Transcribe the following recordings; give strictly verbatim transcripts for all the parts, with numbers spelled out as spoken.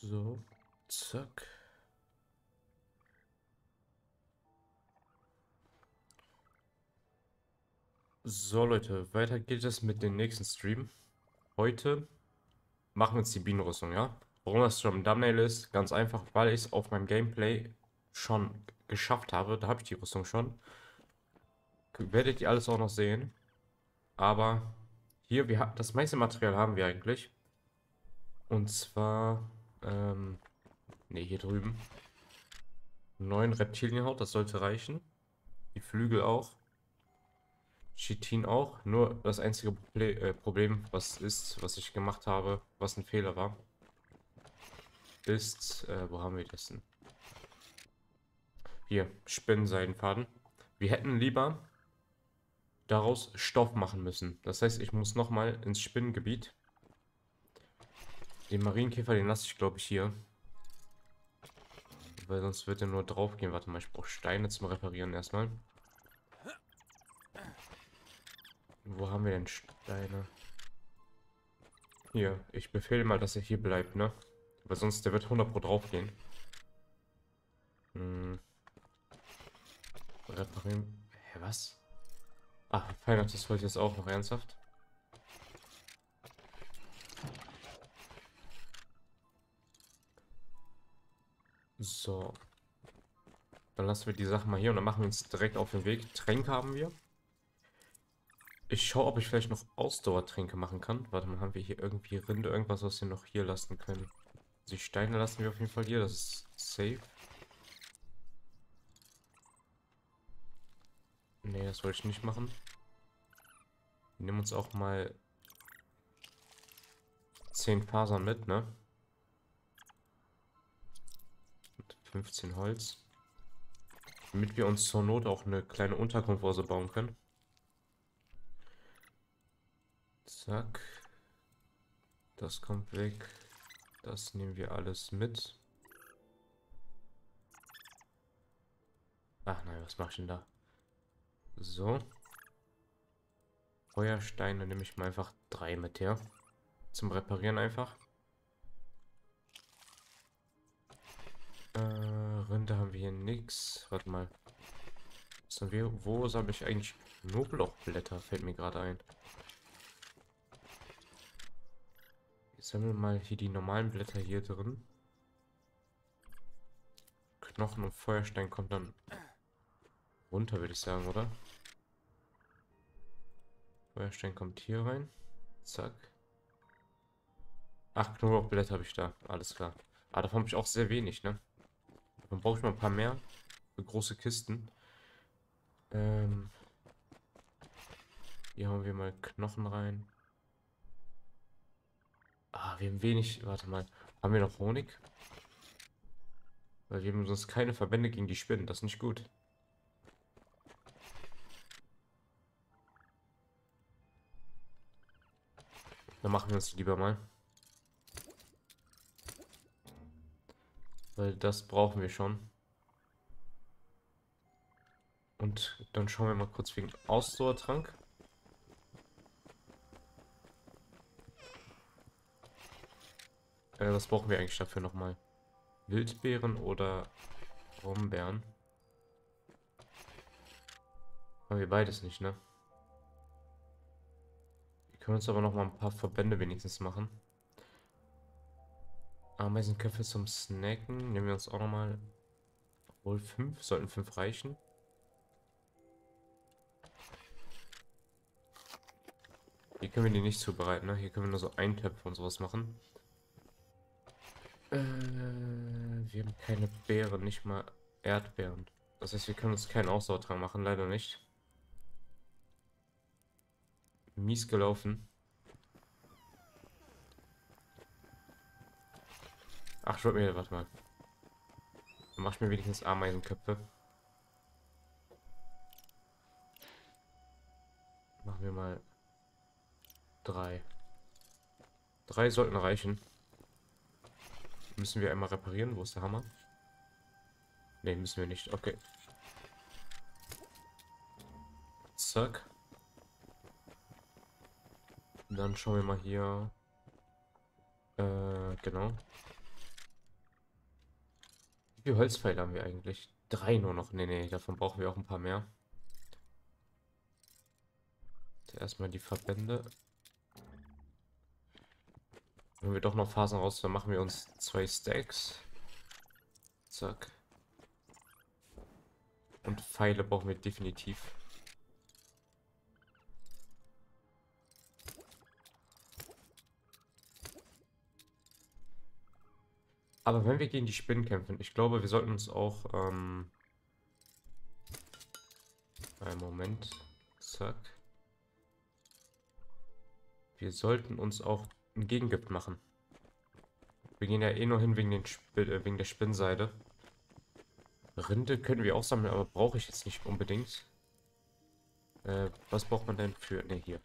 So, zack. So Leute, weiter geht es mit dem nächsten Stream. Heute machen wir jetzt die Bienenrüstung, ja? Warum das schon im Thumbnail ist, ganz einfach, weil ich es auf meinem Gameplay schon geschafft habe. Da habe ich die Rüstung schon. Werdet ihr alles auch noch sehen. Aber hier, wir, das meiste Material haben wir eigentlich. Und zwar, ähm, ne, hier drüben. Neun Reptilienhaut, das sollte reichen. Die Flügel auch. Chitin auch, nur das einzige Proble äh, Problem, was ist, was ich gemacht habe, was ein Fehler war, ist, äh, wo haben wir das denn? Hier, Spinnenseidenfaden. Wir hätten lieber daraus Stoff machen müssen. Das heißt, ich muss nochmal ins Spinnengebiet. Den Marienkäfer, den lasse ich, glaube ich, hier. Weil sonst wird er nur drauf gehen. Warte mal, ich brauche Steine zum Reparieren erstmal. Wo haben wir denn Steine? Hier, ich befehle mal, dass er hier bleibt, ne? Weil sonst, der wird hundert Prozent drauf gehen. Hm. Reparieren. Hä, was? Ach, fein, das wollte ich jetzt auch noch ernsthaft. So. Dann lassen wir die Sachen mal hier und dann machen wir uns direkt auf den Weg. Tränke haben wir. Ich schaue, ob ich vielleicht noch Ausdauertränke machen kann. Warte mal, haben wir hier irgendwie Rinde, irgendwas, was wir noch hier lassen können? Die Steine lassen wir auf jeden Fall hier, das ist safe. Ne, das wollte ich nicht machen. Wir nehmen uns auch mal zehn Fasern mit, ne? Und fünfzehn Holz. Damit wir uns zur Not auch eine kleine Unterkunft vor so bauen können. Zack. Das kommt weg. Das nehmen wir alles mit. Ach nein, was mach ich denn da? So. Feuersteine nehme ich mal einfach drei mit her. Zum Reparieren einfach. Äh, Rinde haben wir hier nichts. Warte mal. Sind wir, wo habe ich eigentlich Knoblauchblätter? Fällt mir gerade ein. Sammeln wir mal hier die normalen Blätter hier drin. Knochen und Feuerstein kommt dann runter, würde ich sagen, oder? Feuerstein kommt hier rein. Zack. Ach, Knoblauchblätter habe ich da. Alles klar. Ah, davon habe ich auch sehr wenig, ne? Dann brauche ich mal ein paar mehr. Für große Kisten. Ähm, hier haben wir mal Knochen rein. Ah, wir haben wenig. Warte mal. Haben wir noch Honig? Weil wir haben sonst keine Verbände gegen die Spinnen. Das ist nicht gut. Dann machen wir uns lieber mal. Weil das brauchen wir schon. Und dann schauen wir mal kurz wegen Ausdauertrank. Was brauchen wir eigentlich dafür nochmal? Wildbeeren oder Brombeeren? Haben wir beides nicht, ne? Wir können uns aber nochmal ein paar Verbände wenigstens machen. Ameisenköpfe zum Snacken. Nehmen wir uns auch nochmal. Obwohl fünf, sollten fünf reichen. Hier können wir die nicht zubereiten, ne? Hier können wir nur so Eintöpfe und sowas machen. Äh, wir haben keine Beeren, nicht mal Erdbeeren. Das heißt, wir können uns keinen Ausdauertrank machen, leider nicht. Mies gelaufen. Ach, ich wollte mir, warte mal. Dann mach ich mir wenigstens Ameisenköpfe. Machen wir mal drei. Drei sollten reichen. Müssen wir einmal reparieren? Wo ist der Hammer? Ne, müssen wir nicht. Okay. Zack. Dann schauen wir mal hier. Äh, genau. Wie viele Holzpfeile haben wir eigentlich? Drei nur noch. Nee, nee, davon brauchen wir auch ein paar mehr. Zuerst mal die Verbände. Wenn wir doch noch Fasern raus, dann machen wir uns zwei Stacks. Zack. Und Pfeile brauchen wir definitiv. Aber wenn wir gegen die Spinnen kämpfen, ich glaube, wir sollten uns auch, ähm... einen Moment. Zack. Wir sollten uns auch ein Gegengift machen. Wir gehen ja eh nur hin wegen, den Sp äh, wegen der Spinnenseide. Rinde können wir auch sammeln, aber brauche ich jetzt nicht unbedingt. Äh, was braucht man denn für... Ne, hier.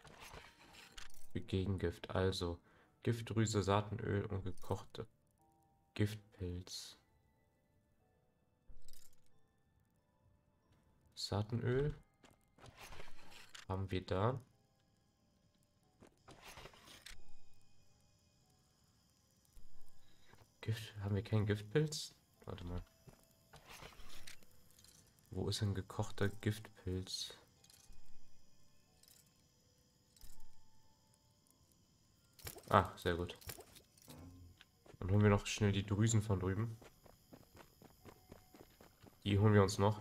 Für Gegengift. Also, Giftdrüse, Saatenöl und gekochte. Giftpilz. Saatenöl. Haben wir da. Gift. Haben wir keinen Giftpilz? Warte mal. Wo ist ein gekochter Giftpilz? Ah, sehr gut. Dann holen wir noch schnell die Drüsen von drüben. Die holen wir uns noch.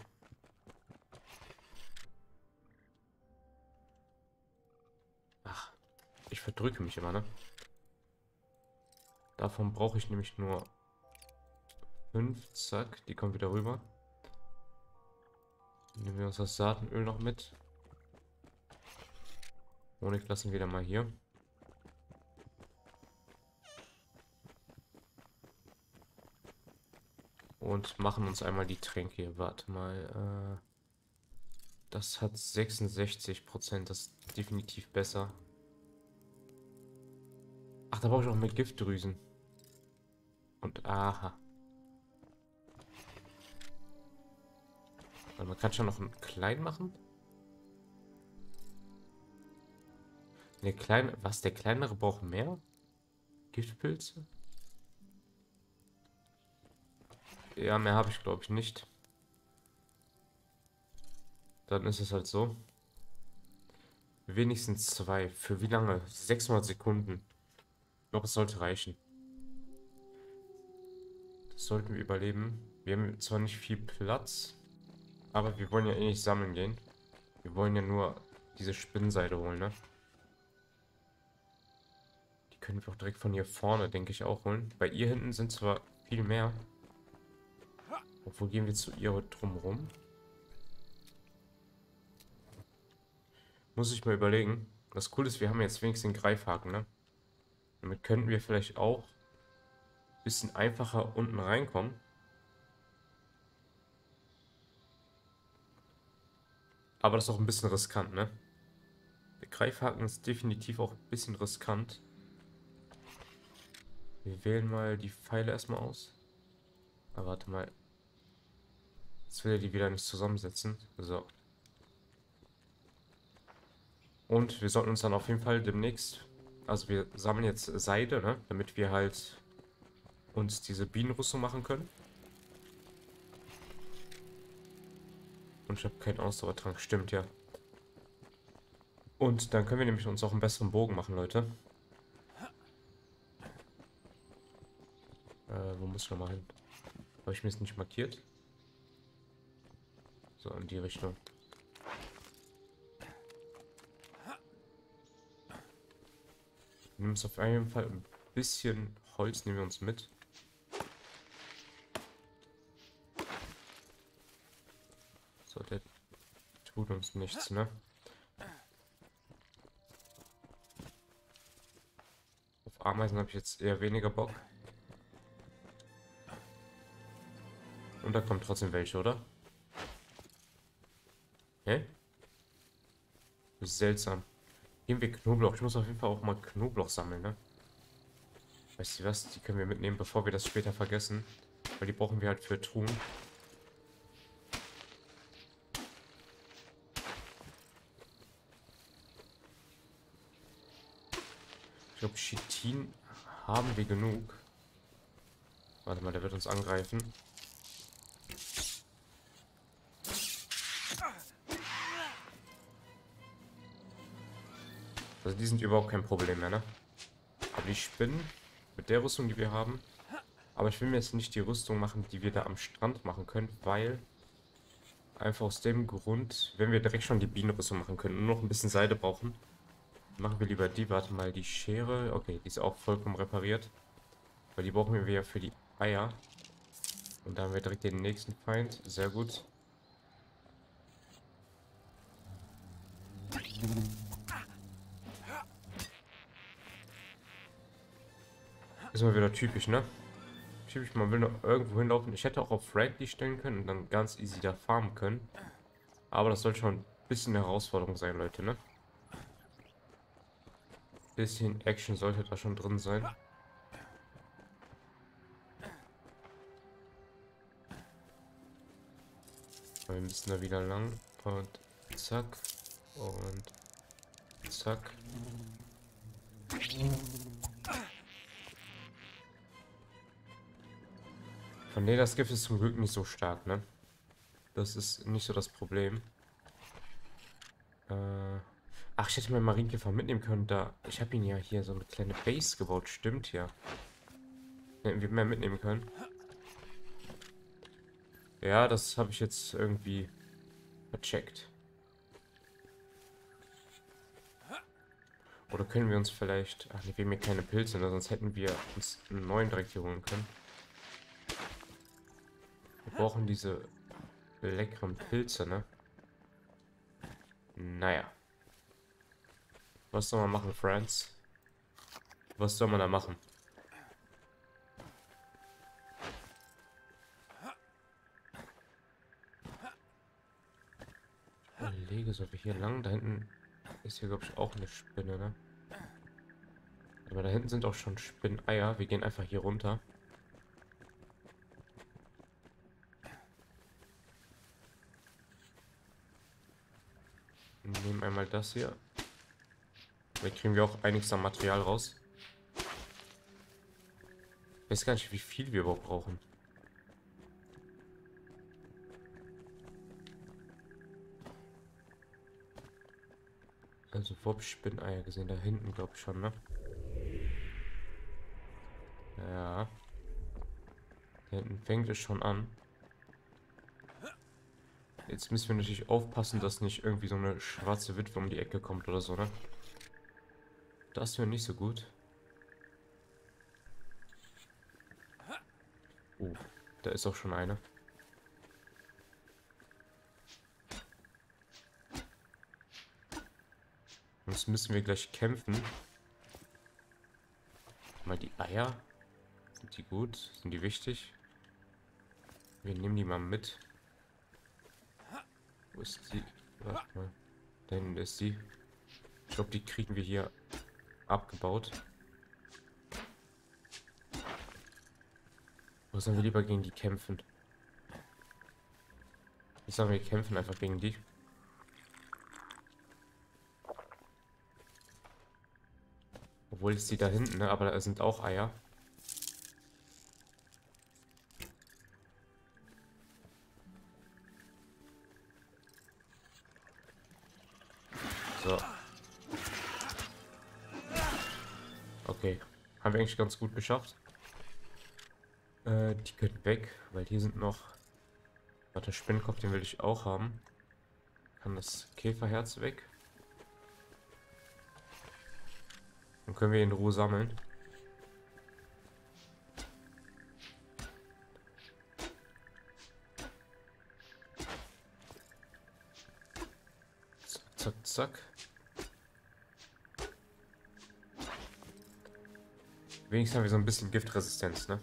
Ach, ich verdrücke mich immer, ne? Davon brauche ich nämlich nur fünf. Zack, die kommen wieder rüber. Nehmen wir uns das Saatenöl noch mit. Honig lassen wir dann mal hier. Und machen uns einmal die Tränke hier. Warte mal. Äh, das hat sechsundsechzig Prozent. Das ist definitiv besser. Ach, da brauche ich auch mit Giftdrüsen. Und aha. Man kann schon noch einen kleinen machen. Der kleine, was? Der kleinere braucht mehr? Giftpilze? Ja, mehr habe ich, glaube ich, nicht. Dann ist es halt so. Wenigstens zwei. Für wie lange? sechshundert Sekunden. Ich glaube, es sollte reichen. Das sollten wir überleben. Wir haben zwar nicht viel Platz, aber wir wollen ja eh nicht sammeln gehen. Wir wollen ja nur diese Spinnenseide holen, ne? Die können wir auch direkt von hier vorne, denke ich, auch holen. Bei ihr hinten sind zwar viel mehr. Obwohl, gehen wir zu ihr drumrum? Muss ich mal überlegen. Das Coole ist, wir haben jetzt wenigstens den Greifhaken, ne? Damit könnten wir vielleicht auch ein bisschen einfacher unten reinkommen. Aber das ist auch ein bisschen riskant, ne? Der Greifhaken ist definitiv auch ein bisschen riskant. Wir wählen mal die Pfeile erstmal aus. Aber warte mal. Jetzt will er die wieder nicht zusammensetzen. So. Und wir sollten uns dann auf jeden Fall demnächst... Also wir sammeln jetzt Seide, ne? Damit wir halt uns diese Bienenrüstung machen können. Und ich habe keinen Ausdauertrank. Stimmt, ja. Und dann können wir nämlich uns auch einen besseren Bogen machen, Leute. Äh, wo muss ich nochmal hin? Habe ich mir das nicht markiert? So, in die Richtung. Wir nehmen uns auf jeden Fall ein bisschen Holz, nehmen wir uns mit. So, der tut uns nichts, ne? Auf Ameisen habe ich jetzt eher weniger Bock. Und da kommen trotzdem welche, oder? Hä? Das ist seltsam. Gehen wir Knoblauch. Ich muss auf jeden Fall auch mal Knoblauch sammeln, ne? Weißt du was? Die können wir mitnehmen, bevor wir das später vergessen. Weil die brauchen wir halt für Truhen. Ich glaube, Chitin haben wir genug. Warte mal, der wird uns angreifen. Also die sind überhaupt kein Problem mehr, ne? Aber die Spinnen, mit der Rüstung, die wir haben. Aber ich will mir jetzt nicht die Rüstung machen, die wir da am Strand machen können, weil... Einfach aus dem Grund, wenn wir direkt schon die Bienenrüstung machen können und noch ein bisschen Seide brauchen, machen wir lieber die. Warte mal, die Schere. Okay, die ist auch vollkommen repariert. Weil die brauchen wir ja für die Eier. Und da haben wir direkt den nächsten Feind. Sehr gut. Ist mal wieder typisch, ne? Typisch, man will noch irgendwo hinlaufen. Ich hätte auch auf Friendly stellen können und dann ganz easy da farmen können. Aber das soll schon ein bisschen eine Herausforderung sein, Leute, ne? Bisschen Action sollte da schon drin sein. Wir müssen da wieder lang. Und zack. Und zack. Von nee, das Gift ist zum Glück nicht so stark, ne? Das ist nicht so das Problem. Äh... Ach, ich hätte mir Marienkäfer mitnehmen können, da... Ich habe ihn ja hier so eine kleine Base gebaut, stimmt ja. Hätten wir mehr mitnehmen können. Ja, das habe ich jetzt irgendwie vercheckt. Oder können wir uns vielleicht... Ach, nee, wir haben hier keine Pilze, ne? Sonst hätten wir uns einen neuen direkt hier holen können. Wir brauchen diese leckeren Pilze, ne? Naja. Was soll man machen, Friends? Was soll man da machen? Ich überlege, ob wir hier lang... Da hinten ist hier, glaube ich, auch eine Spinne, ne? Aber da hinten sind auch schon Spinneier. Wir gehen einfach hier runter. Nehmen einmal das hier. Da kriegen wir auch einiges an Material raus. Ich weiß gar nicht, wie viel wir überhaupt brauchen. Also, wo hab ich Spinneier gesehen? Da hinten, glaube ich schon, ne? Ja. Da hinten fängt es schon an. Jetzt müssen wir natürlich aufpassen, dass nicht irgendwie so eine schwarze Witwe um die Ecke kommt oder so, ne? Das wäre nicht so gut. Oh, da ist auch schon eine. Jetzt müssen wir gleich kämpfen. Mal die Eier. Sind die gut? Sind die wichtig? Wir nehmen die mal mit. Wo ist die? Warte mal. Da hinten ist die. Ich glaube, die kriegen wir hier abgebaut. Wo sollen wir lieber gegen die kämpfen? Ich sage, wir kämpfen einfach gegen die. Obwohl ist die da hinten, ne? Aber da sind auch Eier. So. Okay. Haben wir eigentlich ganz gut geschafft. Äh, die können weg, weil hier sind noch... Warte, Spinnenkopf, den will ich auch haben. Kann das Käferherz weg. Dann können wir ihn in Ruhe sammeln. Zack, zack, zack. Wenigstens haben wir so ein bisschen Giftresistenz, ne?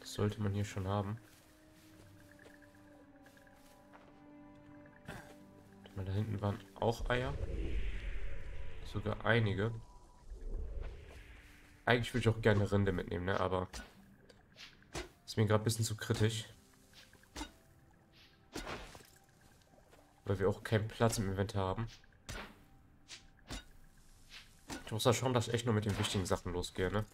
Das sollte man hier schon haben. Da hinten waren auch Eier. Sogar einige. Eigentlich würde ich auch gerne Rinde mitnehmen, ne? Aber ist mir gerade ein bisschen zu kritisch. Weil wir auch keinen Platz im Inventar haben. Ich muss da schauen, dass ich echt nur mit den wichtigen Sachen losgehe, ne?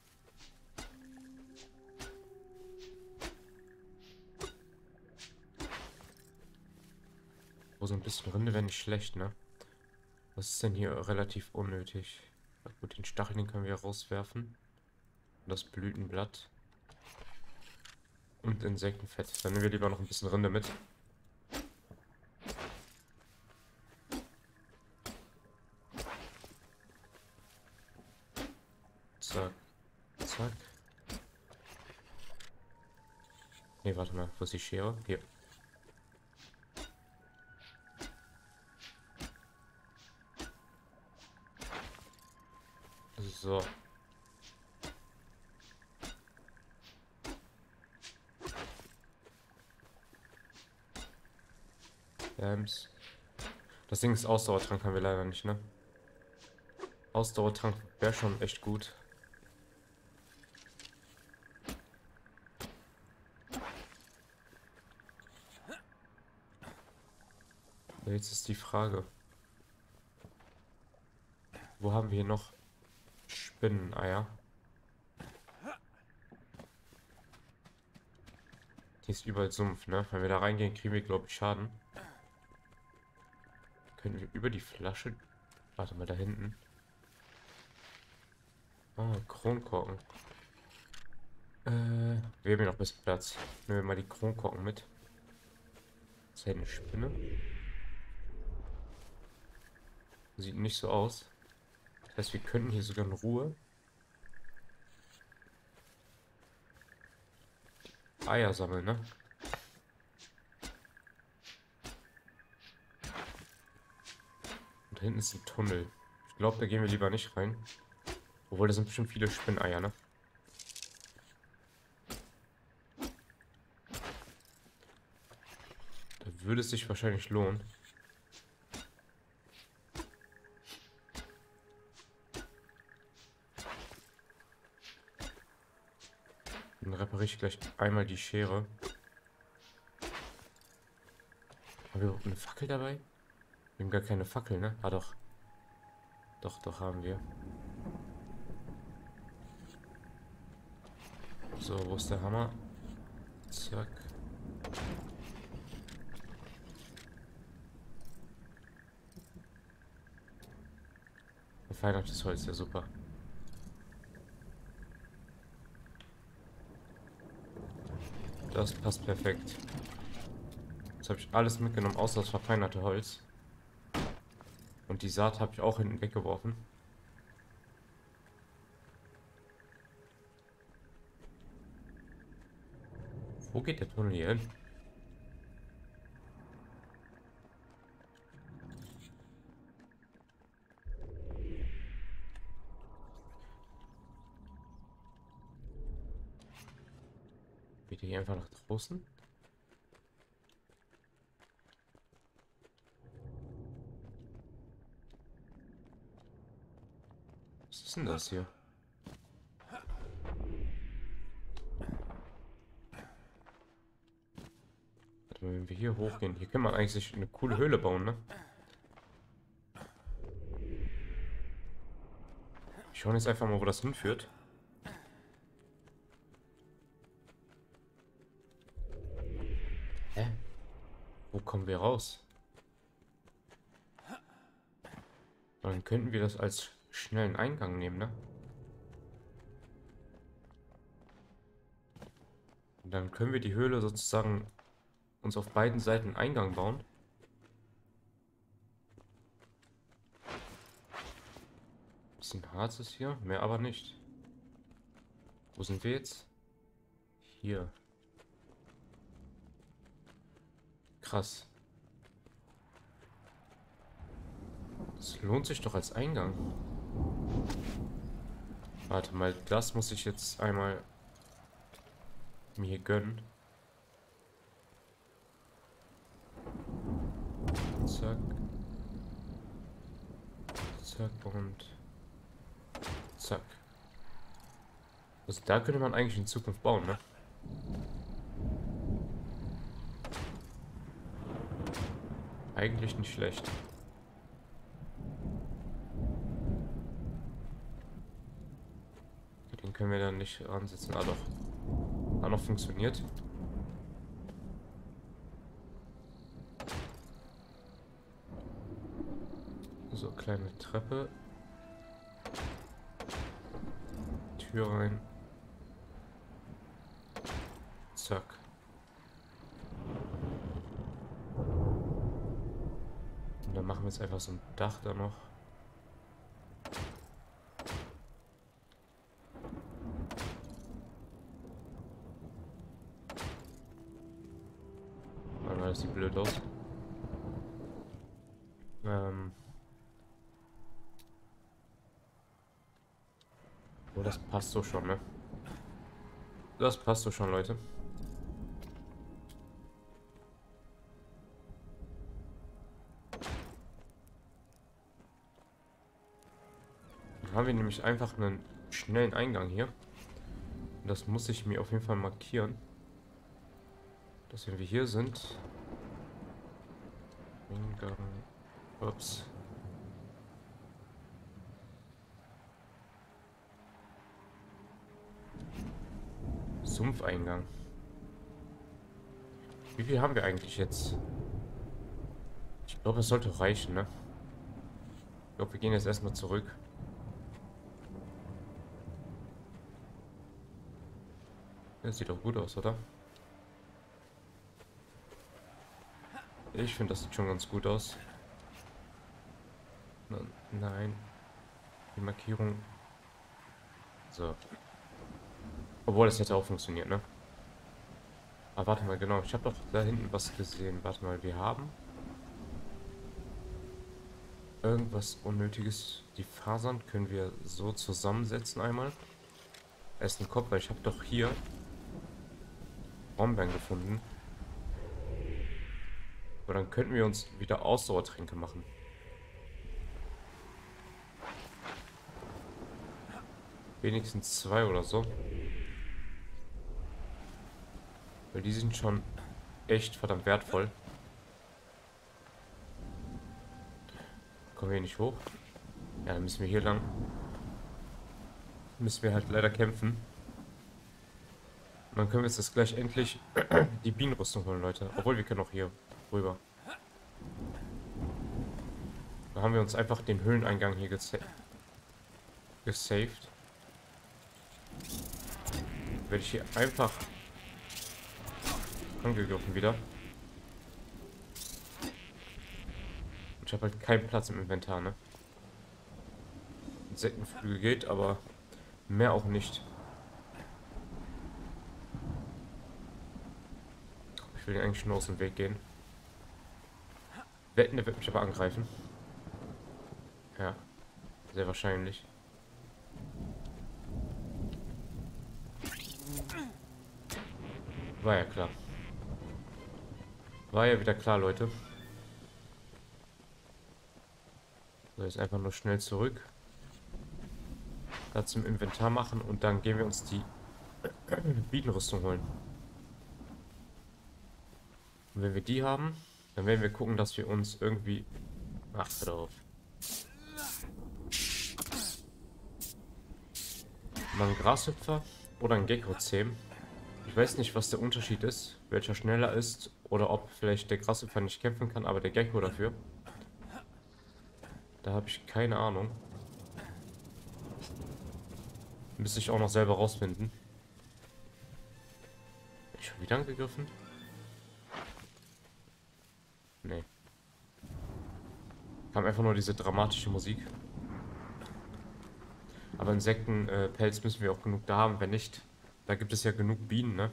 Oh, so ein bisschen Rinde wäre nicht schlecht, ne? Was ist denn hier relativ unnötig? Na gut, den Stachel, den können wir rauswerfen. Und das Blütenblatt. Und Insektenfett. Dann nehmen wir lieber noch ein bisschen Rinde mit. Zack. Zack. Ne, warte mal. Wo ist die Schere? Hier. So. Dams. Das Ding ist Ausdauertrank, haben wir leider nicht, ne? Ausdauertrank wäre schon echt gut. Jetzt ist die Frage. Wo haben wir hier noch Spinneneier? Hier ist überall Sumpf, ne? Wenn wir da reingehen, kriegen wir, glaube ich, Schaden. Können wir über die Flasche... Warte mal, da hinten. Ah, Kronkorken. Äh, wir haben hier noch ein bisschen Platz. Nehmen wir mal die Kronkorken mit. Ist hier eine Spinne? Sieht nicht so aus. Das heißt, wir könnten hier sogar in Ruhe Eier sammeln, ne? Und hinten ist ein Tunnel. Ich glaube, da gehen wir lieber nicht rein. Obwohl, da sind bestimmt viele Spinneier, ne? Da würde es sich wahrscheinlich lohnen. Dann repariere ich gleich einmal die Schere. Haben wir überhaupt eine Fackel dabei? Wir haben gar keine Fackel, ne? Ah, doch. Doch, doch haben wir. So, wo ist der Hammer? Zack. Ein verfeinertes Holz, ja super. Das passt perfekt. Jetzt habe ich alles mitgenommen, außer das verfeinerte Holz. Und die Saat habe ich auch hinten weggeworfen. Wo geht der Tunnel hier hin? Hier einfach nach draußen. Was ist denn das hier? Also wenn wir hier hochgehen, hier kann man eigentlich sich eine coole Höhle bauen, ne? Ich schaue jetzt einfach mal, wo das hinführt. Wo kommen wir raus? Dann könnten wir das als schnellen Eingang nehmen, ne? Und dann können wir die Höhle sozusagen uns auf beiden Seiten einen Eingang bauen. Ein bisschen Harz ist hier, mehr aber nicht. Wo sind wir jetzt? Hier. Krass. Das lohnt sich doch als Eingang. Warte mal, das muss ich jetzt einmal mir gönnen. Zack. Zack und zack. Also da könnte man eigentlich in Zukunft bauen, ne? Eigentlich nicht schlecht. Den können wir dann nicht ansetzen. Ah doch. Ah, noch funktioniert. So, kleine Treppe. Tür rein. Zack. Und dann machen wir jetzt einfach so ein Dach da noch. Warte, das sieht blöd aus. Ähm. Oh, das passt so schon, ne? Das passt so schon, Leute. Haben wir nämlich einfach einen schnellen Eingang hier. Das muss ich mir auf jeden Fall markieren. Dass wenn wir hier sind. Eingang. Ups. Sumpfeingang. Wie viel haben wir eigentlich jetzt? Ich glaube, es sollte reichen, ne? Ich glaube, wir gehen jetzt erstmal zurück. Das sieht doch gut aus, oder? Ich finde, das sieht schon ganz gut aus. Nein. Die Markierung. So. Obwohl, das hätte auch funktioniert, ne? Aber warte mal, genau. Ich habe doch da hinten was gesehen. Warte mal, wir haben... irgendwas Unnötiges. Die Fasern können wir so zusammensetzen einmal. Erst den Kopf, weil ich habe doch hier... Brombeeren gefunden. Aber dann könnten wir uns wieder Ausdauertränke machen. Wenigstens zwei oder so. Weil die sind schon echt verdammt wertvoll. Kommen wir hier nicht hoch? Ja, dann müssen wir hier lang. Müssen wir halt leider kämpfen. Und dann können wir jetzt das gleich endlich die Bienenrüstung holen, Leute. Obwohl, wir können auch hier rüber. Da haben wir uns einfach den Höhleneingang hier gesa gesaved. Werde ich hier einfach angegriffen wieder. Ich habe halt keinen Platz im Inventar, ne? Insektenflügel geht, aber mehr auch nicht. Ich will eigentlich nur aus dem Weg gehen. Wetten, der wird mich aber angreifen. Ja, sehr wahrscheinlich. War ja klar. War ja wieder klar, Leute. So, jetzt einfach nur schnell zurück. Da zum Inventar machen und dann gehen wir uns die Bienenrüstung holen. Und wenn wir die haben, dann werden wir gucken, dass wir uns irgendwie... Ach, drauf. Mal einen Grashüpfer oder einen Gecko zähmen. Ich weiß nicht, was der Unterschied ist, welcher schneller ist oder ob vielleicht der Grashüpfer nicht kämpfen kann, aber der Gecko dafür. Da habe ich keine Ahnung. Müsste ich auch noch selber rausfinden. Bin ich schon wieder angegriffen? Nee. Kam einfach nur diese dramatische Musik. Aber Insektenpelz äh, müssen wir auch genug da haben, wenn nicht. Da gibt es ja genug Bienen, ne?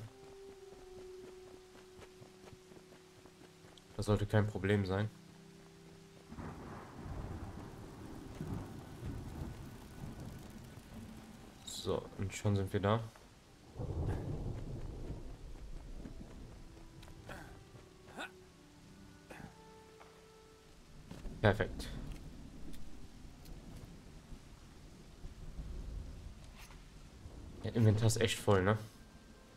Das sollte kein Problem sein. So, und schon sind wir da. Perfekt. Der Inventar ist echt voll, ne?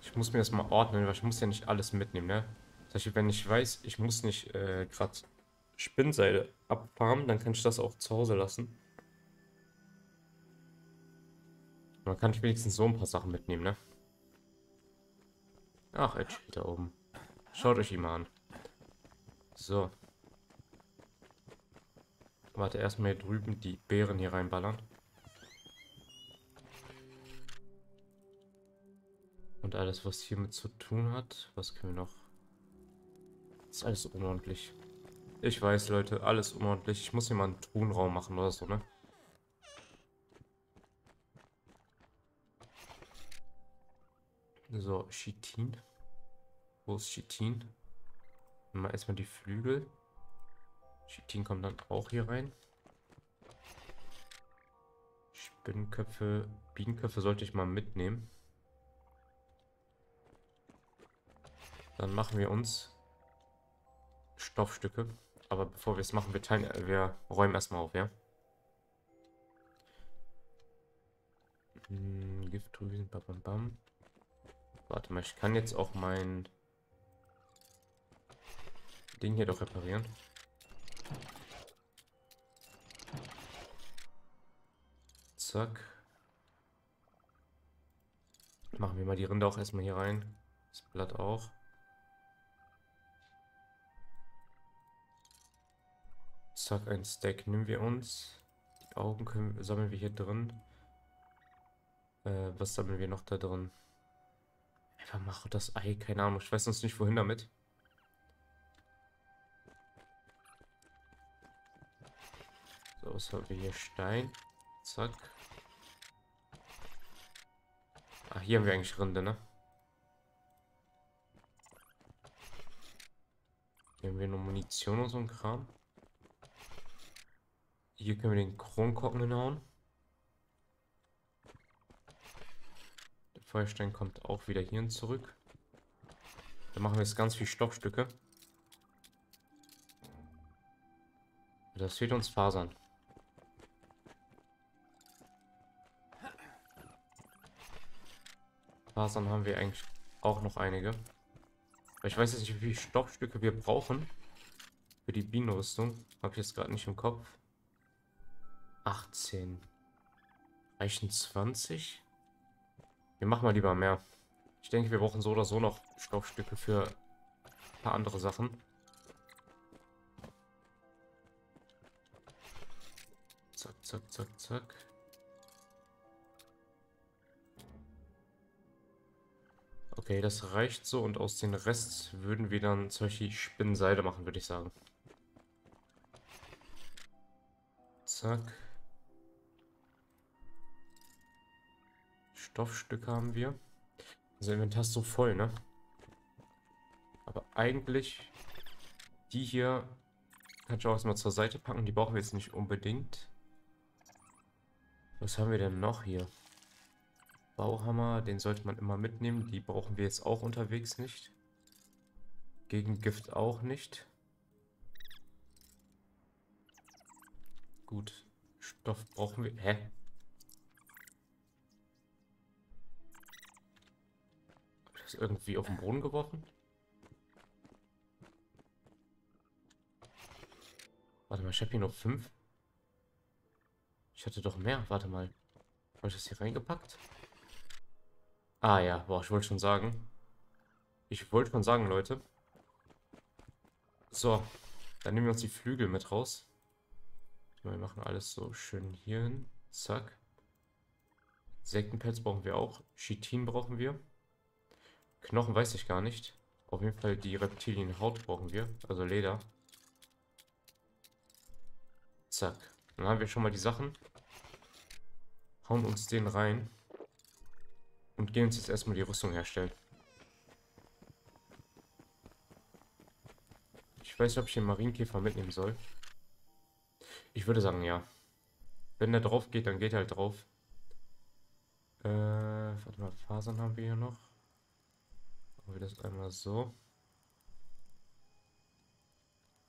Ich muss mir das mal ordnen, weil ich muss ja nicht alles mitnehmen, ne? Zum Beispiel, wenn ich weiß, ich muss nicht äh, gerade Spinnenseide abfarmen, dann kann ich das auch zu Hause lassen. Dann kann ich wenigstens so ein paar Sachen mitnehmen, ne? Ach, er steht da oben. Schaut euch ihn mal an. So. Warte, erstmal hier drüben die Beeren hier reinballern. Und alles, was hiermit zu tun hat. Was können wir noch? Das ist alles unordentlich. Ich weiß, Leute, alles unordentlich. Ich muss hier mal einen Truhenraum machen oder so, ne? So, Chitin. Wo ist Chitin? Mal erstmal die Flügel. Chitin kommt dann auch hier rein. Spinnenköpfe, Bienenköpfe sollte ich mal mitnehmen. Dann machen wir uns Stoffstücke. Aber bevor wir es machen, wir, teilen, wir räumen erstmal auf, ja? Hm, Giftdrüsen, bam, bam, bam. Warte mal, ich kann jetzt auch mein Ding hier doch reparieren. Zack. Machen wir mal die Rinde auch erstmal hier rein. Das Blatt auch. Zack, ein Stack nehmen wir uns. Die Augen können, sammeln wir hier drin. Äh, was sammeln wir noch da drin? Einfach mach das Ei, keine Ahnung. Ich weiß sonst nicht, wohin damit. So, was haben wir hier? Stein. Zack. Ah, hier haben wir eigentlich Rinde, ne? Hier haben wir nur Munition und so ein Kram. Hier können wir den Kronkorken hinhauen. Der Feuerstein kommt auch wieder hierhin zurück. Da machen wir jetzt ganz viel Stoffstücke. Das fehlt uns Fasern. Fasern haben wir eigentlich auch noch einige. Aber ich weiß jetzt nicht, wie viele Stoffstücke wir brauchen für die Bienenrüstung. Habe ich jetzt gerade nicht im Kopf. achtzehn. Reichen zwanzig? Wir machen mal lieber mehr. Ich denke, wir brauchen so oder so noch Stoffstücke für ein paar andere Sachen. Zack, zack, zack, zack. Okay, das reicht so und aus den Rest würden wir dann solche Spinnenseide machen, würde ich sagen. Zack. Stoffstücke haben wir. Unser Inventar ist so voll, ne? Aber eigentlich die hier kann ich auch erstmal zur Seite packen. Die brauchen wir jetzt nicht unbedingt. Was haben wir denn noch hier? Bauhammer, den sollte man immer mitnehmen. Die brauchen wir jetzt auch unterwegs nicht. Gegengift auch nicht. Gut. Stoff brauchen wir... Hä? Irgendwie auf den Boden geworfen. Warte mal, ich habe hier noch fünf. Ich hatte doch mehr. Warte mal. Habe ich das hier reingepackt? Ah ja, boah, ich wollte schon sagen. Ich wollte schon sagen, Leute. So, dann nehmen wir uns die Flügel mit raus. Wir machen alles so schön hier hin. Zack. Insektenpelz brauchen wir auch. Chitin brauchen wir. Knochen weiß ich gar nicht. Auf jeden Fall die Reptilienhaut brauchen wir. Also Leder. Zack. Dann haben wir schon mal die Sachen. Hauen uns den rein. Und gehen uns jetzt erstmal die Rüstung herstellen. Ich weiß nicht, ob ich den Marienkäfer mitnehmen soll. Ich würde sagen, ja. Wenn der drauf geht, dann geht er halt drauf. Äh, warte mal, Fasern haben wir hier noch. Machen wir das einmal so.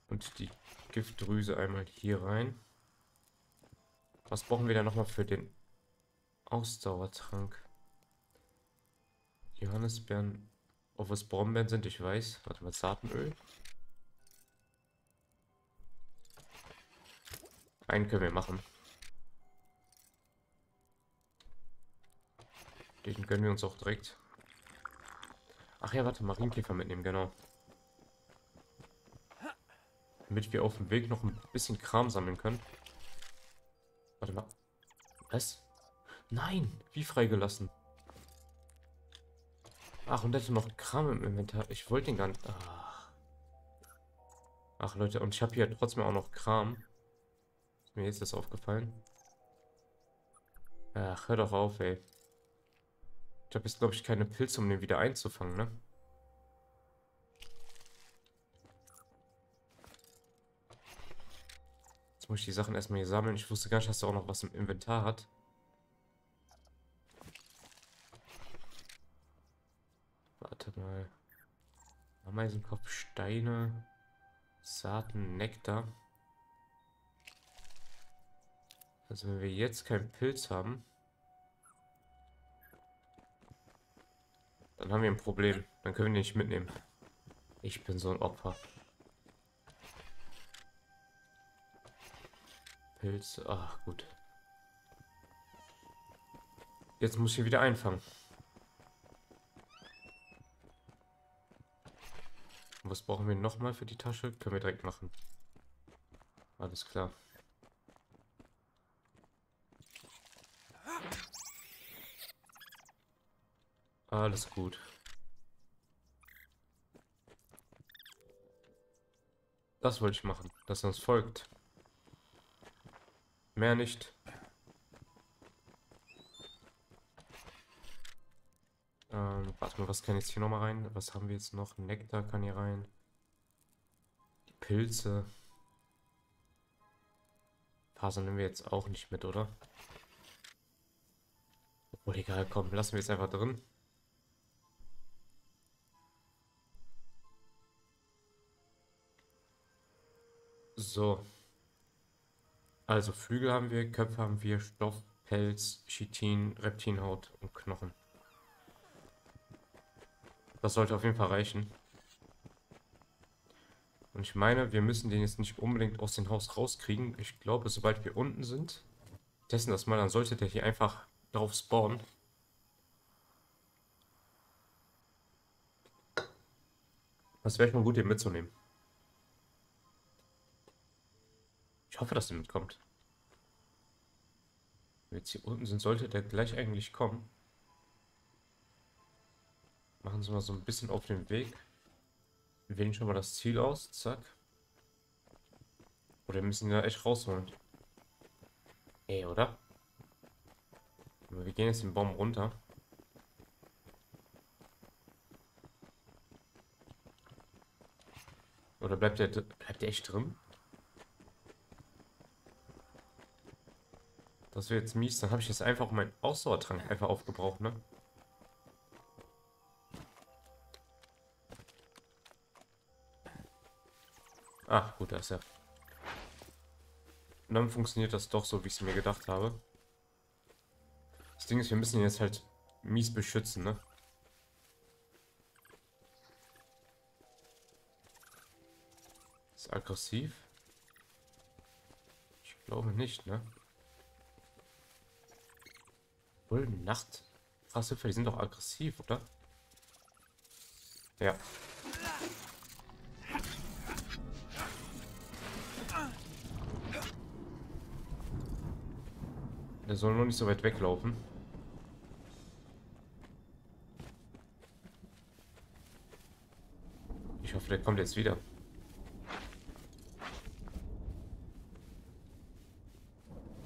Und die Giftdrüse einmal hier rein. Was brauchen wir da nochmal für den Ausdauertrank? Johannisbeeren. Ob es Brombeeren sind, ich weiß. Warte mal, Saatenöl. Einen können wir machen. Den gönnen wir uns auch direkt. Ach ja, warte, Marienkäfer mitnehmen, genau. damit wir auf dem Weg noch ein bisschen Kram sammeln können. Warte mal. Was? Nein! Wie freigelassen? Ach, und da ist noch Kram im Inventar. Ich wollte den gar nicht... Ach, Ach Leute, und ich habe hier trotzdem auch noch Kram. Ist mir jetzt das aufgefallen. Ach, hör doch auf, ey. Ich habe jetzt, glaube ich, keine Pilze, um den wieder einzufangen, ne? Jetzt muss ich die Sachen erstmal hier sammeln. Ich wusste gar nicht, dass er auch noch was im Inventar hat. Warte mal. Ameisenkopf, Steine, Saaten, Nektar. Also wenn wir jetzt keinen Pilz haben, dann haben wir ein Problem. Dann können wir den nicht mitnehmen. Ich bin so ein Opfer. Pilz, ach gut. Jetzt muss ich hier wieder einfangen. Und was brauchen wir nochmal für die Tasche? Können wir direkt machen. Alles klar. Alles gut. Das wollte ich machen, dass er uns folgt. Mehr nicht. Ähm, warte mal, was kann jetzt hier nochmal rein? Was haben wir jetzt noch? Nektar kann hier rein. Die Pilze. Faser nehmen wir jetzt auch nicht mit, oder? Oh, egal, komm, lassen wir jetzt einfach drin. So. Also Flügel haben wir, Köpfe haben wir, Stoff, Pelz, Chitin, Reptilienhaut und Knochen. Das sollte auf jeden Fall reichen. Und ich meine, wir müssen den jetzt nicht unbedingt aus dem Haus rauskriegen. Ich glaube, sobald wir unten sind, testen das mal, dann sollte der hier einfach drauf spawnen. Das wäre schon gut, den mitzunehmen. Ich hoffe, dass der mitkommt. Wenn wir jetzt hier unten sind, sollte der gleich eigentlich kommen. Machen Sie mal so ein bisschen auf den Weg. Wir wählen schon mal das Ziel aus. Zack. Oder wir müssen ihn da echt rausholen. Ey, oder? Wir gehen jetzt den Baum runter. Oder bleibt der, bleibt der echt drin? Das wäre jetzt mies, dann habe ich jetzt einfach meinen Ausdauertrank einfach aufgebraucht, ne? Ach, gut, da ist er. Und dann funktioniert das doch so, wie ich es mir gedacht habe. Das Ding ist, wir müssen ihn jetzt halt mies beschützen, ne? Ist aggressiv? Ich glaube nicht, ne? Nacht. Grashüpfer, die sind doch aggressiv, oder? Ja. Der soll nur nicht so weit weglaufen. Ich hoffe, der kommt jetzt wieder.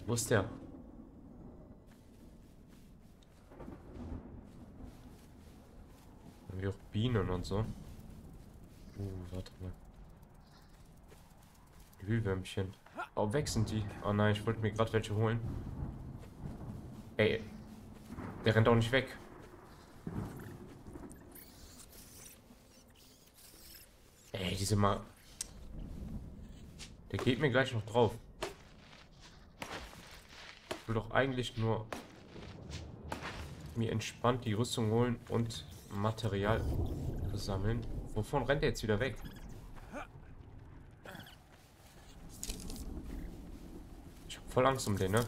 Wo ist der? Wie auch Bienen und so. Uh, warte mal. Glühwürmchen. Oh, weg sind die. Oh nein, ich wollte mir gerade welche holen. Ey. Der rennt auch nicht weg. Ey, diese mal. Der geht mir gleich noch drauf. Ich will doch eigentlich nur mir entspannt die Rüstung holen und Material sammeln. Wovon rennt er jetzt wieder weg? Ich hab voll Angst um den, ne?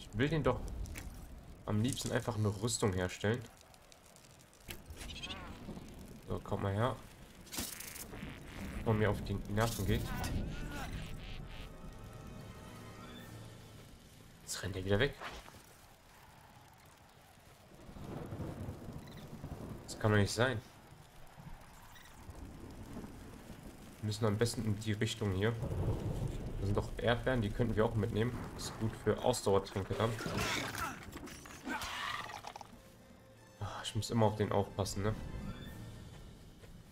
Ich will den doch am liebsten einfach eine Rüstung herstellen. So, komm mal her. Bevor mir auf die Nerven geht. Jetzt rennt er wieder weg. Das kann doch nicht sein. Wir müssen am besten in die Richtung hier. Das sind doch Erdbeeren, die könnten wir auch mitnehmen. Ist gut für Ausdauertränke dann. Ach, ich muss immer auf den aufpassen, ne?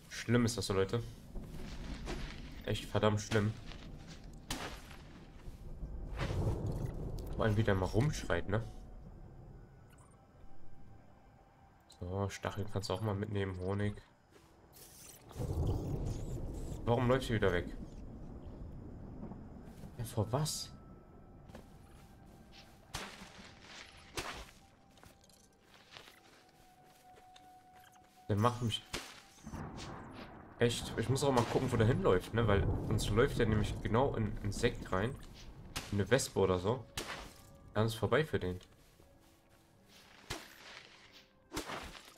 Schlimm ist das so, Leute. Echt verdammt schlimm. Vor allem wieder mal rumschreit, ne? So, Stacheln kannst du auch mal mitnehmen, Honig. Warum läuft sie wieder weg? Ja, vor was? Der macht mich... Echt, ich muss auch mal gucken, wo der hinläuft, ne? Weil sonst läuft der nämlich genau in ein Insekt rein. In eine Wespe oder so. Dann ist vorbei für den.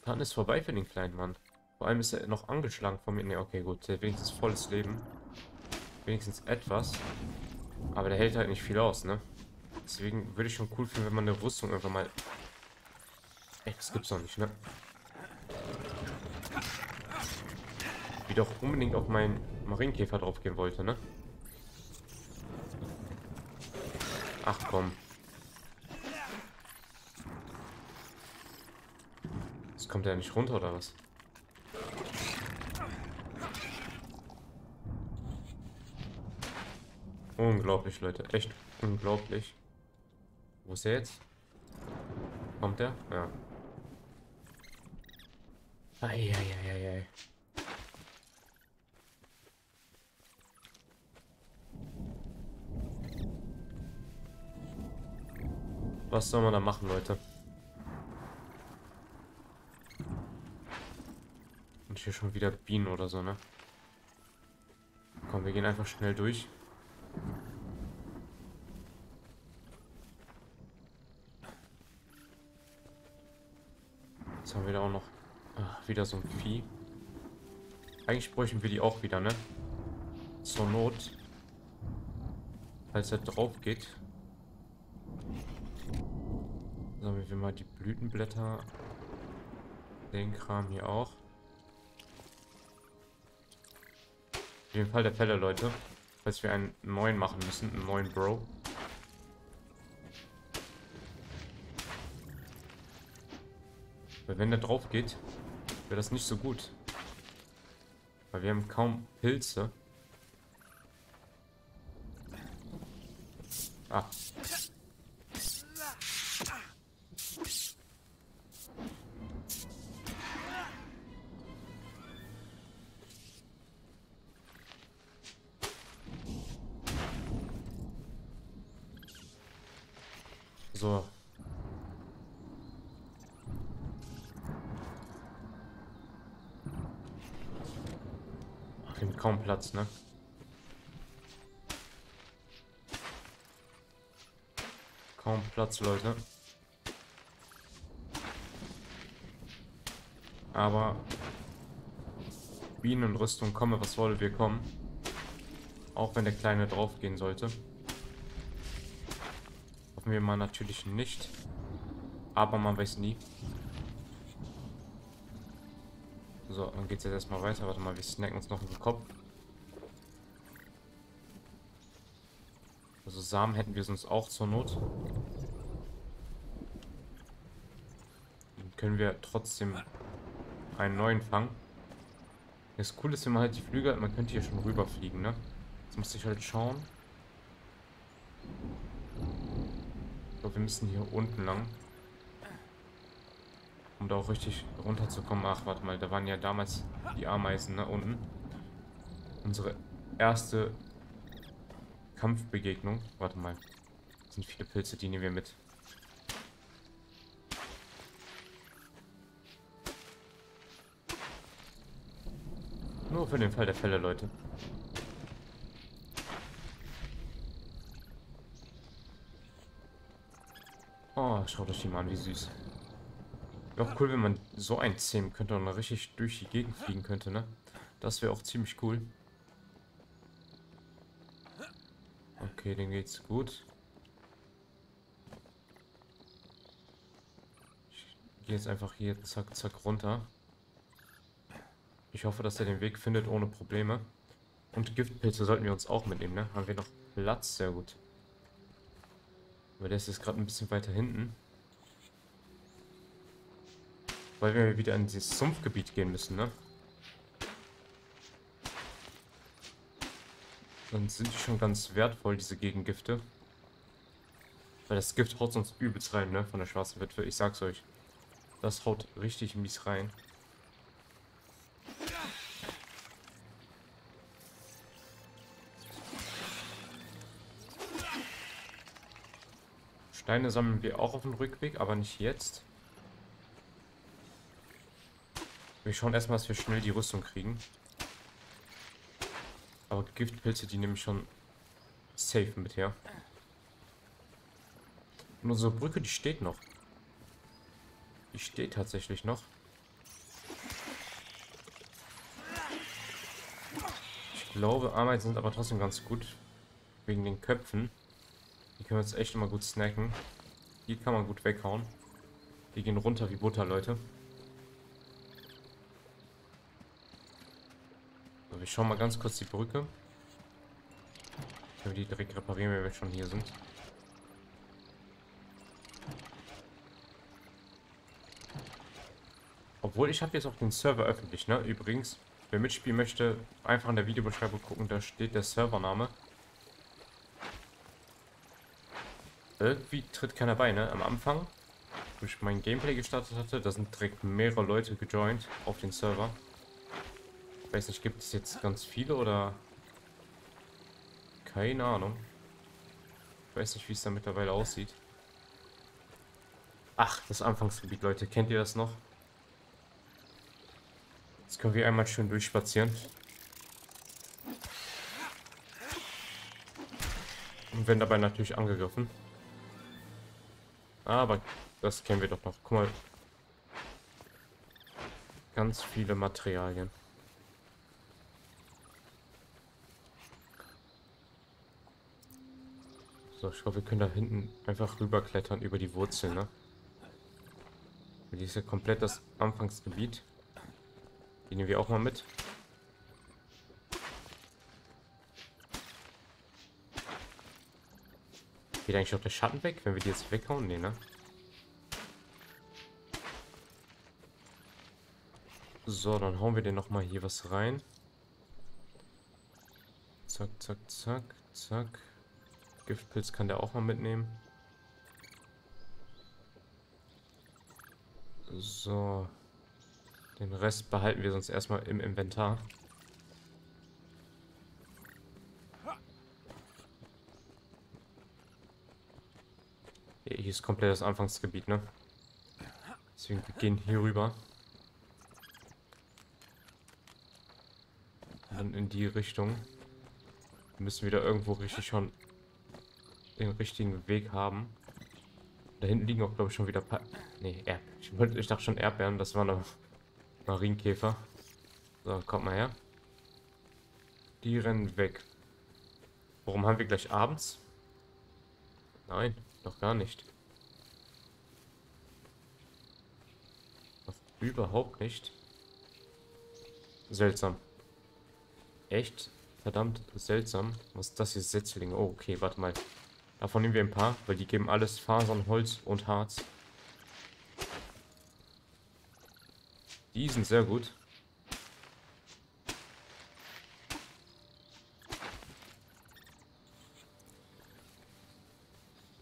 Dann ist vorbei für den kleinen Mann. Vor allem ist er noch angeschlagen von mir. Ne, okay, gut. Der hat wenigstens volles Leben. Wenigstens etwas. Aber der hält halt nicht viel aus, ne? Deswegen würde ich schon cool finden, wenn man eine Rüstung irgendwann mal... Echt, das gibt's doch nicht, ne? Ich doch unbedingt auf meinen Marienkäfer drauf gehen wollte, ne? Ach komm. Jetzt kommt er nicht runter oder was? Unglaublich, Leute. Echt unglaublich. Wo ist er jetzt? Kommt er? Ja. Ei, ei, ei, ei. Was soll man da machen, Leute? Und hier schon wieder Bienen oder so, ne? Komm, wir gehen einfach schnell durch. Jetzt haben wir da auch noch... Ach, wieder so ein Vieh. Eigentlich bräuchten wir die auch wieder, ne? Zur Not. Falls er drauf geht. Sammeln wir mal die Blütenblätter. Den Kram hier auch. Auf jeden Fall der Fälle, Leute. Falls wir einen neuen machen müssen. Einen neuen Bro. Weil wenn der drauf geht, wäre das nicht so gut. Weil wir haben kaum Pilze. Ah. So. Ach, wir haben kaum Platz, ne? Kaum Platz, Leute. Aber Bienenrüstung, komme was wolle, wir kommen. Auch wenn der Kleine drauf gehen sollte. Wir mal natürlich nicht, aber man weiß nie. So, dann geht es jetzt erstmal weiter. Warte mal, wir snacken uns noch in den Kopf. Also Samen hätten wir sonst auch zur Not. Dann können wir trotzdem einen neuen fangen. Das Coole ist, wenn man halt die Flügel hat, man könnte hier schon rüberfliegen, ne? Jetzt muss ich halt schauen. Wir müssen hier unten lang, um da auch richtig runterzukommen. Ach, warte mal, da waren ja damals die Ameisen, ne, unten. Unsere erste Kampfbegegnung. Warte mal, das sind viele Pilze, die nehmen wir mit. Nur für den Fall der Fälle, Leute. Oh, schaut euch die mal an, wie süß. Wäre auch cool, wenn man so einen zähmen könnte und richtig durch die Gegend fliegen könnte, ne? Das wäre auch ziemlich cool. Okay, dann geht's gut. Gehe jetzt einfach hier zack, zack runter. Ich hoffe, dass er den Weg findet ohne Probleme. Und Giftpilze sollten wir uns auch mitnehmen, ne? Haben wir noch Platz? Sehr gut. Aber der ist jetzt gerade ein bisschen weiter hinten. Weil wir wieder in dieses Sumpfgebiet gehen müssen, ne? Dann sind die schon ganz wertvoll, diese Gegengifte. Weil das Gift haut sonst übelst rein, ne? Von der schwarzen Witwe. Ich sag's euch. Das haut richtig mies rein. Steine sammeln wir auch auf dem Rückweg, aber nicht jetzt. Wir schauen erstmal, dass wir schnell die Rüstung kriegen. Aber Giftpilze, die nehme ich schon safe mit her. Und unsere Brücke, die steht noch. Die steht tatsächlich noch. Ich glaube, Ameisen sind aber trotzdem ganz gut. Wegen den Köpfen. Die können wir jetzt echt immer gut snacken. Die kann man gut weghauen. Die gehen runter wie Butter, Leute. So, wir schauen mal ganz kurz die Brücke. Können wir die direkt reparieren, wenn wir schon hier sind. Obwohl, ich habe jetzt auch den Server öffentlich, ne? Übrigens, wer mitspielen möchte, einfach in der Videobeschreibung gucken, da steht der Servername. Irgendwie tritt keiner bei, ne? Am Anfang, wo ich mein Gameplay gestartet hatte, da sind direkt mehrere Leute gejoint auf den Server. Ich weiß nicht, gibt es jetzt ganz viele oder... Keine Ahnung. Ich weiß nicht, wie es da mittlerweile aussieht. Ach, das Anfangsgebiet, Leute. Kennt ihr das noch? Jetzt können wir einmal schön durchspazieren. Und werden dabei natürlich angegriffen. Aber das kennen wir doch noch. Guck mal. Ganz viele Materialien. So, ich glaube, wir können da hinten einfach rüberklettern über die Wurzeln, ne? Hier ist ja komplett das Anfangsgebiet. Die nehmen wir auch mal mit. Geht eigentlich auch der Schatten weg, wenn wir die jetzt weghauen? Nee, ne? So, dann hauen wir den nochmal hier was rein. Zack, zack, zack, zack. Giftpilz kann der auch mal mitnehmen. So. Den Rest behalten wir sonst erstmal im Inventar. Hier ist komplett das Anfangsgebiet, ne? Deswegen wir gehen hier rüber. Dann in die Richtung. Wir müssen wieder irgendwo richtig schon den richtigen Weg haben. Da hinten liegen auch, glaube ich, schon wieder paar... Ne, ich, ich dachte schon Erdbeeren, das waren noch Marienkäfer. So, kommt mal her. Die rennen weg. Warum haben wir gleich abends? Nein. Noch gar nicht. Noch überhaupt nicht. Seltsam. Echt verdammt seltsam. Was ist das hier? Setzlinge. Oh, okay, warte mal. Davon nehmen wir ein paar, weil die geben alles Fasern, Holz und Harz. Die sind sehr gut.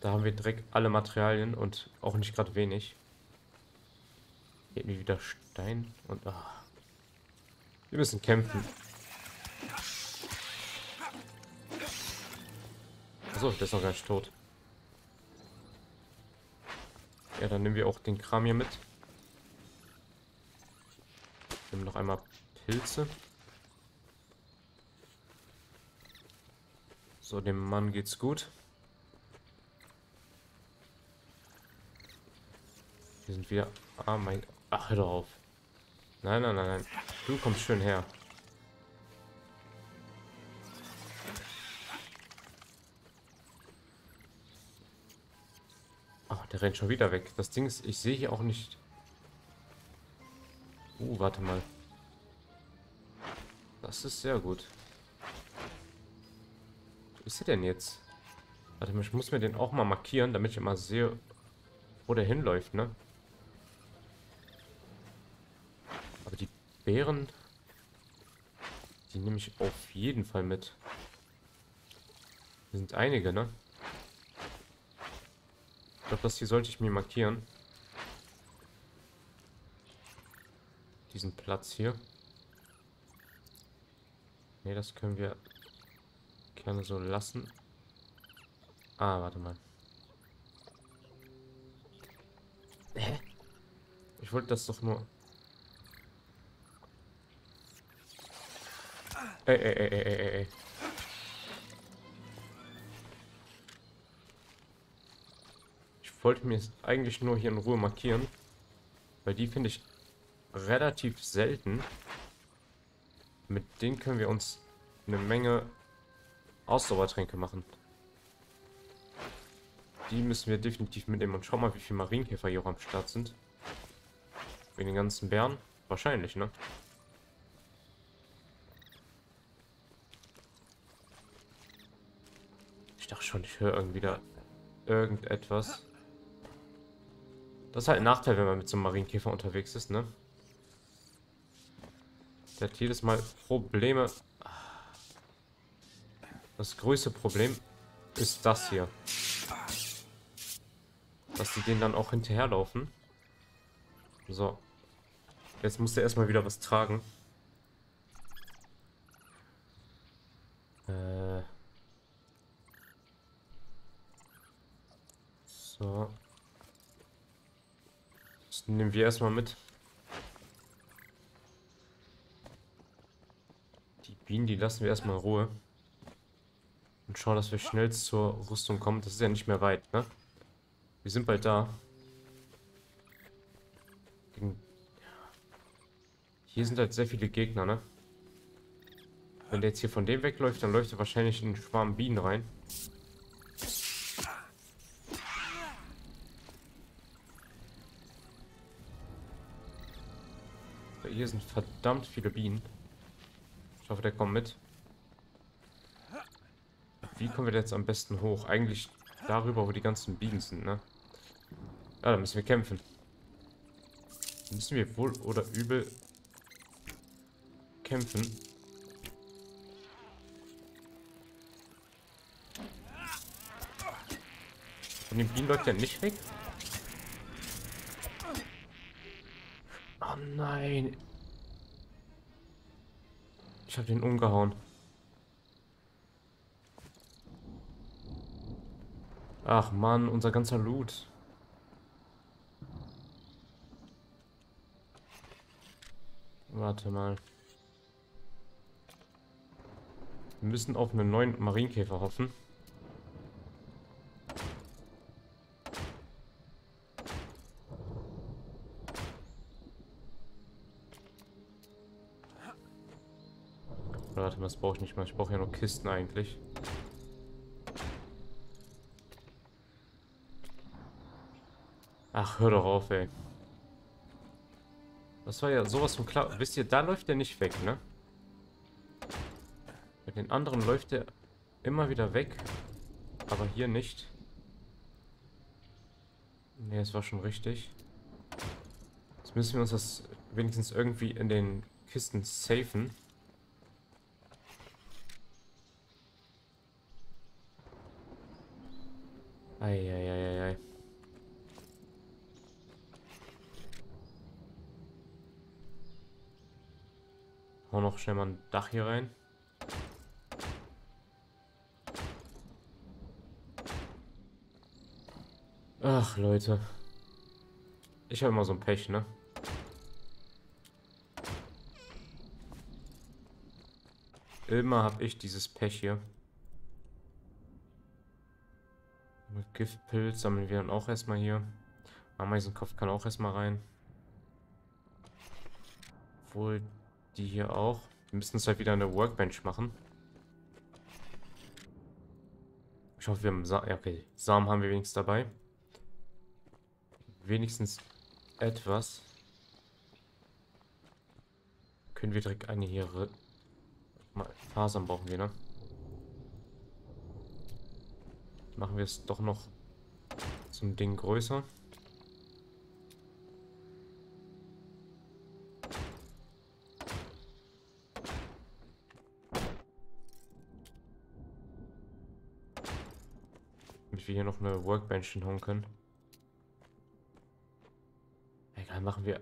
Da haben wir direkt alle Materialien und auch nicht gerade wenig. Hier irgendwie wieder Stein und... Oh. Wir müssen kämpfen. Achso, der ist noch gar nicht tot. Ja, dann nehmen wir auch den Kram hier mit. Nehmen noch einmal Pilze. So, dem Mann geht's gut. Hier sind wieder... Ah, mein... Ach, hör doch auf. Nein, nein, nein, nein. Du kommst schön her. Ach, der rennt schon wieder weg. Das Ding ist, ich sehe hier auch nicht, Uh, warte mal. Das ist sehr gut. Wo ist er denn jetzt? Warte mal, ich muss mir den auch mal markieren, damit ich immer sehe, wo der hinläuft, ne? Aber die Beeren, die nehme ich auf jeden Fall mit. Hier sind einige, ne? Ich glaube, das hier sollte ich mir markieren. Diesen Platz hier. Ne, das können wir gerne so lassen. Ah, warte mal. Hä? Ich wollte das doch nur... Ey, ey, ey, ey, ey, ey. Ich wollte mir jetzt eigentlich nur hier in Ruhe markieren. Weil die finde ich relativ selten. Mit denen können wir uns eine Menge Ausdauertränke machen. Die müssen wir definitiv mitnehmen. Und schau mal, wie viele Marienkäfer hier auch am Start sind. Wegen den ganzen Bären. Wahrscheinlich, ne? Ich dachte schon, ich höre irgendwie da irgendetwas. Das ist halt ein Nachteil, wenn man mit so einem Marienkäfer unterwegs ist, ne? Der hat jedes Mal Probleme. Das größte Problem ist das hier. Dass die denen dann auch hinterherlaufen. So. Jetzt muss der erstmal wieder was tragen. Äh. So. Das nehmen wir erstmal mit. Die Bienen, die lassen wir erstmal in Ruhe. Und schauen, dass wir schnell zur Rüstung kommen. Das ist ja nicht mehr weit, ne? Wir sind bald da. Hier sind halt sehr viele Gegner, ne? Wenn der jetzt hier von dem wegläuft, dann läuft er wahrscheinlich in einen Schwarm Bienen rein. Hier sind verdammt viele Bienen. Ich hoffe, der kommt mit. Wie kommen wir jetzt am besten hoch? Eigentlich darüber, wo die ganzen Bienen sind, ne? Ja, da müssen wir kämpfen. Müssen wir wohl oder übel kämpfen. Von den Bienen läuft der nicht weg? Oh nein. Ich habe den umgehauen. Ach man, unser ganzer Loot. Warte mal. Wir müssen auf einen neuen Marienkäfer hoffen. Warte mal, das brauche ich nicht mal. Ich brauche ja nur Kisten eigentlich. Ach, hör doch auf, ey. Das war ja sowas von klar. Wisst ihr, da läuft der nicht weg, ne? Bei den anderen läuft der immer wieder weg. Aber hier nicht. Ne, das war schon richtig. Jetzt müssen wir uns das wenigstens irgendwie in den Kisten safen. Eieieiei. Hau noch schnell mal ein Dach hier rein. Ach, Leute. Ich habe immer so ein Pech, ne? Immer habe ich dieses Pech hier. Mit Giftpilz sammeln wir dann auch erstmal hier. Ameisenkopf kann auch erstmal rein. Obwohl... Die hier auch. Wir müssen es halt wieder eine Workbench machen. Ich hoffe, wir haben Sa ja, okay. Samen haben wir wenigstens dabei. Wenigstens etwas. Können wir direkt eine hier... Mal, Fasern brauchen wir, ne? Machen wir es doch noch zum Ding größer. Damit wir hier noch eine Workbench hinhauen können. Egal, machen wir...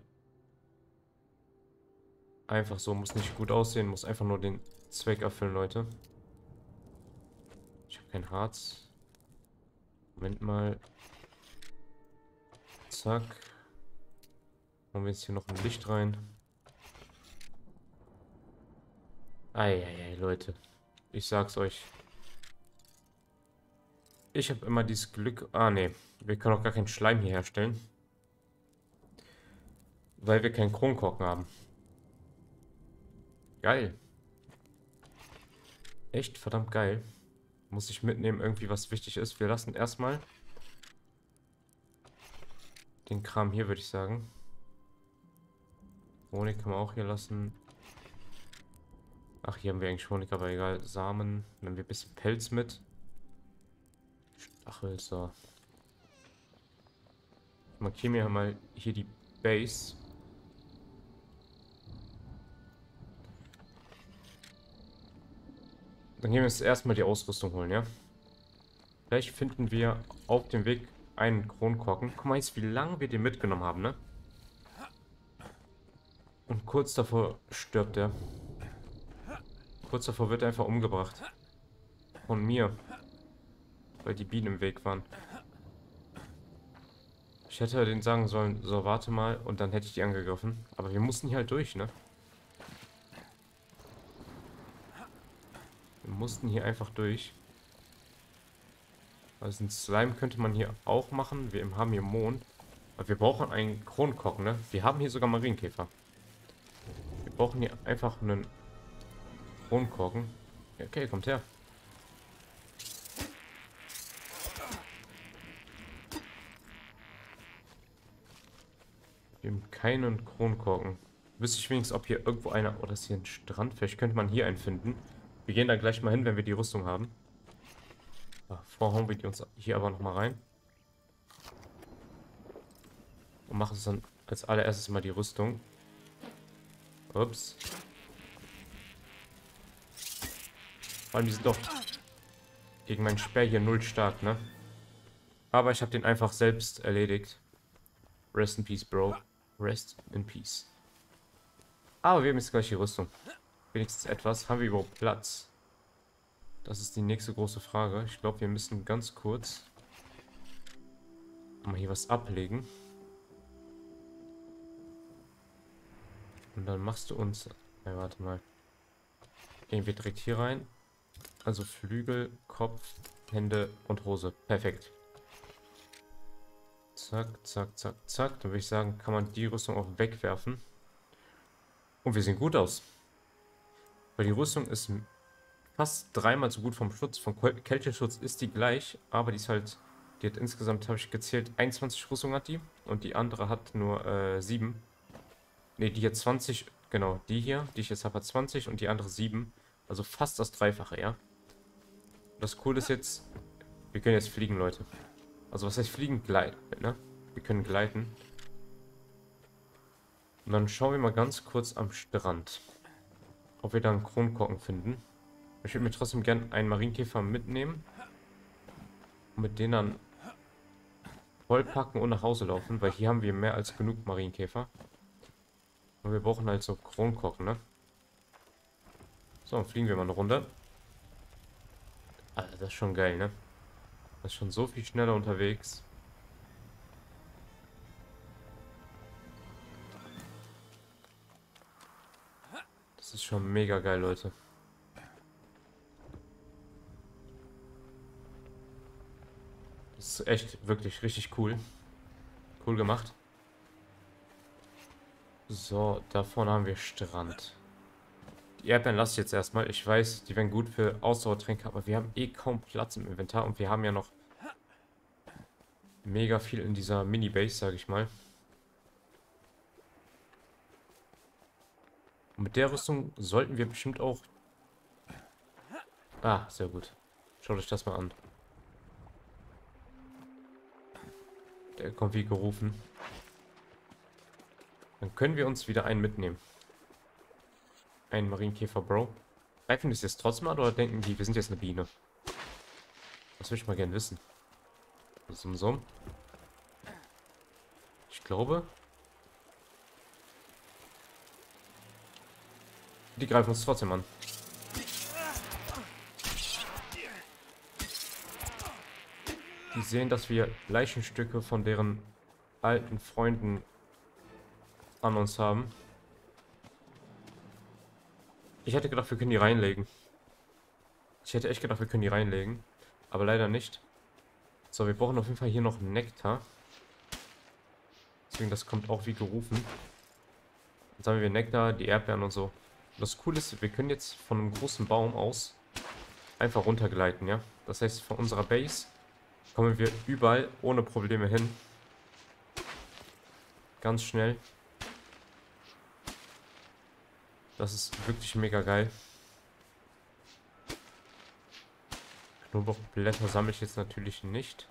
Einfach so, muss nicht gut aussehen, muss einfach nur den Zweck erfüllen, Leute. Ich habe kein Harz. Moment mal. Zack. Machen wir jetzt hier noch ein Licht rein. Eieiei, Leute. Ich sag's euch. Ich habe immer dieses Glück... Ah, nee. Wir können auch gar keinen Schleim hier herstellen. Weil wir keinen Kronkorken haben. Geil. Echt verdammt geil. Muss ich mitnehmen, irgendwie was wichtig ist. Wir lassen erstmal den Kram hier, würde ich sagen. Honig kann man auch hier lassen. Ach, hier haben wir eigentlich Honig, aber egal. Samen. Nehmen wir ein bisschen Pelz mit. Stachelser. Ich markiere mir mal hier die Base. Dann gehen wir jetzt erstmal die Ausrüstung holen, ja? Vielleicht finden wir auf dem Weg einen Kronkorken. Guck mal jetzt, wie lange wir den mitgenommen haben, ne? Und kurz davor stirbt er. Kurz davor wird er einfach umgebracht. Von mir. Weil die Bienen im Weg waren. Ich hätte denen sagen sollen, so warte mal, und dann hätte ich die angegriffen. Aber wir mussten hier halt durch, ne? Wir mussten hier einfach durch. Also ein Slime könnte man hier auch machen. Wir haben hier Mond. Aber wir brauchen einen Kronkorken, ne? Wir haben hier sogar Marienkäfer. Wir brauchen hier einfach einen Kronkorken. Okay, kommt her. Wir haben keinen Kronkorken. Wüsste ich wenigstens, ob hier irgendwo einer... Oh, das ist hier ein Strand. Vielleicht könnte man hier einen finden. Wir gehen da gleich mal hin, wenn wir die Rüstung haben. Vorher hauen wir die uns hier aber nochmal rein. Und machen uns dann als allererstes mal die Rüstung. Ups. Vor allem, die sind doch gegen meinen Speer hier null stark, ne? Aber ich habe den einfach selbst erledigt. Rest in peace, Bro. Rest in peace. Aber wir haben jetzt gleich die Rüstung. Wenigstens etwas. Haben wir überhaupt Platz? Das ist die nächste große Frage. Ich glaube, wir müssen ganz kurz mal hier was ablegen. Und dann machst du uns... Hey, warte mal. Gehen wir direkt hier rein. Also Flügel, Kopf, Hände und Hose. Perfekt. Zack, zack, zack, zack. Dann würde ich sagen, kann man die Rüstung auch wegwerfen. Und wir sehen gut aus. Weil die Rüstung ist fast dreimal so gut vom Schutz. Vom Kälteschutz ist die gleich, aber die ist halt, die hat insgesamt, habe ich gezählt, einundzwanzig Rüstung hat die. Und die andere hat nur äh, sieben. Ne, die hat zwanzig, genau, die hier, die ich jetzt habe, hat zwanzig und die andere sieben. Also fast das Dreifache, ja. Das Coole ist jetzt, wir können jetzt fliegen, Leute. Also was heißt fliegen? Gleiten, ne? Wir können gleiten. Und dann schauen wir mal ganz kurz am Strand, ob wir da einen Kronkorken finden. Ich würde mir trotzdem gerne einen Marienkäfer mitnehmen. Und mit denen dann vollpacken und nach Hause laufen, weil hier haben wir mehr als genug Marienkäfer. Und wir brauchen halt so Kronkorken, ne? So, dann fliegen wir mal eine Runde. Alter, das ist schon geil, ne? Das ist schon so viel schneller unterwegs. Das ist schon mega geil, Leute. Das ist echt wirklich richtig cool. Cool gemacht. So, da vorne haben wir Strand. Die Erdbeeren lasse ich jetzt erstmal. Ich weiß, die wären gut für Ausdauertränke, aber wir haben eh kaum Platz im Inventar und wir haben ja noch mega viel in dieser Mini-Base, sage ich mal. Und mit der Rüstung sollten wir bestimmt auch... Ah, sehr gut. Schaut euch das mal an. Der kommt wie gerufen. Dann können wir uns wieder einen mitnehmen. Einen Marienkäfer, Bro. Greifen die es jetzt trotzdem an oder denken die, wir sind jetzt eine Biene? Das würde ich mal gerne wissen. So, so. Ich glaube... Die greifen uns trotzdem an. Die sehen, dass wir Leichenstücke von deren alten Freunden an uns haben. Ich hätte gedacht, wir können die reinlegen. Ich hätte echt gedacht, wir können die reinlegen. Aber leider nicht. So, wir brauchen auf jeden Fall hier noch Nektar. Deswegen, das kommt auch wie gerufen. Jetzt haben wir Nektar, die Erdbeeren und so. Und das Coole ist, wir können jetzt von einem großen Baum aus einfach runtergleiten, ja. Das heißt, von unserer Base kommen wir überall ohne Probleme hin. Ganz schnell. Das ist wirklich mega geil. Knoblauchblätter sammle ich jetzt natürlich nicht.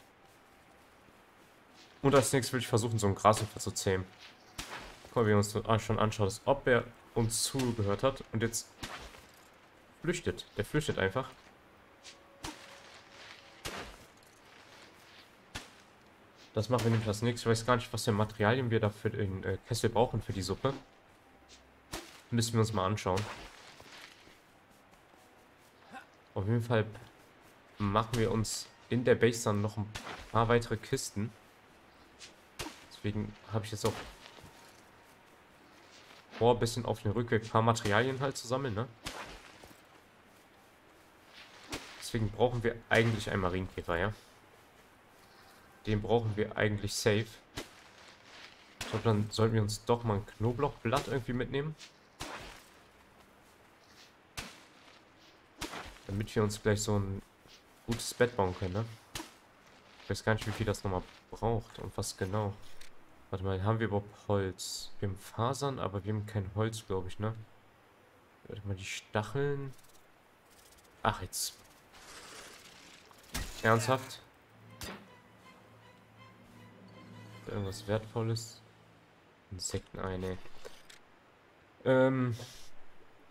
Und als nächstes will ich versuchen, so einen Grashüpfer zu zähmen. Guck mal, wie er uns schon anschaut, ist, ob er uns zugehört hat. Und jetzt flüchtet. Der flüchtet einfach. Das machen wir nämlich als nächstes. Ich weiß gar nicht, was für Materialien wir dafür in den Kessel brauchen für die Suppe. Müssen wir uns mal anschauen. Auf jeden Fall machen wir uns in der Base dann noch ein paar weitere Kisten. Deswegen habe ich jetzt auch vor, ein bisschen auf den Rückweg ein paar Materialien halt zu sammeln, ne? Deswegen brauchen wir eigentlich einen Marienkäfer, ja? Den brauchen wir eigentlich safe. Ich glaube, dann sollten wir uns doch mal ein Knoblauchblatt irgendwie mitnehmen. Damit wir uns gleich so ein gutes Bett bauen können, ne? Ich weiß gar nicht, wie viel das nochmal braucht und was genau. Warte mal, haben wir überhaupt Holz? Wir haben Fasern, aber wir haben kein Holz, glaube ich, ne? Warte mal, die Stacheln... Ach, jetzt. Ernsthaft? Ist irgendwas Wertvolles? Insektenei, ne? Ähm...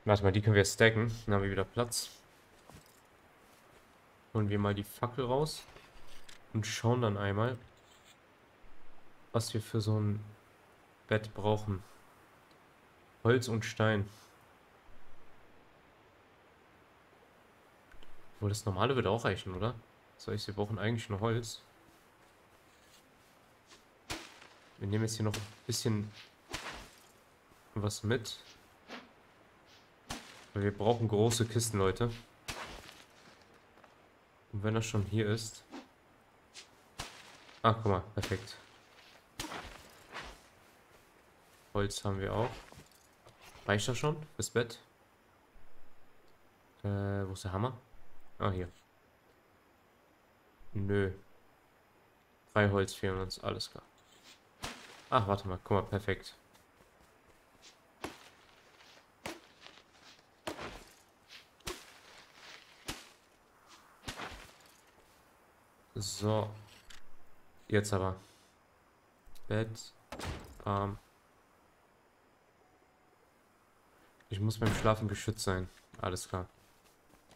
Warte mal, die können wir stacken. Dann haben wir wieder Platz. Holen wir mal die Fackel raus und schauen dann einmal, was wir für so ein Bett brauchen. Holz und Stein. Obwohl, das normale würde auch reichen, oder? Das heißt, wir brauchen eigentlich nur Holz. Wir nehmen jetzt hier noch ein bisschen was mit. Weil wir brauchen große Kisten, Leute. Und wenn das schon hier ist... Ah, guck mal, perfekt. Holz haben wir auch. Reicht das schon fürs Bett? Äh, wo ist der Hammer? Ah, hier. Nö. Drei Holz fehlen uns, alles klar. Ach, warte mal, guck mal, perfekt. So. Jetzt aber. Bett. Bam. Ich muss beim Schlafen geschützt sein. Alles klar.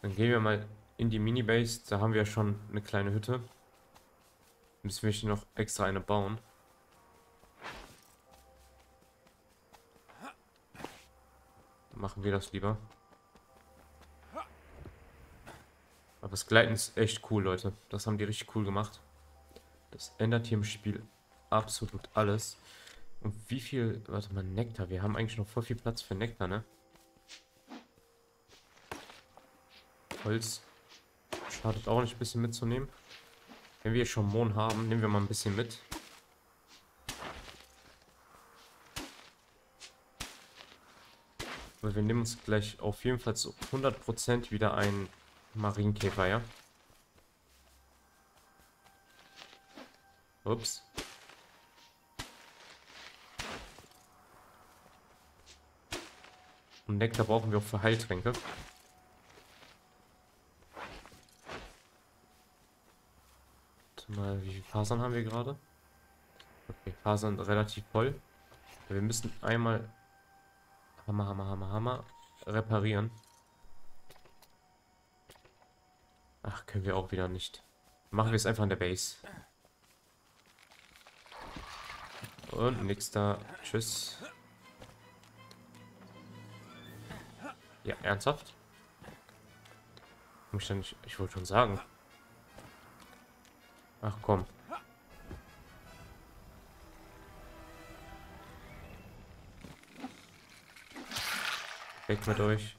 Dann gehen wir mal in die Minibase. Da haben wir ja schon eine kleine Hütte. Müssen wir hier noch extra eine bauen. Dann machen wir das lieber. Aber das Gleiten ist echt cool, Leute. Das haben die richtig cool gemacht. Das ändert hier im Spiel absolut alles. Und wie viel... Warte mal, Nektar. Wir haben eigentlich noch voll viel Platz für Nektar, ne? Holz schadet auch nicht, ein bisschen mitzunehmen. Wenn wir schon Mohn haben, nehmen wir mal ein bisschen mit. Weil wir nehmen uns gleich auf jeden Fall zu hundert Prozent wieder einen Marienkäfer, ja? Ups. Und Nektar brauchen wir auch für Heiltränke. Warte mal, wie viele Fasern haben wir gerade? Okay, Fasern relativ voll. Wir müssen einmal Hammer, Hammer, Hammer, Hammer reparieren. Ach, können wir auch wieder nicht. Machen wir es einfach in der Base. Und nix da. Tschüss. Ja, ernsthaft? Ich, nicht, ich wollte schon sagen. Ach komm. Weg mit euch.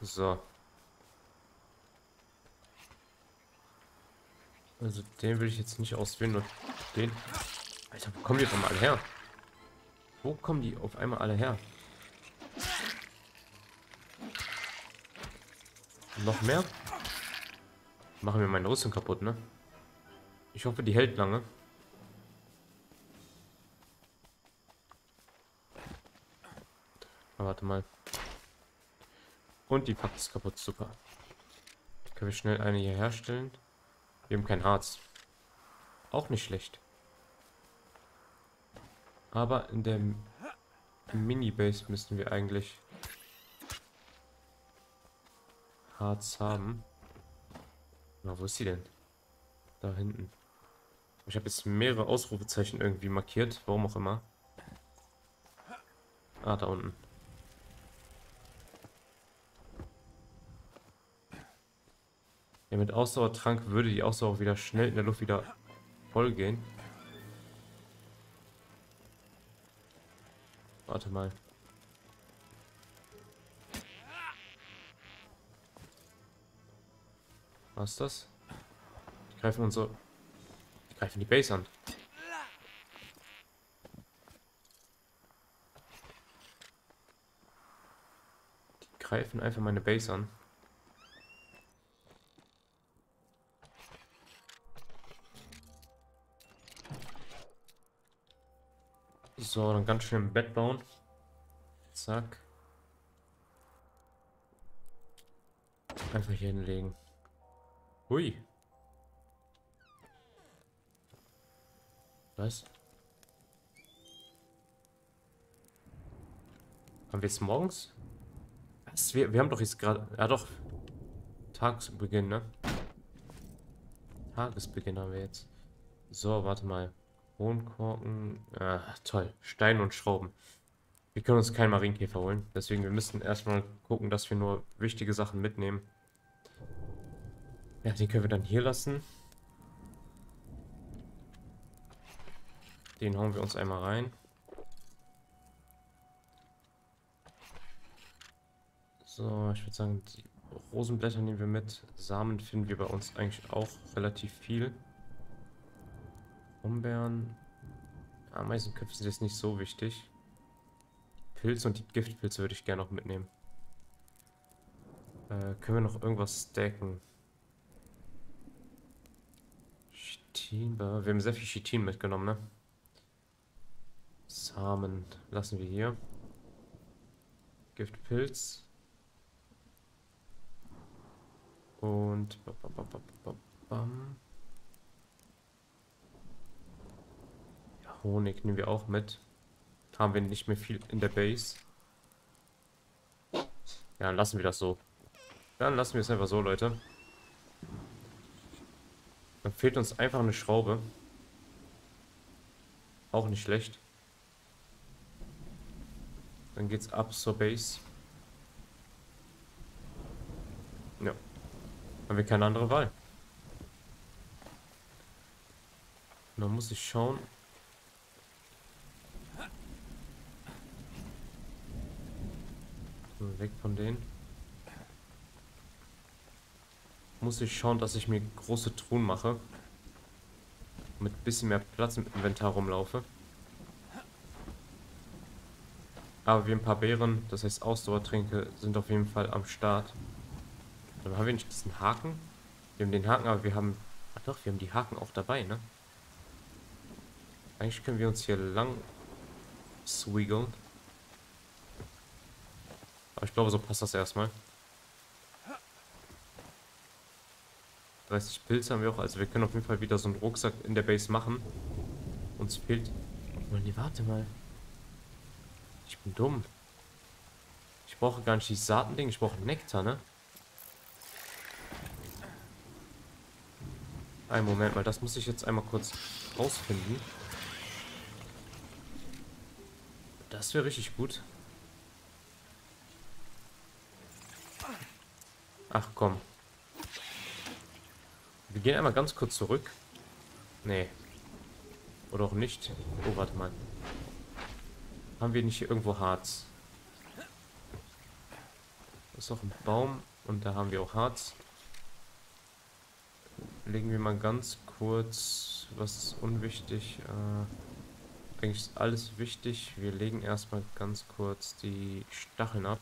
So. Also den will ich jetzt nicht auswählen und den. Alter, wo kommen die von alle her? Wo kommen die auf einmal alle her? Noch mehr? Machen wir meine Rüstung kaputt, ne? Ich hoffe, die hält lange. Aber warte mal. Und die Pack ist kaputt, super. Können wir schnell eine hier herstellen? Wir haben kein Harz. Auch nicht schlecht. Aber in der Mini-Base müssten wir eigentlich Harz haben. Na, wo ist sie denn? Da hinten. Ich habe jetzt mehrere Ausrufezeichen irgendwie markiert. Warum auch immer. Ah, da unten. Ja, mit Ausdauertrank würde die Ausdauer wieder schnell in der Luft wieder voll gehen. Warte mal. Was ist das? Die greifen unsere... Die greifen die Base an. Die greifen einfach meine Base an. So, dann ganz schön im Bett bauen. Zack. Einfach hier hinlegen. Hui. Was? Haben wir jetzt morgens? Was? Wir, wir haben doch jetzt gerade... Ja doch. Tagesbeginn, ne? Tagesbeginn haben wir jetzt. So, warte mal. Kronkorken, ah, toll. Stein und Schrauben. Wir können uns keinen Marienkäfer holen. Deswegen, wir müssen erstmal gucken, dass wir nur wichtige Sachen mitnehmen. Ja, den können wir dann hier lassen. Den hauen wir uns einmal rein. So, ich würde sagen, die Rosenblätter nehmen wir mit. Samen finden wir bei uns eigentlich auch relativ viel. Brombeeren. Ameisenköpfe sind jetzt nicht so wichtig. Pilze und die Giftpilze würde ich gerne noch mitnehmen. Äh, können wir noch irgendwas stacken? Chitin. Wir haben sehr viel Chitin mitgenommen, ne? Samen lassen wir hier. Giftpilz. Und... Bam. Honig nehmen wir auch mit. Haben wir nicht mehr viel in der Base. Ja, dann lassen wir das so. Dann lassen wir es einfach so, Leute. Dann fehlt uns einfach eine Schraube. Auch nicht schlecht. Dann geht's ab zur Base. Ja. Haben wir keine andere Wahl. Und dann muss ich schauen... Weg von denen. Muss ich schauen, dass ich mir große Truhen mache. Mit ein bisschen mehr Platz im Inventar rumlaufe. Aber wir ein paar Beeren, das heißt Ausdauertränke, sind auf jeden Fall am Start. Dann haben wir nicht diesen Haken. Wir haben den Haken, aber wir haben... Ach doch, wir haben die Haken auch dabei, ne? Eigentlich können wir uns hier lang Swiggle. Aber ich glaube, so passt das erstmal. dreißig Pilze haben wir auch. Also wir können auf jeden Fall wieder so einen Rucksack in der Base machen. Uns fehlt... Nee, warte mal. Ich bin dumm. Ich brauche gar nicht die Saatending. Ich brauche Nektar, ne? Ein Moment mal. Das muss ich jetzt einmal kurz rausfinden. Das wäre richtig gut. Ach komm. Wir gehen einmal ganz kurz zurück. Nee. Oder auch nicht. Oh, warte mal. Haben wir nicht hier irgendwo Harz? Das ist auch ein Baum. Und da haben wir auch Harz. Legen wir mal ganz kurz. Was ist unwichtig? Äh, eigentlich ist alles wichtig. Wir legen erstmal ganz kurz die Stacheln ab.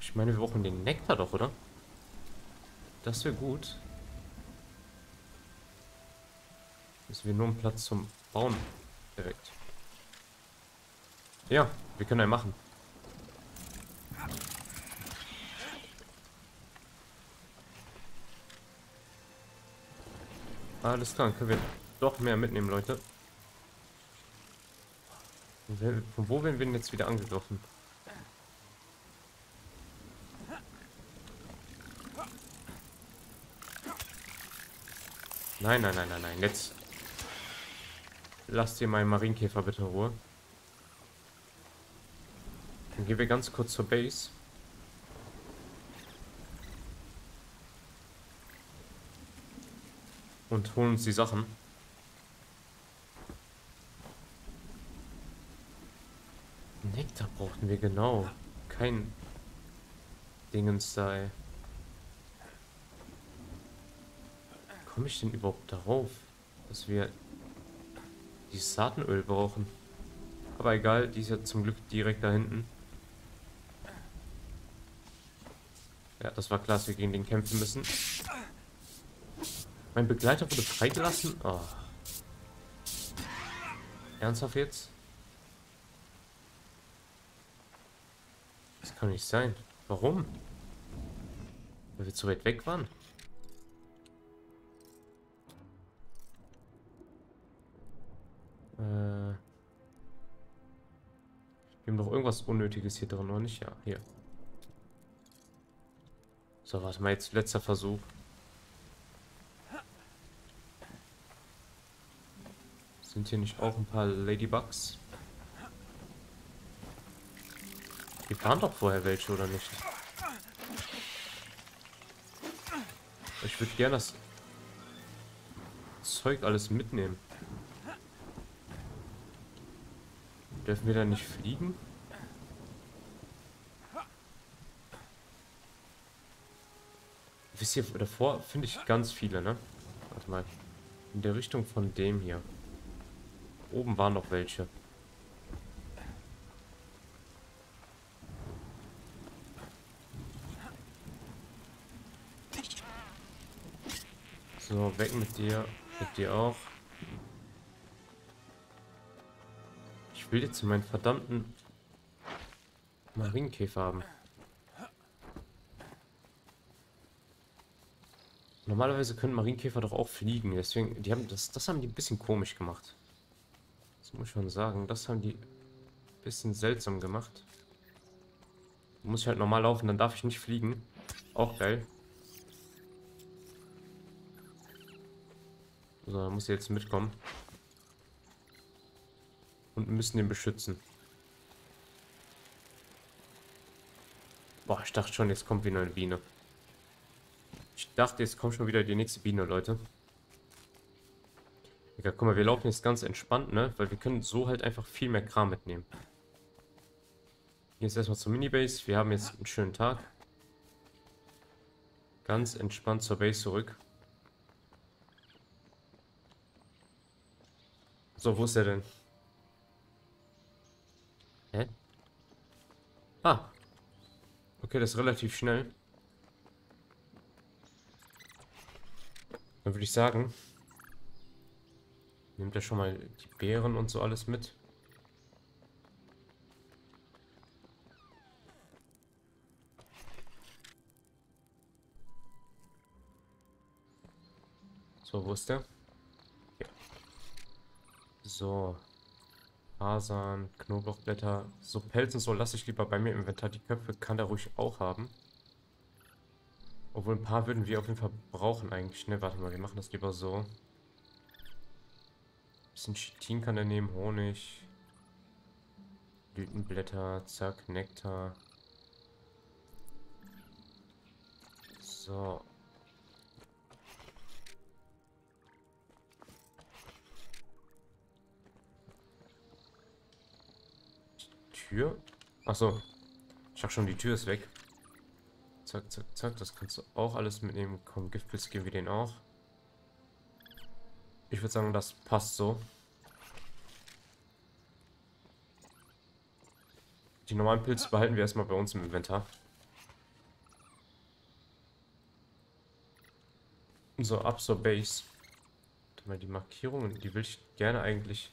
Ich meine, wir brauchen den Nektar doch, oder? Das wäre gut. Müssen wir nur einen Platz zum Bauen direkt. Ja, wir können einen machen. Alles klar, dann können wir doch mehr mitnehmen, Leute. Von wo werden wir denn jetzt wieder angegriffen? Nein, nein, nein, nein, nein. Jetzt lasst ihr meinen Marienkäfer bitte in Ruhe. Dann gehen wir ganz kurz zur Base. Und holen uns die Sachen. Nektar brauchten wir genau. Kein Dingens da, ey. Komme ich denn überhaupt darauf, dass wir die Saatenöl brauchen? Aber egal, die ist ja zum Glück direkt da hinten. Ja, das war klar, dass wir gegen den kämpfen müssen. Mein Begleiter wurde freigelassen? Oh. Ernsthaft jetzt? Das kann nicht sein. Warum? Weil wir zu weit weg waren? Wir haben doch irgendwas Unnötiges hier drin, oder nicht? Ja, hier. So, warte mal, jetzt letzter Versuch. Sind hier nicht auch ein paar Ladybugs? Hier waren doch vorher welche, oder nicht? Ich würde gerne das Zeug alles mitnehmen. Dürfen wir da nicht fliegen? Wisst ihr, davor finde ich ganz viele, ne? Warte mal. In der Richtung von dem hier. Oben waren noch welche. So, weg mit dir. Mit dir auch. Ich will jetzt meinen verdammten Marienkäfer haben. Normalerweise können Marienkäfer doch auch fliegen, deswegen, die haben das, das haben die ein bisschen komisch gemacht. Das muss ich schon sagen, das haben die ein bisschen seltsam gemacht. Muss ich halt normal laufen, dann darf ich nicht fliegen. Auch geil. So, dann muss ich jetzt mitkommen. Und müssen den beschützen. Boah, ich dachte schon, jetzt kommt wieder eine Biene. Ich dachte, jetzt kommt schon wieder die nächste Biene, Leute. Egal, guck mal, wir laufen jetzt ganz entspannt, ne? Weil wir können so halt einfach viel mehr Kram mitnehmen. Hier ist erstmal zur Minibase. Wir haben jetzt einen schönen Tag. Ganz entspannt zur Base zurück. So, wo ist er denn? Hä? Ah. Okay, das ist relativ schnell. Dann würde ich sagen, nehmt ja schon mal die Beeren und so alles mit. So, wo ist der? Ja. So. Fasern, Knoblauchblätter. So Pelzen, so lasse ich lieber bei mir im Inventar. Die Köpfe kann er ruhig auch haben. Obwohl ein paar würden wir auf jeden Fall brauchen eigentlich. Ne, warte mal, wir machen das lieber so. Ein bisschen Chitin kann er nehmen, Honig. Blütenblätter, zack, Nektar. So. Tür? Achso. Ich dachte schon, die Tür ist weg. Zack, zack, zack. Das kannst du auch alles mitnehmen. Komm, Giftpilz geben wir den auch. Ich würde sagen, das passt so. Die normalen Pilze behalten wir erstmal bei uns im Inventar. So, ab zur Base. Die Markierungen, die will ich gerne eigentlich.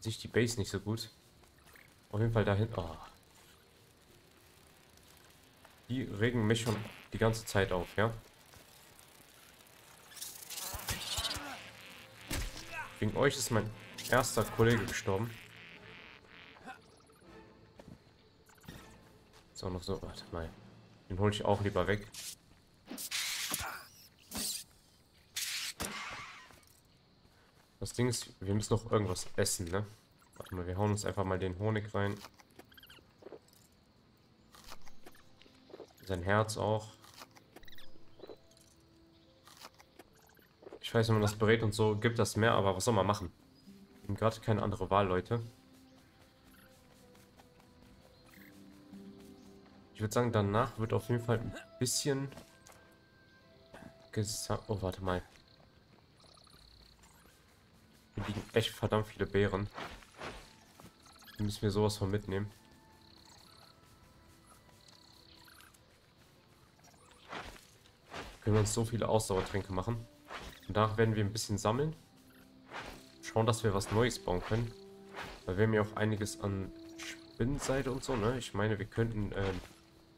Sehe ich die Base nicht so gut. Auf jeden Fall dahin. Oh. Die regen mich schon die ganze Zeit auf, ja? Wegen euch ist mein erster Kollege gestorben. Ist auch noch so. Warte mal. Den hole ich auch lieber weg. Das Ding ist, wir müssen noch irgendwas essen, ne? Warte mal, wir hauen uns einfach mal den Honig rein. Sein Herz auch. Ich weiß, wenn man das berät und so, gibt das mehr, aber was soll man machen? Wir haben gerade keine andere Wahl, Leute. Ich würde sagen, danach wird auf jeden Fall ein bisschen gesagt. Oh, warte mal. Hier liegen echt verdammt viele Beeren. Müssen wir sowas von mitnehmen. Können wir uns so viele Ausdauertränke machen. Und danach werden wir ein bisschen sammeln. Schauen, dass wir was Neues bauen können. Weil wir haben ja auch einiges an Spinnenseide und so, ne? Ich meine, wir könnten äh,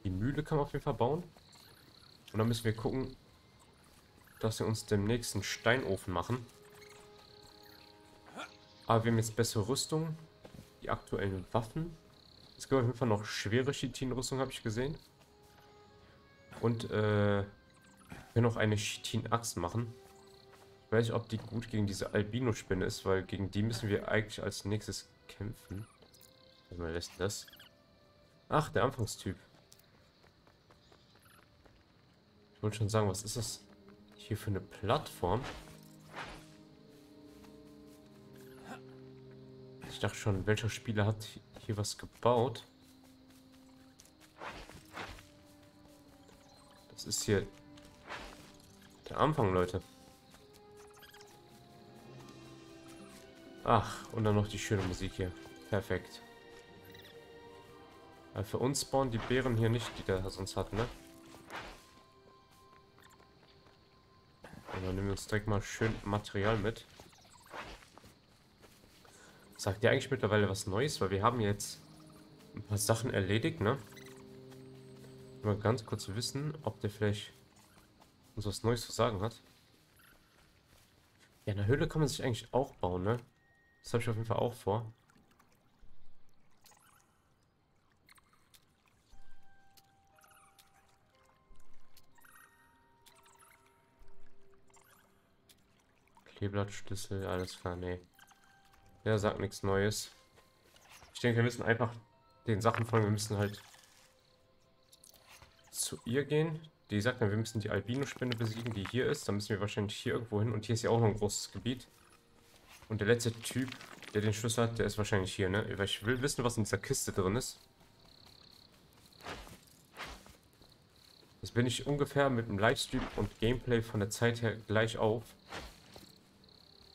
die Mühle kann man auf jeden Fall bauen. Und dann müssen wir gucken, dass wir uns dem nächsten Steinofen machen. Aber wir haben jetzt bessere Rüstung. Die aktuellen Waffen. Es gibt auf jeden Fall noch schwere Chitin-Rüstung, habe ich gesehen. Und äh, wir können auch eine Chitin-Axt machen. Ich weiß nicht, ob die gut gegen diese Albino-Spinne ist, weil gegen die müssen wir eigentlich als nächstes kämpfen. Also man lässt das. Ach, der Anfangstyp. Ich wollte schon sagen, was ist das hier für eine Plattform? Ich dachte schon, welcher Spieler hat hier was gebaut? Das ist hier der Anfang, Leute. Ach, und dann noch die schöne Musik hier. Perfekt. Aber für uns spawnen die Beeren hier nicht, die der sonst hat, ne? Und dann nehmen wir uns direkt mal schön Material mit. Sagt ihr eigentlich mittlerweile was Neues? Weil wir haben jetzt ein paar Sachen erledigt, ne? Mal ganz kurz wissen, ob der vielleicht uns was Neues zu sagen hat. Ja, eine Höhle kann man sich eigentlich auch bauen, ne? Das habe ich auf jeden Fall auch vor. Kleeblattschlüssel, alles klar, ne. Der sagt nichts Neues. Ich denke, wir müssen einfach den Sachen folgen. Wir müssen halt zu ihr gehen. Die sagt mir, wir müssen die Albino-Spinne besiegen, die hier ist. Dann müssen wir wahrscheinlich hier irgendwo hin. Und hier ist ja auch noch ein großes Gebiet. Und der letzte Typ, der den Schlüssel hat, der ist wahrscheinlich hier, ne? Weil ich will wissen, was in dieser Kiste drin ist. Jetzt bin ich ungefähr mit dem Livestream und Gameplay von der Zeit her gleich auf.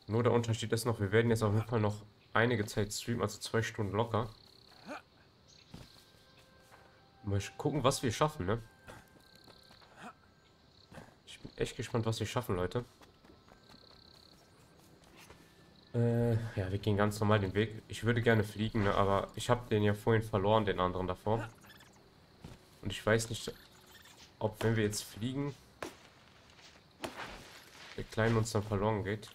Nur der Unterschied ist noch, wir werden jetzt auf jeden Fall noch einige Zeit streamen, also zwei Stunden locker. Mal gucken, was wir schaffen, ne? Ich bin echt gespannt, was wir schaffen, Leute. Äh, ja, wir gehen ganz normal den Weg. Ich würde gerne fliegen, ne, aber ich habe den ja vorhin verloren, den anderen davor. Und ich weiß nicht, ob wenn wir jetzt fliegen, der Kleine uns dann verloren geht.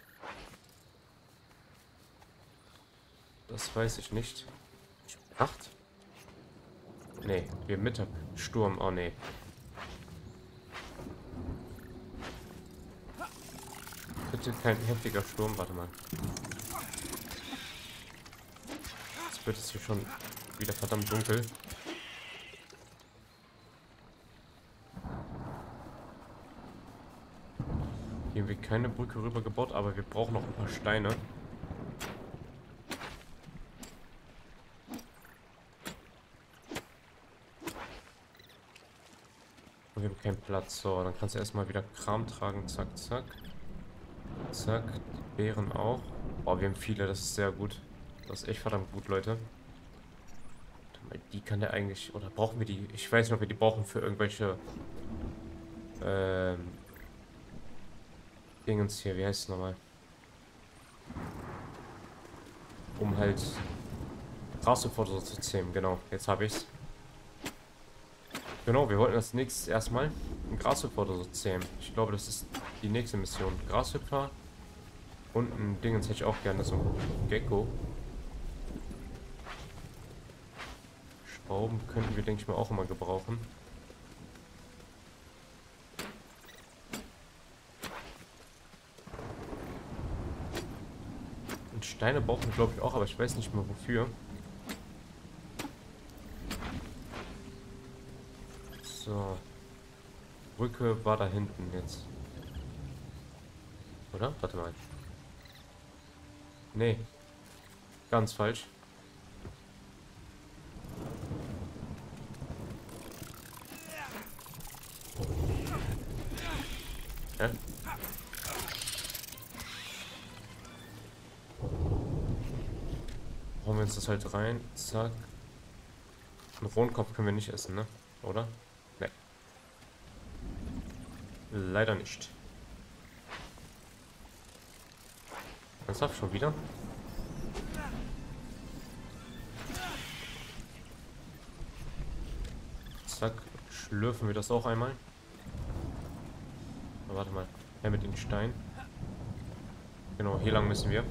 Das weiß ich nicht. Nacht? Ne, wir Mittag. Sturm, oh ne. Bitte kein heftiger Sturm, warte mal. Jetzt wird es hier schon wieder verdammt dunkel. Hier haben wir keine Brücke rüber gebaut, aber wir brauchen noch ein paar Steine. Und wir haben keinen Platz. So, dann kannst du erstmal wieder Kram tragen. Zack, zack. Zack, die Beeren auch. Oh, wir haben viele, das ist sehr gut. Das ist echt verdammt gut, Leute. Die kann der eigentlich... Oder brauchen wir die? Ich weiß nicht, ob wir die brauchen für irgendwelche... Ähm... Dingens hier, wie heißt es nochmal? Um halt... Grashüpfer zu zähmen, genau. Jetzt habe ich's. Genau, wir wollten als nächstes erstmal einen Grashüpfer oder so zähmen. Ich glaube, das ist die nächste Mission. Grashüpfer und ein Dingens hätte ich auch gerne, so ein Gecko. Schrauben könnten wir, denke ich mal, auch immer gebrauchen. Und Steine brauchen wir, glaube ich, auch, aber ich weiß nicht mehr wofür. So. Brücke war da hinten jetzt. Oder? Warte mal. Nee. Ganz falsch. Hä? Hauen wir uns das halt rein. Zack. Einen Rohnkopf können wir nicht essen, ne? Oder? Leider nicht. Ernsthaft schon wieder? Zack, schlürfen wir das auch einmal. Aber warte mal, her mit den Steinen. Genau, hier lang müssen wir.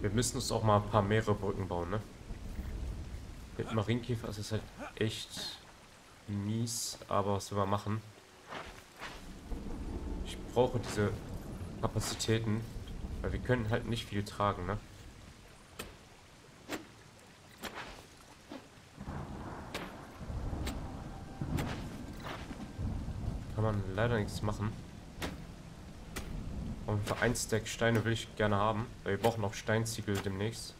Wir müssen uns auch mal ein paar mehrere Brücken bauen, ne? Mit Marienkäfer ist es halt echt mies, aber was will man machen? Ich brauche diese Kapazitäten, weil wir können halt nicht viel tragen, ne? Kann man leider nichts machen. Und für ein Stack Steine will ich gerne haben, weil wir brauchen auch Steinziegel demnächst.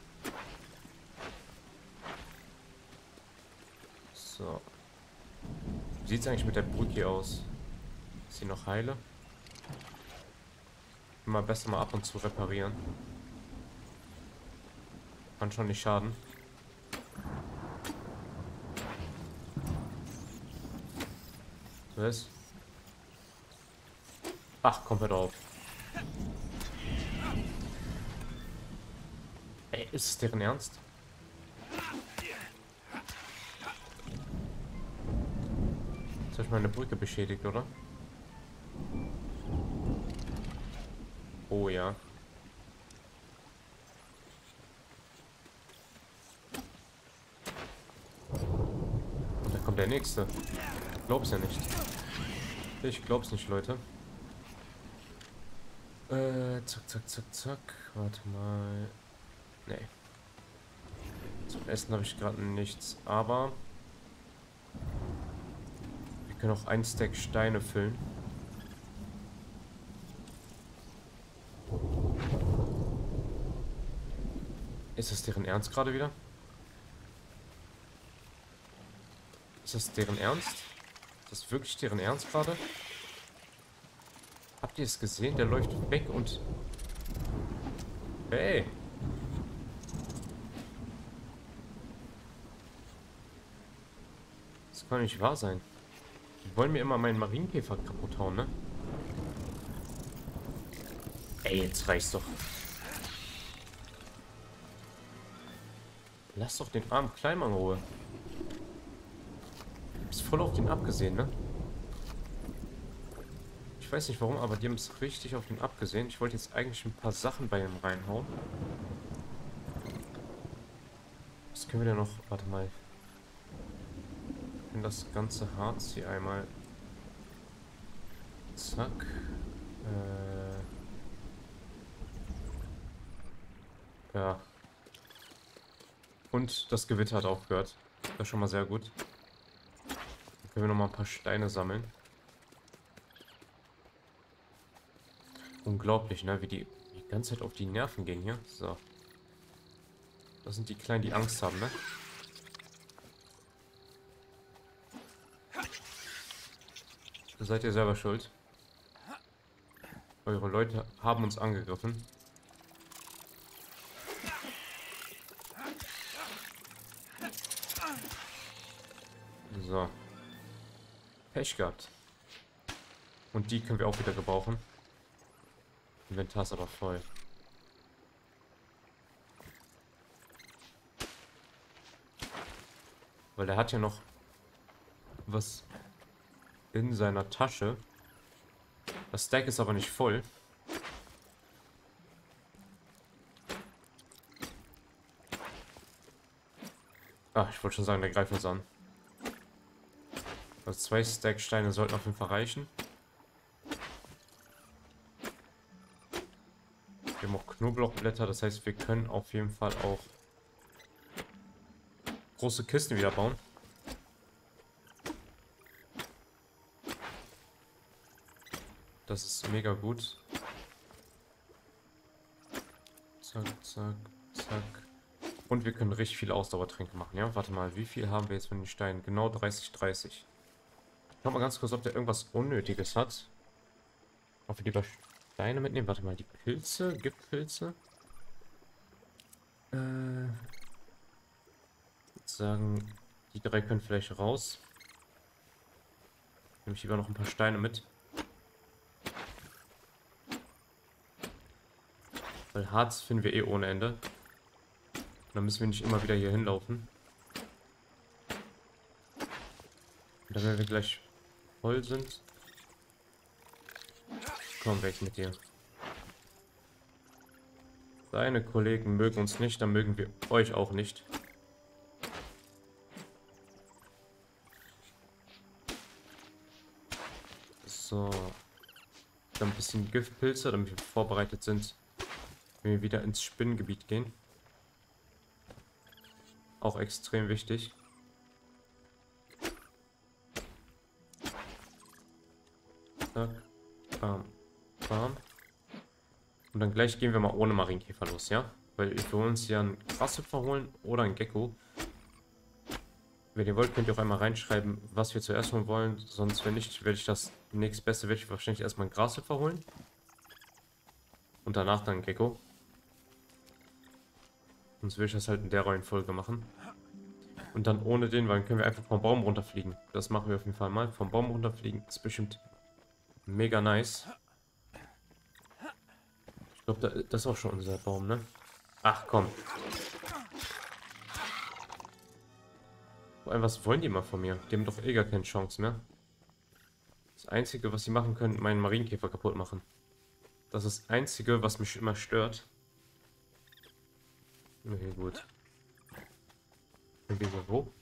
So. Wie sieht es eigentlich mit der Brücke hier aus? Ist sie noch heile? Immer besser mal ab und zu reparieren. Kann schon nicht schaden. Was? Ach, kommt er drauf. Ey, ist es deren Ernst? Jetzt habe ich meine Brücke beschädigt, oder? Oh ja. Und da kommt der nächste. Ich glaub's ja nicht. Ich glaub's nicht, Leute. Äh, zack, zack, zack, zack. Warte mal. Nee. Zum Essen habe ich gerade nichts, aber wir können auch ein Stack Steine füllen. Ist das deren Ernst gerade wieder? Ist das deren Ernst? Ist das wirklich deren Ernst gerade? Habt ihr es gesehen? Der läuft weg und... Hey! Das kann nicht wahr sein. Die wollen mir immer meinen Marienkäfer kaputt hauen, ne? Ey, jetzt reicht's doch. Lass doch den armen Kleinmann in Ruhe. Du bist voll auf den abgesehen, ne? Ich weiß nicht warum, aber die haben es richtig auf den abgesehen. Ich wollte jetzt eigentlich ein paar Sachen bei ihm reinhauen. Was können wir denn noch? Warte mal. In das ganze Harz hier einmal. Zack. Äh. Ja. Und das Gewitter hat aufgehört. Das ist schon mal sehr gut. Dann können wir nochmal ein paar Steine sammeln. Unglaublich, ne? Wie die die ganze Zeit auf die Nerven gehen hier. So. Das sind die Kleinen, die Angst haben, ne? Da seid ihr selber schuld. Eure Leute haben uns angegriffen. So. Pech gehabt. Und die können wir auch wieder gebrauchen. Inventar ist aber voll. Weil der hat ja noch was in seiner Tasche. Das Stack ist aber nicht voll. Ah, ich wollte schon sagen, der greift uns an. Also zwei Stack Steine sollten auf jeden Fall reichen. Wir haben auch Knoblauchblätter, das heißt, wir können auf jeden Fall auch große Kisten wieder bauen. Das ist mega gut. Zack, zack, zack. Und wir können richtig viele Ausdauertränke machen, ja? Warte mal, wie viel haben wir jetzt von den Steinen? Genau dreißig, dreißig. Schau mal ganz kurz, ob der irgendwas Unnötiges hat. Ob wir lieber Steine mitnehmen. Warte mal, die Pilze, Giftpilze. Äh. Ich würde sagen, die drei können vielleicht raus. Nehme ich lieber noch ein paar Steine mit. Weil Harz finden wir eh ohne Ende. Und dann müssen wir nicht immer wieder hier hinlaufen. Und dann, wenn wir gleich voll sind. Komm, weg mit dir. Deine Kollegen mögen uns nicht, dann mögen wir euch auch nicht. So. Dann ein bisschen Giftpilze, damit wir vorbereitet sind. Wenn wir wieder ins Spinnengebiet gehen. Auch extrem wichtig. Zack. Bam. Bam. Und dann gleich gehen wir mal ohne Marienkäfer los, ja? Weil wir uns ja einen Grashüpfer holen oder einen Gecko. Wenn ihr wollt, könnt ihr auch einmal reinschreiben, was wir zuerst holen wollen. Sonst, wenn nicht, werde ich das nächstbeste, werde ich wahrscheinlich erstmal einen Grashüpfer holen. Und danach dann einen Gecko. Sonst will ich das halt in der Reihenfolge machen. Und dann ohne den, weil dann können wir einfach vom Baum runterfliegen. Das machen wir auf jeden Fall mal. Vom Baum runterfliegen ist bestimmt mega nice. Ich glaube, das ist auch schon unser Baum, ne? Ach komm. Vor allem, was wollen die mal von mir? Die haben doch eh gar keine Chance mehr. Das Einzige, was sie machen können, meinen Marienkäfer kaputt machen. Das ist das Einzige, was mich immer stört. Okay, gut. Dann gehen wir wo?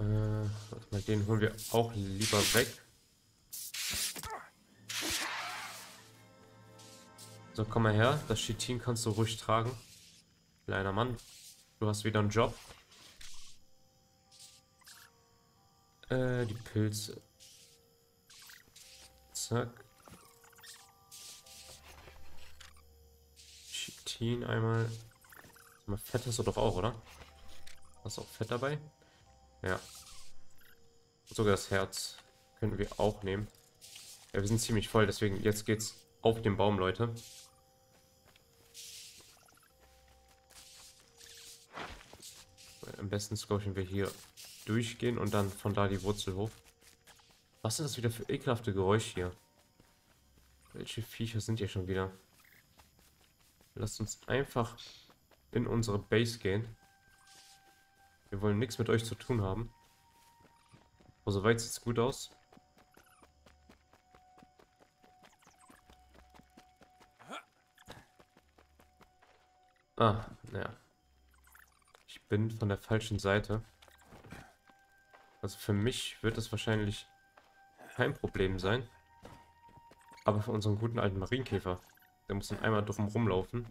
Äh, warte mal, den holen wir auch lieber weg. So, komm mal her. Das Chitin kannst du ruhig tragen. Kleiner Mann, du hast wieder einen Job. Äh, die Pilze. Zack. Chitin einmal. Fett hast du doch auch, oder? Hast du auch Fett dabei? Ja. Und sogar das Herz können wir auch nehmen. Ja, wir sind ziemlich voll, deswegen jetzt geht's auf den Baum, Leute. Am besten scrollen wir hier durchgehen und dann von da die Wurzel hoch. Was sind das wieder für ekelhafte Geräusche hier? Welche Viecher sind hier schon wieder? Lasst uns einfach in unsere Base gehen. Wir wollen nichts mit euch zu tun haben. Aber soweit sieht es gut aus. Ah, naja. Ich bin von der falschen Seite. Also für mich wird das wahrscheinlich kein Problem sein. Aber für unseren guten alten Marienkäfer. Der muss dann einmal drum rumlaufen.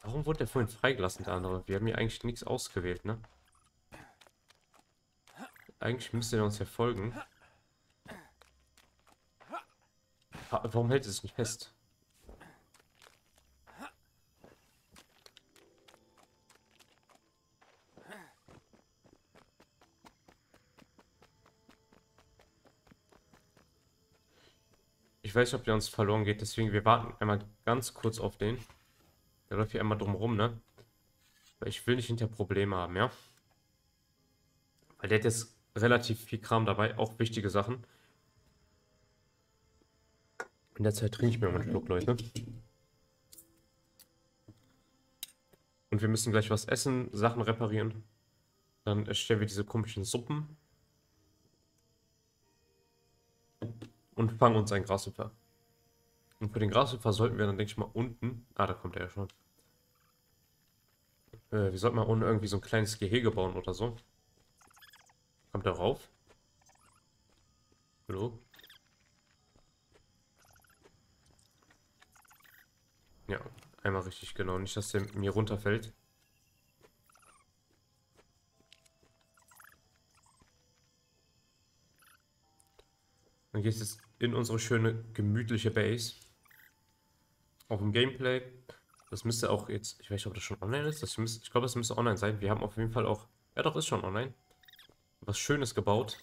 Warum wurde der vorhin freigelassen, der andere? Wir haben hier eigentlich nichts ausgewählt, ne? Eigentlich müsste er uns ja folgen. Warum hält es nicht fest? Ich weiß nicht, ob der uns verloren geht, deswegen wir warten einmal ganz kurz auf den. Der läuft hier einmal drum rum, ne? Weil ich will nicht hinterher Probleme haben, ja? Weil der hat jetzt relativ viel Kram dabei, auch wichtige Sachen. In der Zeit trinke ich mir mal einen Schluck, Leute. Und wir müssen gleich was essen, Sachen reparieren. Dann erstellen wir diese komischen Suppen. Und fangen uns einen Grashüpfer. Und für den Grashüpfer sollten wir dann, denke ich mal, unten... Ah, da kommt er ja schon. Äh, wir sollten mal unten irgendwie so ein kleines Gehege bauen oder so. Kommt er rauf? Hallo? Ja, einmal richtig genau. Nicht, dass der mir runterfällt. Dann geht es jetzt in unsere schöne, gemütliche Base. Auf dem Gameplay. Das müsste auch jetzt... Ich weiß nicht, ob das schon online ist. Das müsste, ich glaube, das müsste online sein. Wir haben auf jeden Fall auch... Ja doch, ist schon online. Was Schönes gebaut.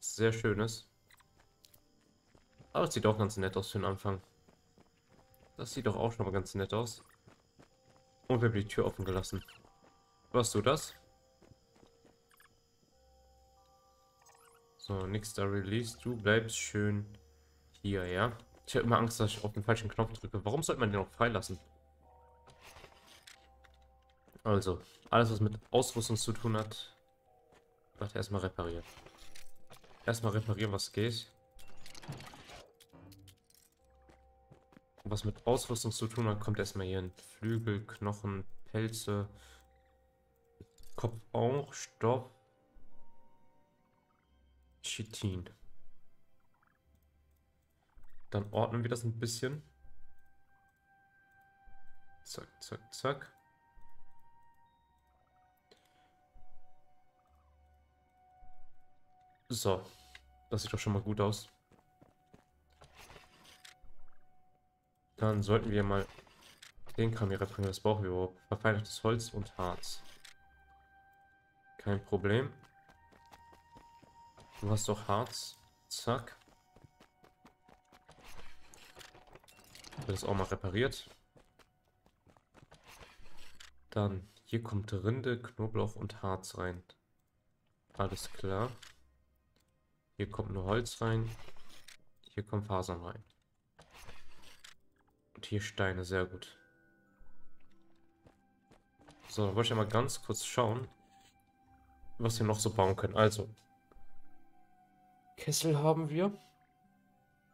Sehr Schönes. Aber das sieht auch ganz nett aus für den Anfang. Das sieht doch auch schon mal ganz nett aus. Und wir haben die Tür offen gelassen. Warst du das? So, nix da release. Du bleibst schön hier, ja? Ich habe immer Angst, dass ich auf den falschen Knopf drücke. Warum sollte man den auch freilassen? Also, alles was mit Ausrüstung zu tun hat, warte, erstmal reparieren. Erstmal reparieren, was geht. Was mit Ausrüstung zu tun hat, kommt erstmal hier in Flügel, Knochen, Pelze, Kopf auch, Stoff. Chitin. Dann ordnen wir das ein bisschen. Zack, zack, zack. So. Das sieht doch schon mal gut aus. Dann sollten wir mal den Kram hier reparieren. Das brauchen wir überhaupt. Verfeinertes Holz und Harz. Kein Problem. Du hast doch Harz. Zack. Das ist auch mal repariert. Dann, hier kommt Rinde, Knoblauch und Harz rein. Alles klar. Hier kommt nur Holz rein. Hier kommt Fasern rein. Und hier Steine, sehr gut. So, dann wollte ich einmal ganz kurz schauen, was wir noch so bauen können. Also... Kessel haben wir.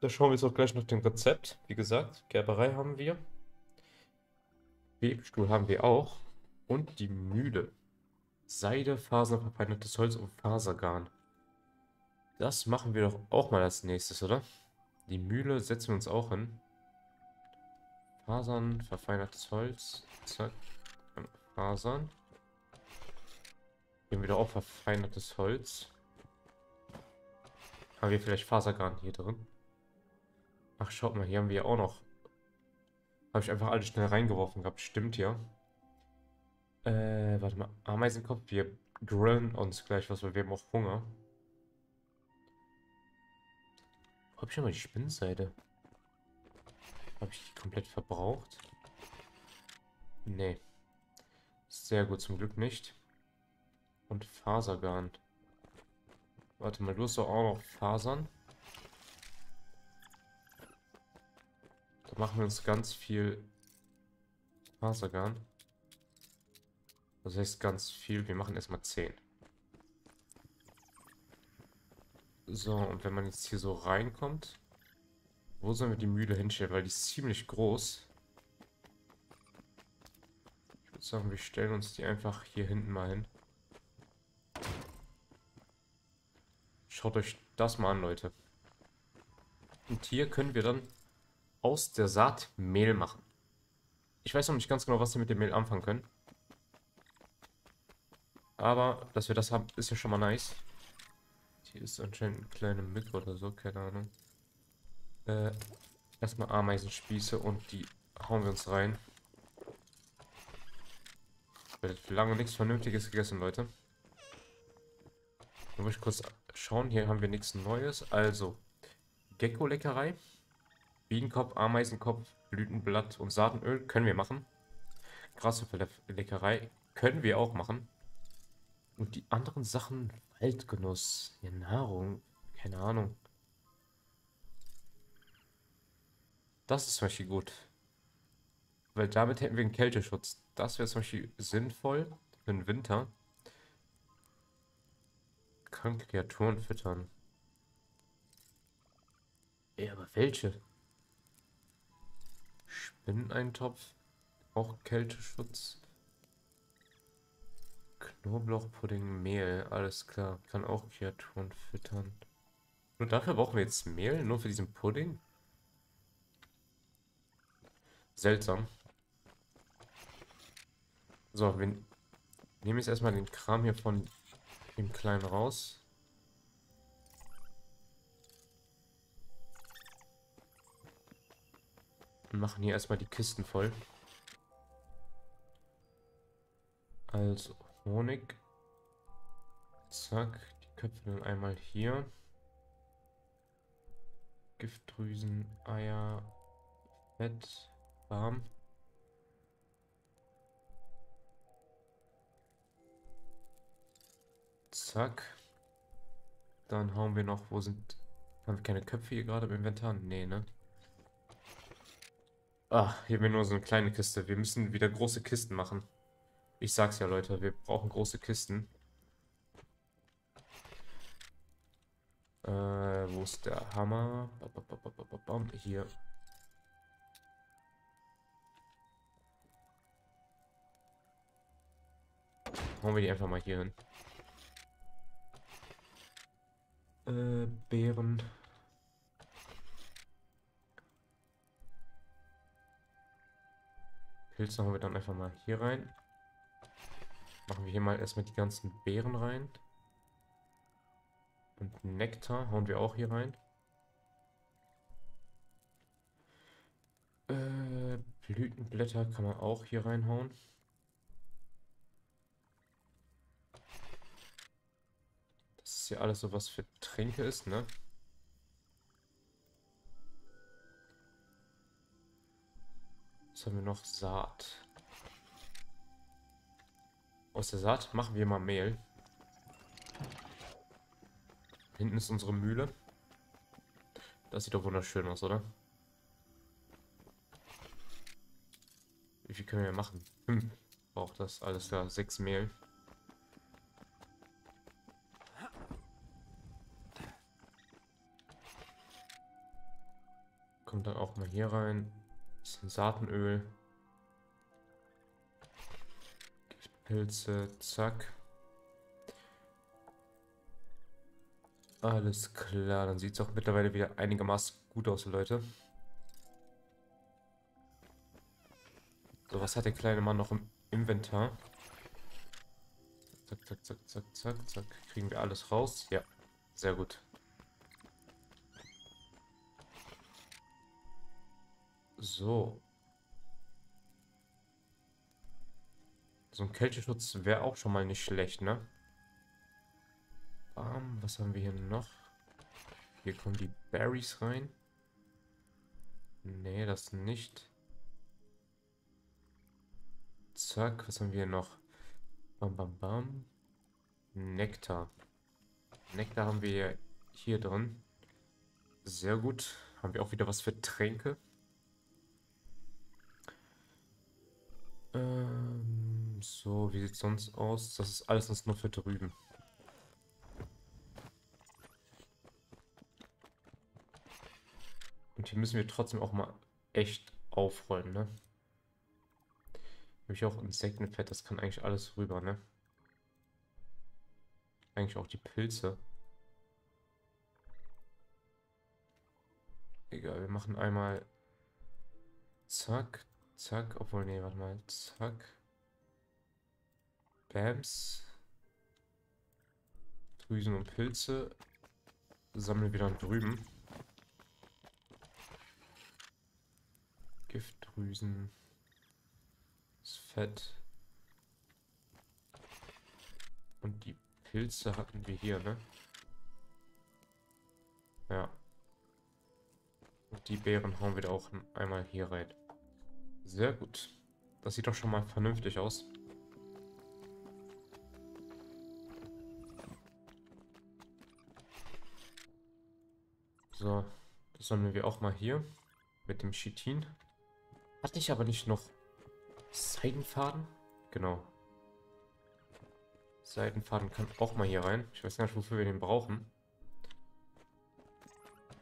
Da schauen wir jetzt auch gleich nach dem Rezept. Wie gesagt, Gerberei haben wir. Webstuhl haben wir auch. Und die Mühle. Seide, Fasern, verfeinertes Holz und Fasergarn. Das machen wir doch auch mal als nächstes, oder? Die Mühle setzen wir uns auch hin. Fasern, verfeinertes Holz. Zack. Und Fasern. Hier haben wir doch auch verfeinertes Holz. Haben wir vielleicht Fasergarn hier drin? Ach, schaut mal, hier haben wir ja auch noch. Habe ich einfach alles schnell reingeworfen gehabt. Stimmt ja. Äh, warte mal. Ameisenkopf, wir grillen uns gleich was, weil wir haben auch Hunger. Wo habe ich nochmal die Spinnenseide? Habe ich die komplett verbraucht? Nee. Sehr gut, zum Glück nicht. Und Fasergarn. Warte mal, du hast doch auch noch Fasern. machen wir uns ganz viel Fasergarn. Das heißt ganz viel. Wir machen erstmal zehn. So, und wenn man jetzt hier so reinkommt, wo sollen wir die Mühle hinstellen? Weil die ist ziemlich groß. Ich würde sagen, wir stellen uns die einfach hier hinten mal hin. Schaut euch das mal an, Leute. Und hier können wir dann aus der Saat Mehl machen. Ich weiß noch nicht ganz genau, was wir mit dem Mehl anfangen können. Aber, dass wir das haben, ist ja schon mal nice. Hier ist anscheinend eine kleine Mücke oder so, keine Ahnung. Äh, erstmal Ameisenspieße und die hauen wir uns rein. Ich werde für lange nichts Vernünftiges gegessen, Leute. Dann muss ich kurz schauen, hier haben wir nichts Neues. Also, Gecko-Leckerei, Bienenkopf, Ameisenkopf, Blütenblatt und Saatenöl können wir machen. Grashüpfer-Leckerei können wir auch machen. Und die anderen Sachen, Waldgenuss, ja, Nahrung, keine Ahnung. Das ist zum Beispiel gut. Weil damit hätten wir einen Kälteschutz. Das wäre zum Beispiel sinnvoll für den Winter. Kranke Kreaturen füttern. Ja, aber welche? Spinneneintopf, auch Kälteschutz. Knoblauchpudding, Mehl, alles klar. Kann auch Kreaturen füttern. Nur dafür brauchen wir jetzt Mehl? Nur für diesen Pudding? Seltsam. So, wir nehmen jetzt erstmal den Kram hier von dem Kleinen raus. Und machen hier erstmal die Kisten voll. Also. Honig. Zack. Die Köpfe dann einmal hier. Giftdrüsen, Eier, Fett, warm. Zack. Dann hauen wir noch, wo sind... Haben wir keine Köpfe hier gerade im Inventar? Nee, ne? Ach, hier haben wir nur so eine kleine Kiste. Wir müssen wieder große Kisten machen. Ich sag's ja, Leute, wir brauchen große Kisten. Äh, wo ist der Hammer? Hier. Hauen wir die einfach mal hier hin. Äh, Beeren. Pilze hauen wir dann einfach mal hier rein. Machen wir hier mal erstmal die ganzen Beeren rein. Und Nektar hauen wir auch hier rein. Äh, Blütenblätter kann man auch hier reinhauen. Das ist ja alles so, was für Tränke ist, ne? Was haben wir noch? Saat. Aus der Saat machen wir mal Mehl. Hinten ist unsere Mühle. Das sieht doch wunderschön aus, oder? Wie viel können wir machen? Hm. Braucht das alles klar. Sechs Mehl. Kommt dann auch mal hier rein. Bisschen Saatenöl. Pilze, zack. Alles klar, dann sieht es auch mittlerweile wieder einigermaßen gut aus, Leute. So, was hat der kleine Mann noch im Inventar? Zack, zack, zack, zack, zack, zack. Kriegen wir alles raus? Ja, sehr gut. So. So ein Kälteschutz wäre auch schon mal nicht schlecht, ne? Bam, was haben wir hier noch? Hier kommen die Berries rein. Nee, das nicht. Zack, was haben wir hier noch? Bam, bam, bam. Nektar. Nektar haben wir hier drin. Sehr gut. Haben wir auch wieder was für Tränke. So, wie sieht es sonst aus? Das ist alles sonst nur für drüben. Und hier müssen wir trotzdem auch mal echt aufräumen, ne? Habe ich auch Insektenfett, das kann eigentlich alles rüber, ne? Eigentlich auch die Pilze. Egal, wir machen einmal zack, zack, obwohl, ne, warte mal, zack. Bams. Drüsen und Pilze. Sammeln wir dann drüben. Giftdrüsen. Das Fett. Und die Pilze hatten wir hier, ne? Ja. Und die Beeren hauen wir da auch einmal hier rein. Sehr gut. Das sieht doch schon mal vernünftig aus. So, das sammeln wir auch mal hier. Mit dem Chitin. Hatte ich aber nicht noch Seidenfaden? Genau. Seidenfaden kann auch mal hier rein. Ich weiß gar nicht, wofür wir den brauchen.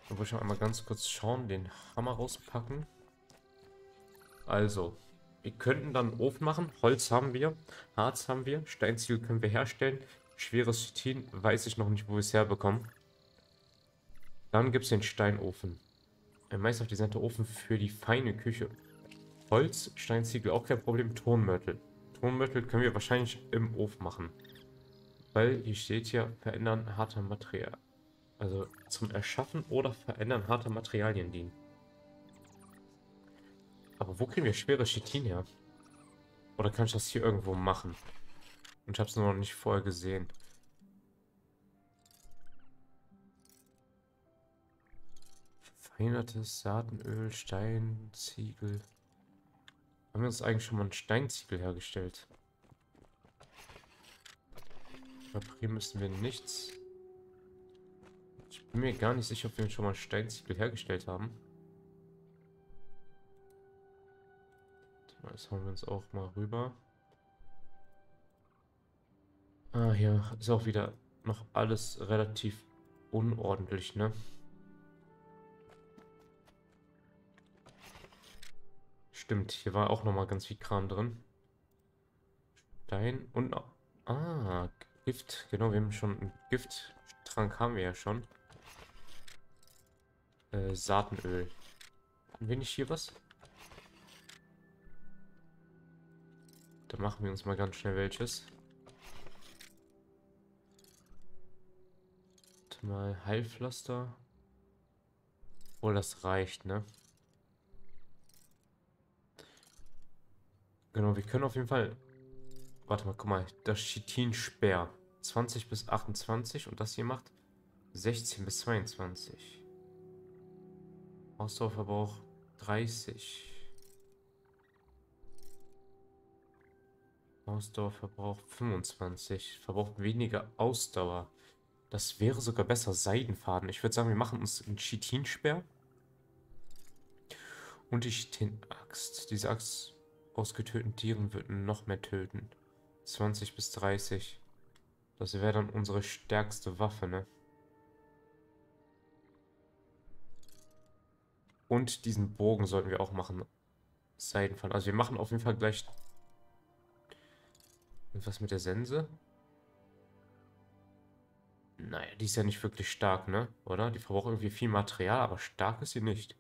Dann würde ich noch einmal ganz kurz schauen. Den Hammer rauspacken. Also, wir könnten dann einen Ofen machen. Holz haben wir. Harz haben wir. Steinziegel können wir herstellen. Schweres Chitin weiß ich noch nicht, wo wir es herbekommen. Dann gibt es den Steinofen. Ein meisterhaft designter Ofen für die feine Küche. Holz, Steinziegel, auch kein Problem. Tonmörtel. Tonmörtel können wir wahrscheinlich im Ofen machen. Weil hier steht ja, verändern harter Material. Also zum Erschaffen oder Verändern harter Materialien dienen. Aber wo kriegen wir schweres Chitin her? Oder kann ich das hier irgendwo machen? Und ich habe es nur noch nicht vorher gesehen. Verhindertes Saatenöl, Steinziegel. Haben wir uns eigentlich schon mal einen Steinziegel hergestellt? Reparieren müssen wir nichts. Ich bin mir gar nicht sicher, ob wir schon mal einen Steinziegel hergestellt haben. Das hauen wir uns auch mal rüber. Ah, hier ist auch wieder noch alles relativ unordentlich, ne? Stimmt, hier war auch nochmal ganz viel Kram drin. Stein und... Ah, Gift. Genau, wir haben schon einen Gifttrank, haben wir ja schon. Äh, Saatenöl. Hatten wir nicht hier was? Da machen wir uns mal ganz schnell welches. Warte mal, Heilpflaster. Oh, das reicht, ne? Genau, wir können auf jeden Fall... Warte mal, guck mal. Das Chitinspeer. zwanzig bis achtundzwanzig. Und das hier macht sechzehn bis zweiundzwanzig. Ausdauerverbrauch dreißig. Ausdauerverbrauch fünfundzwanzig. Verbraucht weniger Ausdauer. Das wäre sogar besser. Seidenfaden. Ich würde sagen, wir machen uns einen Chitinspeer. Und die Chitin-Axt. Diese Axt... Aus getöteten Tieren würden noch mehr töten. zwanzig bis dreißig. Das wäre dann unsere stärkste Waffe, ne? Und diesen Bogen sollten wir auch machen. Seidenfaden. Also wir machen auf jeden Fall gleich... Und was mit der Sense? Naja, die ist ja nicht wirklich stark, ne? Oder? Die verbraucht irgendwie viel Material, aber stark ist sie nicht.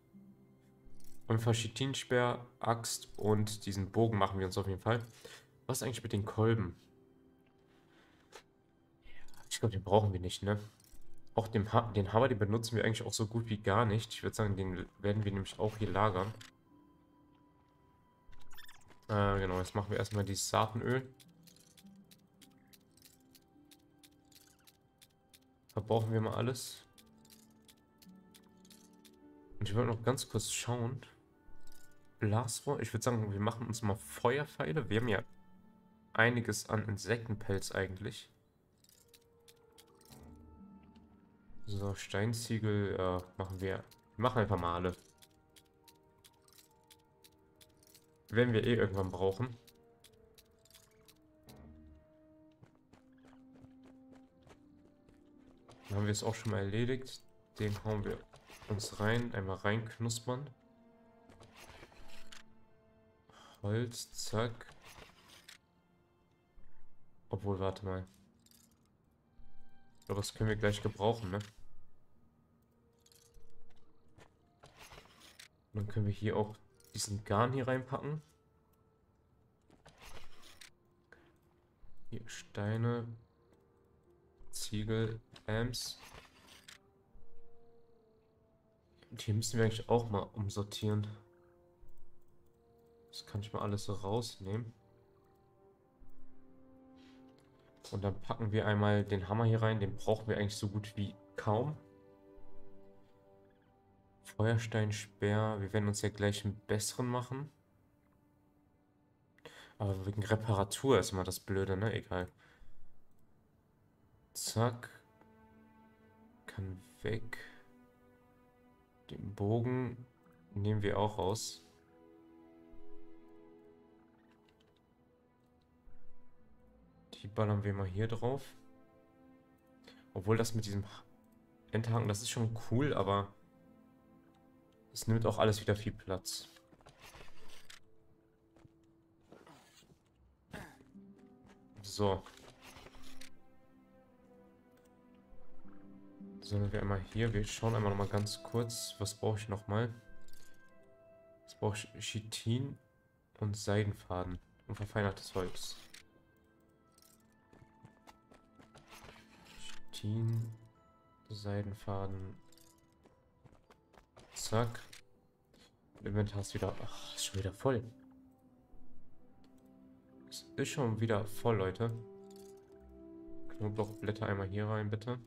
Und Chitinspeer, Axt und diesen Bogen machen wir uns auf jeden Fall. Was eigentlich mit den Kolben? Ich glaube, den brauchen wir nicht, ne? Auch den, ha den Hammer, den benutzen wir eigentlich auch so gut wie gar nicht. Ich würde sagen, den werden wir nämlich auch hier lagern. Äh, genau, jetzt machen wir erstmal die Saatenöl. Verbrauchen wir mal alles. Und ich wollte noch ganz kurz schauen... Blasrohr. Ich würde sagen, wir machen uns mal Feuerpfeile. Wir haben ja einiges an Insektenpelz eigentlich. So, Steinziegel äh, machen wir. Wir machen einfach mal alle. Werden wir eh irgendwann brauchen. haben wir es auch schon mal erledigt. Den hauen wir uns rein. Einmal reinknuspern. Holz, zack. Obwohl, warte mal. Aber das können wir gleich gebrauchen, ne? Dann können wir hier auch diesen Garn hier reinpacken. Hier Steine, Ziegel, Amps. Und hier müssen wir eigentlich auch mal umsortieren. Das kann ich mal alles so rausnehmen. Und dann packen wir einmal den Hammer hier rein. Den brauchen wir eigentlich so gut wie kaum. Feuerstein, Speer. Wir werden uns ja gleich einen besseren machen. Aber wegen Reparatur ist immer das Blöde, ne? Egal. Zack. Kann weg. Den Bogen nehmen wir auch raus. Die ballern wir mal hier drauf. Obwohl das mit diesem Endhaken, das ist schon cool, aber es nimmt auch alles wieder viel Platz. So. Sollen wir einmal hier, wir schauen einmal nochmal ganz kurz, was brauche ich nochmal? Jetzt brauche ich Chitin und Seidenfaden und verfeinertes Holz. Seidenfaden. Zack. Inventar ist wieder. Ach, ist schon wieder voll. Es ist schon wieder voll, Leute. Knoblauchblätter einmal hier rein, bitte.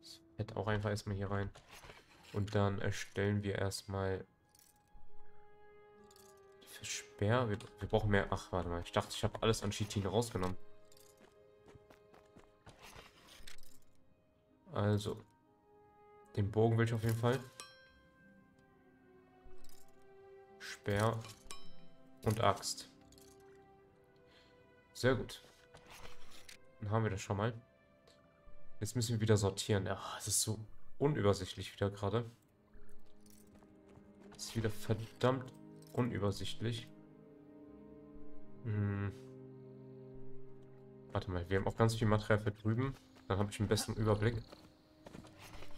Das Fett auch einfach erstmal hier rein. Und dann erstellen wir erstmal für Speer. Wir, wir brauchen mehr. Ach, warte mal. Ich dachte, ich habe alles an Chitin rausgenommen. Also, den Bogen will ich auf jeden Fall. Speer und Axt. Sehr gut. Dann haben wir das schon mal. Jetzt müssen wir wieder sortieren. Ach, es ist so unübersichtlich wieder gerade. Es ist wieder verdammt unübersichtlich. Hm. Warte mal, wir haben auch ganz viel Material für drüben. Dann habe ich den besten Überblick.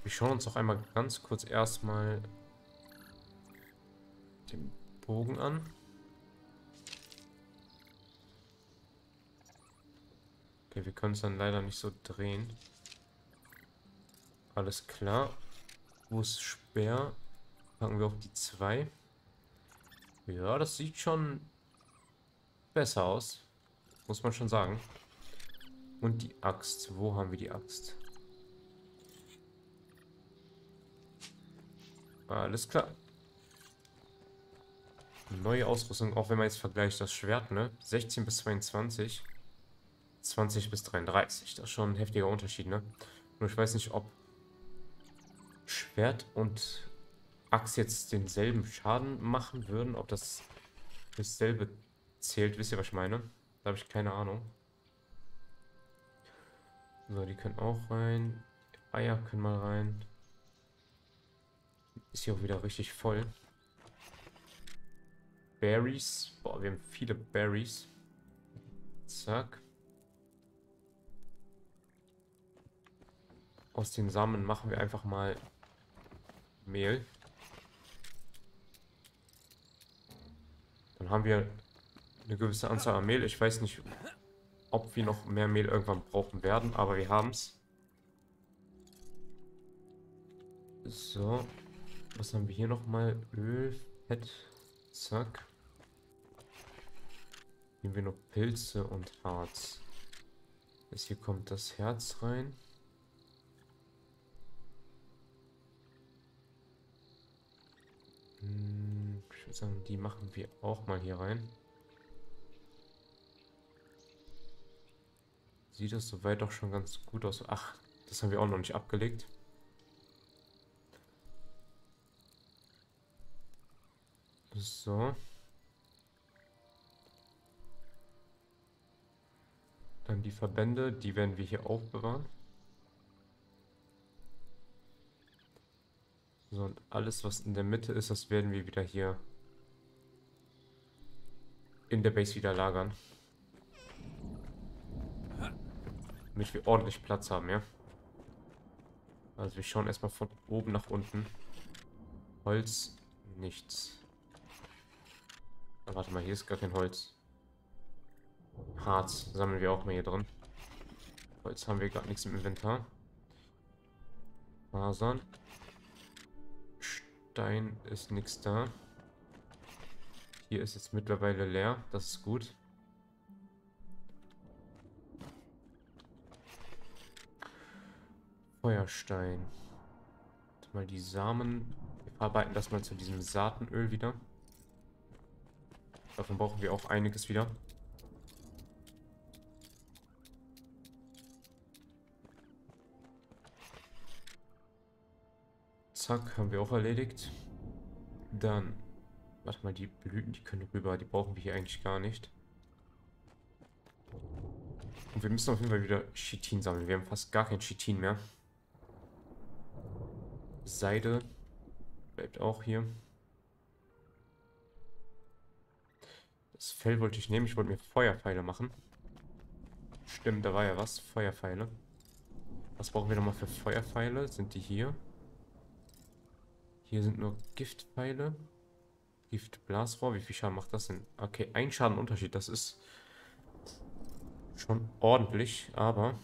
Wir schauen uns auch einmal ganz kurz erstmal den Bogen an. Okay, wir können es dann leider nicht so drehen. Alles klar. Wo ist Speer? Packen wir auf die zwei. Ja, das sieht schon besser aus. Muss man schon sagen. Und die Axt. Wo haben wir die Axt? Alles klar. Neue Ausrüstung, auch wenn man jetzt vergleicht das Schwert, ne? sechzehn bis zweiundzwanzig. zwanzig bis dreiunddreißig. Das ist schon ein heftiger Unterschied, ne? Nur ich weiß nicht, ob Schwert und Axt jetzt denselben Schaden machen würden. Ob das dasselbe zählt. Wisst ihr, was ich meine? Da habe ich keine Ahnung. So, die können auch rein. Die Eier können mal rein. Ist hier auch wieder richtig voll. Berries. Boah, wir haben viele Berries. Zack. Aus den Samen machen wir einfach mal Mehl. Dann haben wir eine gewisse Anzahl an Mehl. Ich weiß nicht, ob wir noch mehr Mehl irgendwann brauchen werden, aber wir haben es. So. Was haben wir hier nochmal? Öl, Fett, zack. Nehmen wir noch Pilze und Harz. Jetzt hier kommt das Herz rein. Hm, ich würde sagen, die machen wir auch mal hier rein. Sieht das soweit doch schon ganz gut aus. Ach, das haben wir auch noch nicht abgelegt. So. Dann die Verbände, die werden wir hier aufbewahren. So, und alles, was in der Mitte ist, das werden wir wieder hier in der Base wieder lagern. Damit wir ordentlich Platz haben, ja. Also wir schauen erstmal von oben nach unten. Holz, nichts. Ah, warte mal, hier ist gar kein Holz. Harz sammeln wir auch mal hier drin. Holz haben wir gar nichts im Inventar. Fasern. Stein ist nichts da. Hier ist jetzt mittlerweile leer, das ist gut. Feuerstein. Mal die Samen. Wir verarbeiten das mal zu diesem Saatenöl wieder. Davon brauchen wir auch einiges wieder. Zack, haben wir auch erledigt. Dann, warte mal, die Blüten, die können rüber, die brauchen wir hier eigentlich gar nicht. Und wir müssen auf jeden Fall wieder Chitin sammeln. Wir haben fast gar kein Chitin mehr. Seide bleibt auch hier. Das Fell wollte ich nehmen. Ich wollte mir Feuerpfeile machen. Stimmt, da war ja was. Feuerpfeile. Was brauchen wir nochmal für Feuerpfeile? Sind die hier? Hier sind nur Giftpfeile. Giftblasrohr. Wie viel Schaden macht das denn? Okay, ein Schadenunterschied. Das ist schon ordentlich, aber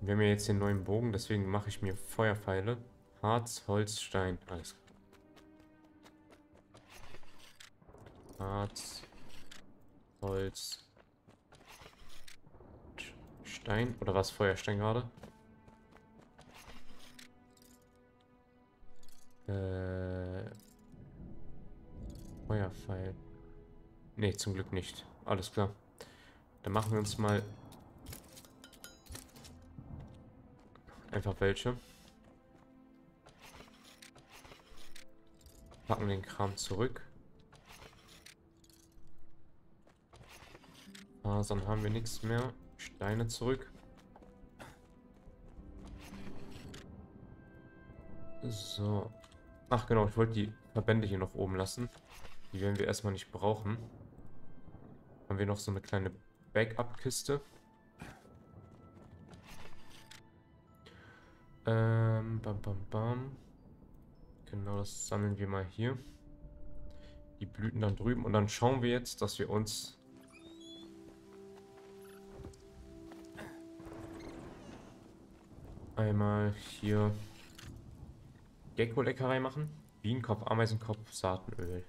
wir haben ja jetzt den neuen Bogen. Deswegen mache ich mir Feuerpfeile. Harz, Holz, Stein, alles. Harz, Holz, Stein. Oder was? Feuerstein gerade? Äh. Feuerpfeil. Ne, zum Glück nicht. Alles klar. Dann machen wir uns mal einfach welche. Packen den Kram zurück. Fasern haben wir nichts mehr. Steine zurück. So. Ach genau, ich wollte die Verbände hier noch oben lassen. Die werden wir erstmal nicht brauchen. Haben wir noch so eine kleine Backup-Kiste. Ähm, bam, bam, bam. Genau, das sammeln wir mal hier. Die Blüten dann drüben. Und dann schauen wir jetzt, dass wir uns einmal hier Gecko-Leckerei machen. Bienenkopf, Ameisenkopf, Saatenöl.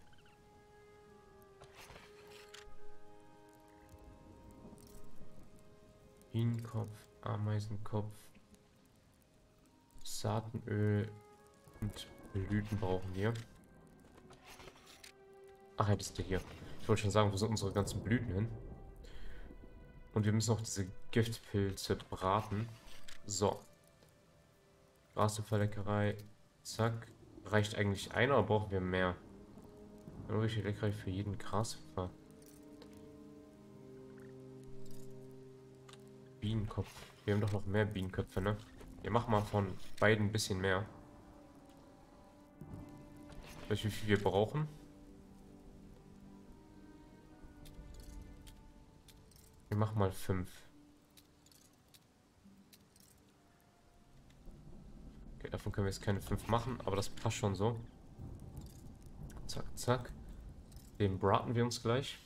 Bienenkopf, Ameisenkopf, Saatenöl und Blüten brauchen wir. Ach, ja, das ist der hier. Ich wollte schon sagen, wo sind unsere ganzen Blüten hin? Und wir müssen auch diese Giftpilze braten. So. Grashüpferleckerei. Zack. Reicht eigentlich einer oder brauchen wir mehr? Eine richtige Leckerei für jeden Grashüpfer. Bienenkopf. Wir haben doch noch mehr Bienenköpfe, ne? Wir machen mal von beiden ein bisschen mehr. Wie viel wir brauchen. Wir machen mal fünf. Okay, davon können wir jetzt keine fünf machen, aber das passt schon so. Zack, zack. Den braten wir uns gleich.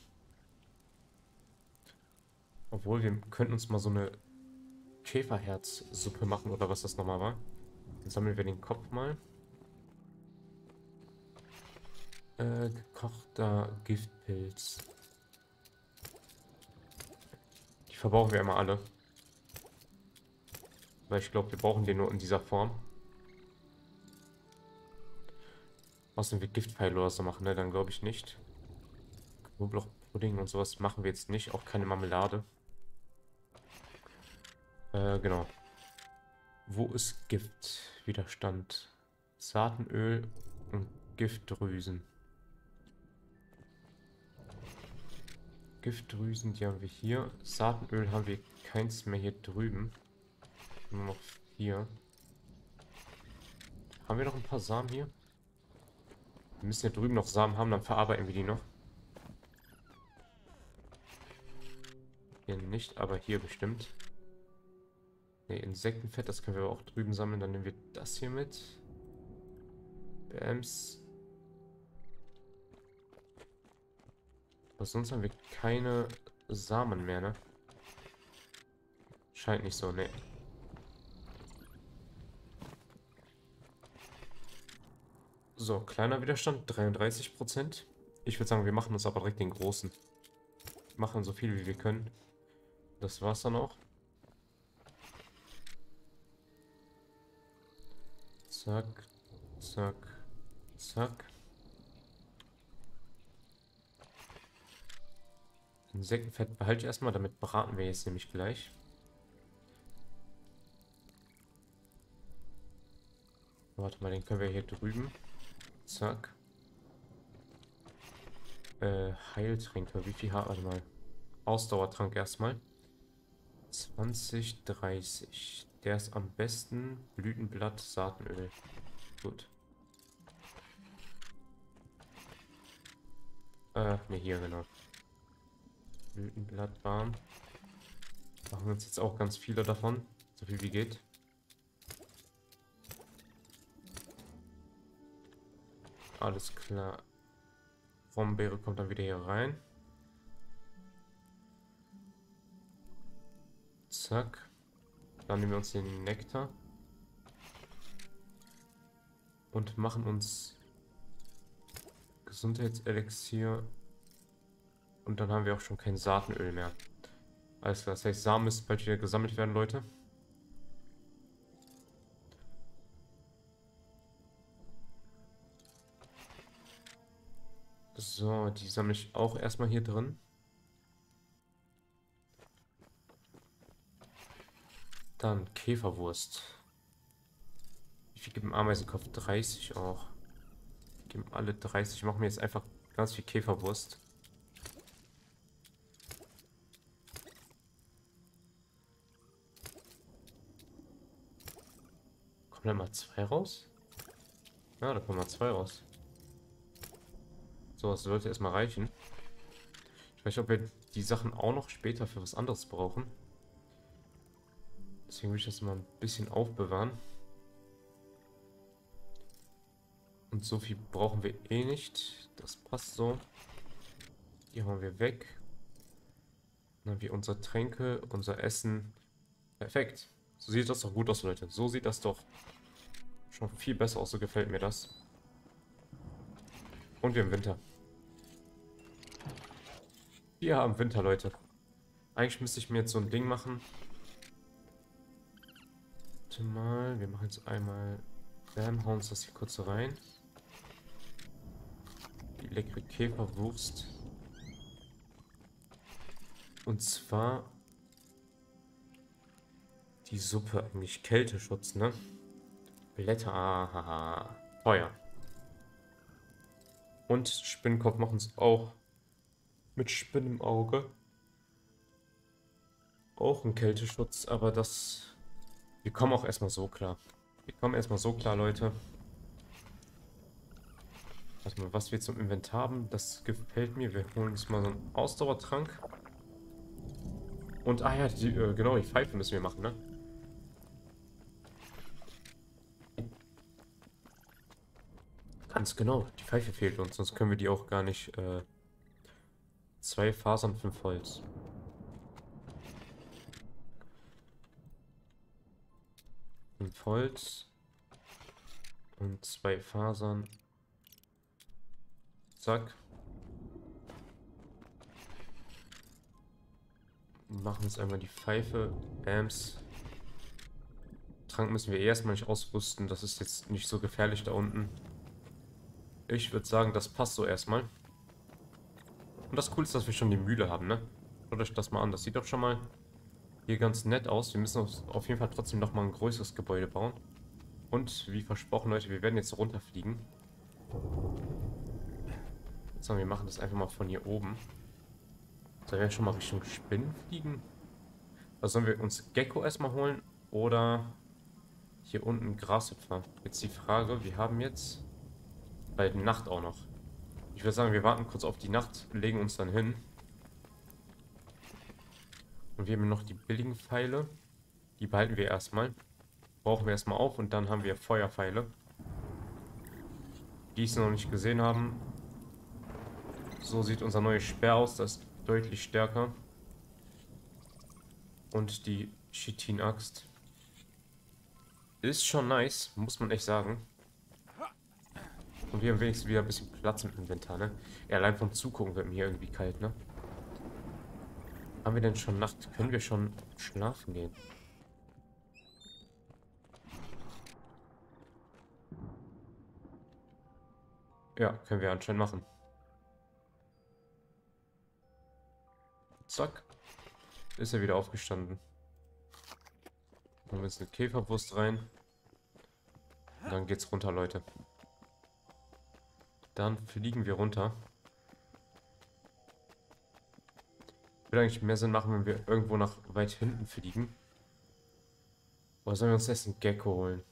Obwohl, wir könnten uns mal so eine Käferherzsuppe machen oder was das nochmal war. Dann sammeln wir den Kopf mal. Äh, gekochter Giftpilz. Die verbrauchen wir immer alle. Weil ich glaube, wir brauchen den nur in dieser Form. Was denn wir Giftpfeile oder so machen, ne? Dann glaube ich nicht. Knoblauchpudding und sowas machen wir jetzt nicht. Auch keine Marmelade. Äh, genau. Wo ist Gift? Widerstand. Saatenöl und Giftdrüsen. Giftdrüsen, die haben wir hier. Saatenöl haben wir keins mehr hier drüben. Nur noch vier. Haben wir noch ein paar Samen hier? Wir müssen ja drüben noch Samen haben, dann verarbeiten wir die noch. Hier nicht, aber hier bestimmt. Ne, Insektenfett, das können wir aber auch drüben sammeln. Dann nehmen wir das hier mit. Bams. Aber sonst haben wir keine Samen mehr, ne? Scheint nicht so, ne. So, kleiner Widerstand, dreiunddreißig Prozent. Ich würde sagen, wir machen uns aber direkt den großen. Wir machen so viel, wie wir können. Das war's dann auch. Zack, zack, zack. Insektenfett behalte ich erstmal, damit braten wir jetzt nämlich gleich. Warte mal, den können wir hier drüben. Zack. Äh, Heiltränke, wie viel haben wir mal? Ausdauertrank erstmal. zwanzig, dreißig. Der ist am besten. Blütenblatt, Saatenöl. Gut. Äh, ne, hier genau. Blütenblatt warm. Machen wir uns jetzt auch ganz viele davon. So viel wie geht. Alles klar. Brombeere kommt dann wieder hier rein. Zack. Dann nehmen wir uns den Nektar. Und machen uns Gesundheitselixier. Und dann haben wir auch schon kein Saatenöl mehr. Alles klar, das heißt, Samen müssen bald wieder gesammelt werden, Leute. So, die sammle ich auch erstmal hier drin. Dann Käferwurst. Wie viel geben Ameisenkopf? dreißig auch. Geben alle dreißig. Machen wir jetzt einfach ganz viel Käferwurst. Kommen da mal zwei raus? Ja, da kommen mal zwei raus. So, das sollte erstmal reichen. Ich weiß nicht, ob wir die Sachen auch noch später für was anderes brauchen. Deswegen will ich das mal ein bisschen aufbewahren. Und so viel brauchen wir eh nicht. Das passt so. Die hauen wir weg. Dann haben wir unsere Tränke, unser Essen. Perfekt. So sieht das doch gut aus, Leute. So sieht das doch schon viel besser aus. So gefällt mir das. Und wir im Winter. Wir haben Winter, Leute. Eigentlich müsste ich mir jetzt so ein Ding machen. Warte mal, wir machen jetzt einmal... Bam, hauen uns das hier kurz rein. Die leckere Käferwurst. Und zwar... die Suppe, eigentlich Kälteschutz, ne? Blätter, haha. Feuer. Und Spinnenkopf machen es auch mit Spinnen im Auge. Auch ein Kälteschutz, aber das... wir kommen auch erstmal so klar. Wir kommen erstmal so klar, Leute. Warte mal, was wir zum Inventar haben, das gefällt mir. Wir holen uns mal so einen Ausdauertrank. Und, ah ja, die, äh, genau, die Pfeife müssen wir machen, ne? Ganz genau, die Pfeife fehlt uns, sonst können wir die auch gar nicht. Äh, zwei Fasern, fünf Holz. Fünf Holz. Und zwei Fasern. Zack. Machen jetzt einmal die Pfeife. Bams. Trank müssen wir erstmal nicht ausrüsten, das ist jetzt nicht so gefährlich da unten. Ich würde sagen, das passt so erstmal. Und das Coole ist, dass wir schon die Mühle haben, ne? Schaut euch das mal an. Das sieht doch schon mal hier ganz nett aus. Wir müssen auf jeden Fall trotzdem nochmal ein größeres Gebäude bauen. Und wie versprochen, Leute, wir werden jetzt runterfliegen. Jetzt sagen wir, wir machen das einfach mal von hier oben. Sollen wir schon mal Richtung Spinnen fliegen? Also sollen wir uns Gecko erstmal holen? Oder Hier unten Grashüpfer. Jetzt die Frage, wir haben jetzt bei der Nacht auch noch. Ich würde sagen, wir warten kurz auf die Nacht, legen uns dann hin. Und wir haben noch die billigen Pfeile. Die behalten wir erstmal. Brauchen wir erstmal auf und dann haben wir Feuerpfeile. Die ich noch nicht gesehen haben. So sieht unser neues Speer aus. Das ist deutlich stärker. Und die Chitin-Axt. Ist schon nice, muss man echt sagen. Und wir haben wenigstens wieder ein bisschen Platz im Inventar, ne? Ja, allein vom Zugucken wird mir hier irgendwie kalt, ne? Haben wir denn schon Nacht? Können wir schon schlafen gehen? Ja, können wir anscheinend machen. Zack. Ist er wieder aufgestanden. Machen wir jetzt eine Käferwurst rein. Und dann geht's runter, Leute. Dann fliegen wir runter. Würde eigentlich mehr Sinn machen, wenn wir irgendwo nach weit hinten fliegen. Oder sollen wir uns erst einen Gecko holen?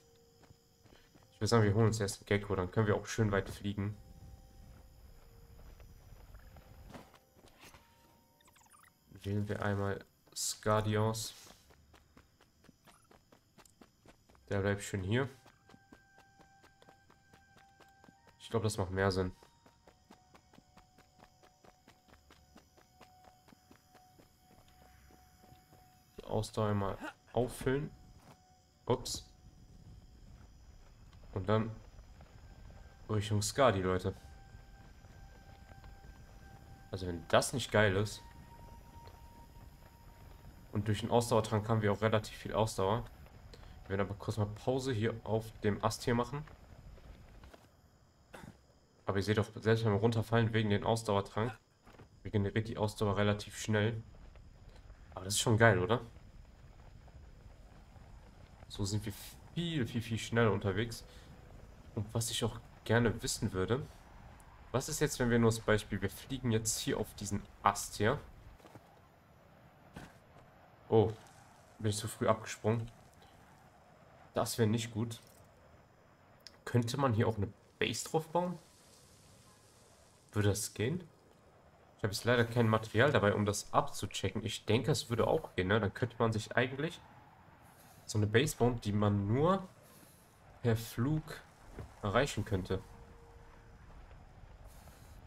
Ich würde sagen, wir holen uns erst einen Gecko, dann können wir auch schön weit fliegen. Wählen wir einmal Skadi aus. Der bleibt schön hier. Ich glaube, das macht mehr Sinn. Ausdauer mal auffüllen. Ups. Und dann Richtung Skadi, Leute. Also wenn das nicht geil ist. Und durch den Ausdauertrank haben wir auch relativ viel Ausdauer. Wir werden aber kurz mal Pause hier auf dem Ast hier machen. Aber ihr seht doch, selbst wenn wir runterfallen wegen den Ausdauertrank, regeneriert die Ausdauer relativ schnell. Aber das ist schon geil, oder? So sind wir viel, viel, viel schneller unterwegs. Und was ich auch gerne wissen würde, was ist jetzt, wenn wir nur das Beispiel, wir fliegen jetzt hier auf diesen Ast hier. Oh, bin ich zu früh abgesprungen. Das wäre nicht gut. Könnte man hier auch eine Base drauf bauen? Würde das gehen? Ich habe jetzt leider kein Material dabei, um das abzuchecken. Ich denke, es würde auch gehen, ne? Dann könnte man sich eigentlich so eine Base bauen, die man nur per Flug erreichen könnte.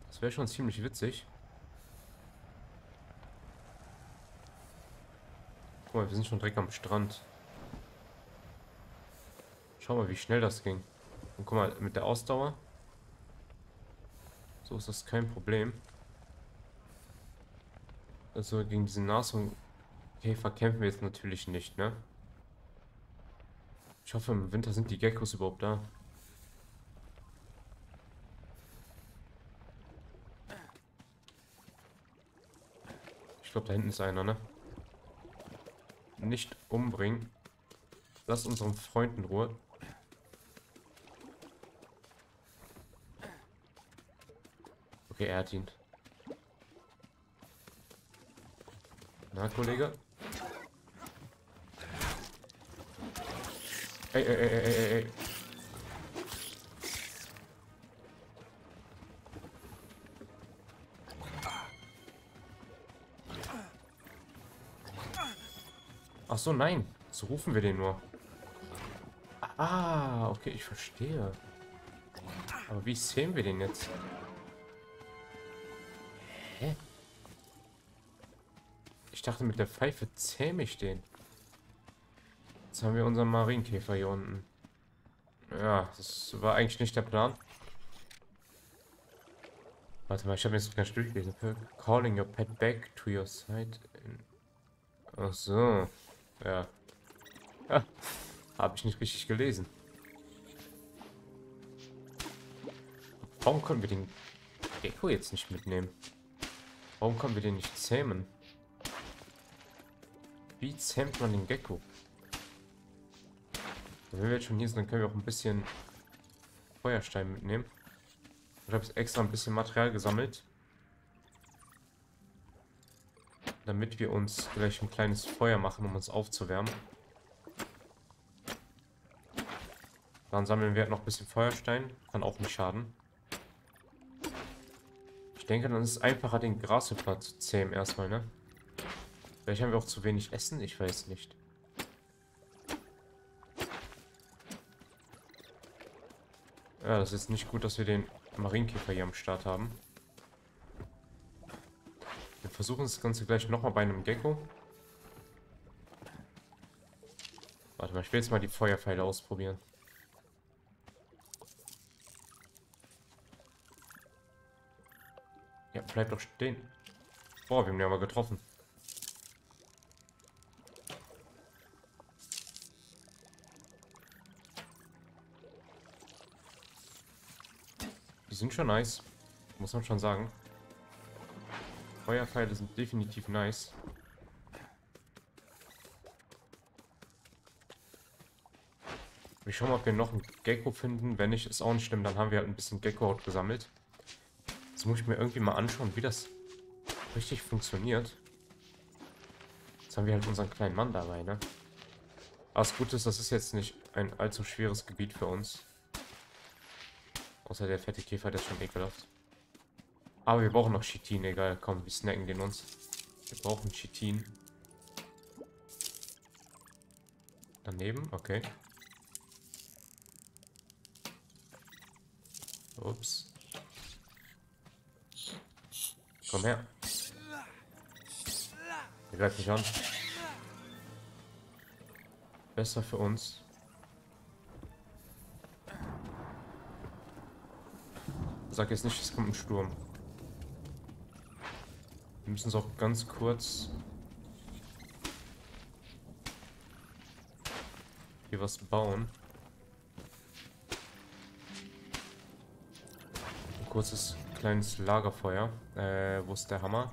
Das wäre schon ziemlich witzig. Guck mal, wir sind schon direkt am Strand. Schau mal, wie schnell das ging. Und guck mal, mit der Ausdauer. So ist das kein Problem. Also gegen diesen Nasenkäfer kämpfen wir jetzt natürlich nicht, ne? Ich hoffe, im Winter sind die Geckos überhaupt da. Ich glaube, da hinten ist einer, ne? Nicht umbringen. Lass unseren Freunden Ruhe. Okay, er hat ihn. Na, Kollege? Ey, ey, ey, ey, ey. Ach so, nein. So rufen wir den nur. Ah, okay, ich verstehe. Aber wie sehen wir den jetzt? Hä? Ich dachte, mit der Pfeife zähme ich den. Jetzt haben wir unseren Marienkäfer hier unten. Ja, das war eigentlich nicht der Plan. Warte mal, ich habe jetzt ganz durchgelesen. Calling your pet back to your side. Ach so. Ja. Ja. Habe ich nicht richtig gelesen. Warum können wir den Gecko jetzt nicht mitnehmen? Warum können wir den nicht zähmen? Wie zähmt man den Gecko? Wenn wir jetzt schon hier sind, dann können wir auch ein bisschen Feuerstein mitnehmen. Ich habe jetzt extra ein bisschen Material gesammelt. Damit wir uns gleich ein kleines Feuer machen, um uns aufzuwärmen. Dann sammeln wir noch ein bisschen Feuerstein. Kann auch nicht schaden. Ich denke, dann ist es einfacher, den Grashüpfer zu zähmen erstmal, ne? Vielleicht haben wir auch zu wenig Essen? Ich weiß nicht. Ja, das ist nicht gut, dass wir den Marienkäfer hier am Start haben. Wir versuchen das Ganze gleich nochmal bei einem Gecko. Warte mal, ich will jetzt mal die Feuerpfeile ausprobieren. Ja, bleib doch stehen. Boah, wir haben den aber getroffen. Die sind schon nice, muss man schon sagen. Feuerpfeile sind definitiv nice. Wir schauen mal, ob wir noch einen Gecko finden. Wenn nicht, ist auch nicht schlimm. Dann haben wir halt ein bisschen Gecko-Haut gesammelt. Jetzt muss ich mir irgendwie mal anschauen, wie das richtig funktioniert. Jetzt haben wir halt unseren kleinen Mann dabei, ne? Aber das Gute ist, das ist jetzt nicht ein allzu schweres Gebiet für uns. Außer der fette Käfer, der ist schon ekelhaft. Aber wir brauchen noch Chitin, egal. Komm, wir snacken den uns. Wir brauchen Chitin. Daneben, okay. Ups. Komm her. Ihr greift mich an. Besser für uns. Sag jetzt nicht, es kommt ein Sturm. Wir müssen es auch ganz kurz hier was bauen. Ein kurzes kleines Lagerfeuer. Äh, wo ist der Hammer?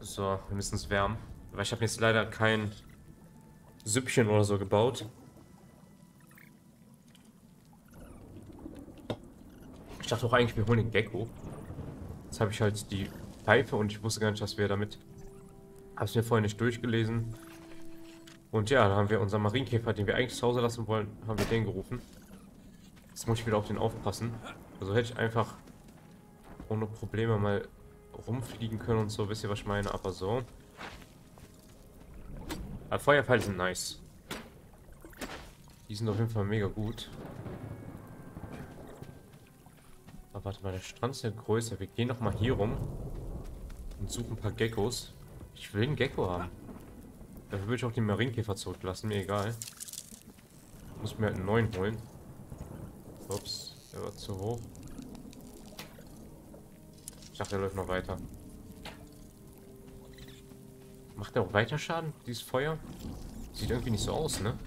So, wir müssen es wärmen. Aber ich habe jetzt leider kein Süppchen oder so gebaut. Ich dachte doch eigentlich, wir holen den Gecko. Jetzt habe ich halt die Pfeife und ich wusste gar nicht, was wir damit... Habe es mir vorher nicht durchgelesen. Und ja, da haben wir unseren Marienkäfer, den wir eigentlich zu Hause lassen wollen, haben wir den gerufen. Jetzt muss ich wieder auf den aufpassen. Also hätte ich einfach ohne Probleme mal rumfliegen können und so. Wisst ihr, was ich meine? Aber so. Aber Feuerpfeile sind nice. Die sind auf jeden Fall mega gut. Aber warte mal, der Strand ist ja größer. Wir gehen nochmal hier rum und suchen ein paar Geckos. Ich will einen Gecko haben. Dafür würde ich auch den Marienkäfer zurücklassen, mir egal. Muss mir halt einen neuen holen. Ups, der war zu hoch. Ich dachte, der läuft noch weiter. Macht der auch weiter Schaden, dieses Feuer? Sieht irgendwie nicht so aus, ne?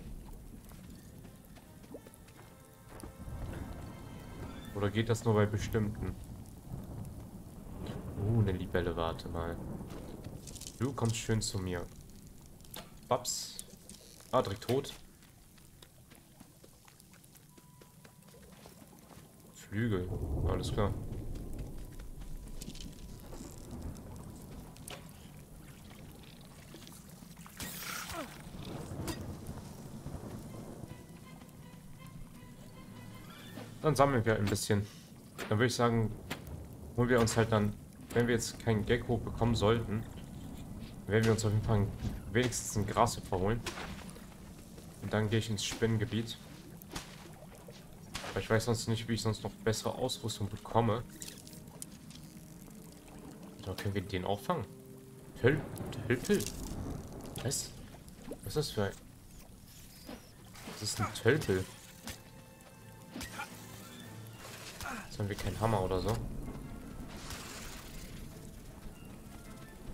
Oder geht das nur bei bestimmten? Uh, eine Libelle, warte mal. Du kommst schön zu mir. Babs. Ah, direkt tot. Flügel. Alles klar. Dann sammeln wir ein bisschen. Dann würde ich sagen, holen wir uns halt dann, wenn wir jetzt keinen Gecko bekommen sollten, werden wir uns auf jeden Fall wenigstens einen Grashüpfer holen. Und dann gehe ich ins Spinnengebiet. Aber ich weiß sonst nicht, wie ich sonst noch bessere Ausrüstung bekomme. Da können wir den auch fangen. Tüll, Tüll, Tüll. Was? Was ist das für ein... Das ist ein Tölpel. Jetzt haben wir keinen Hammer oder so.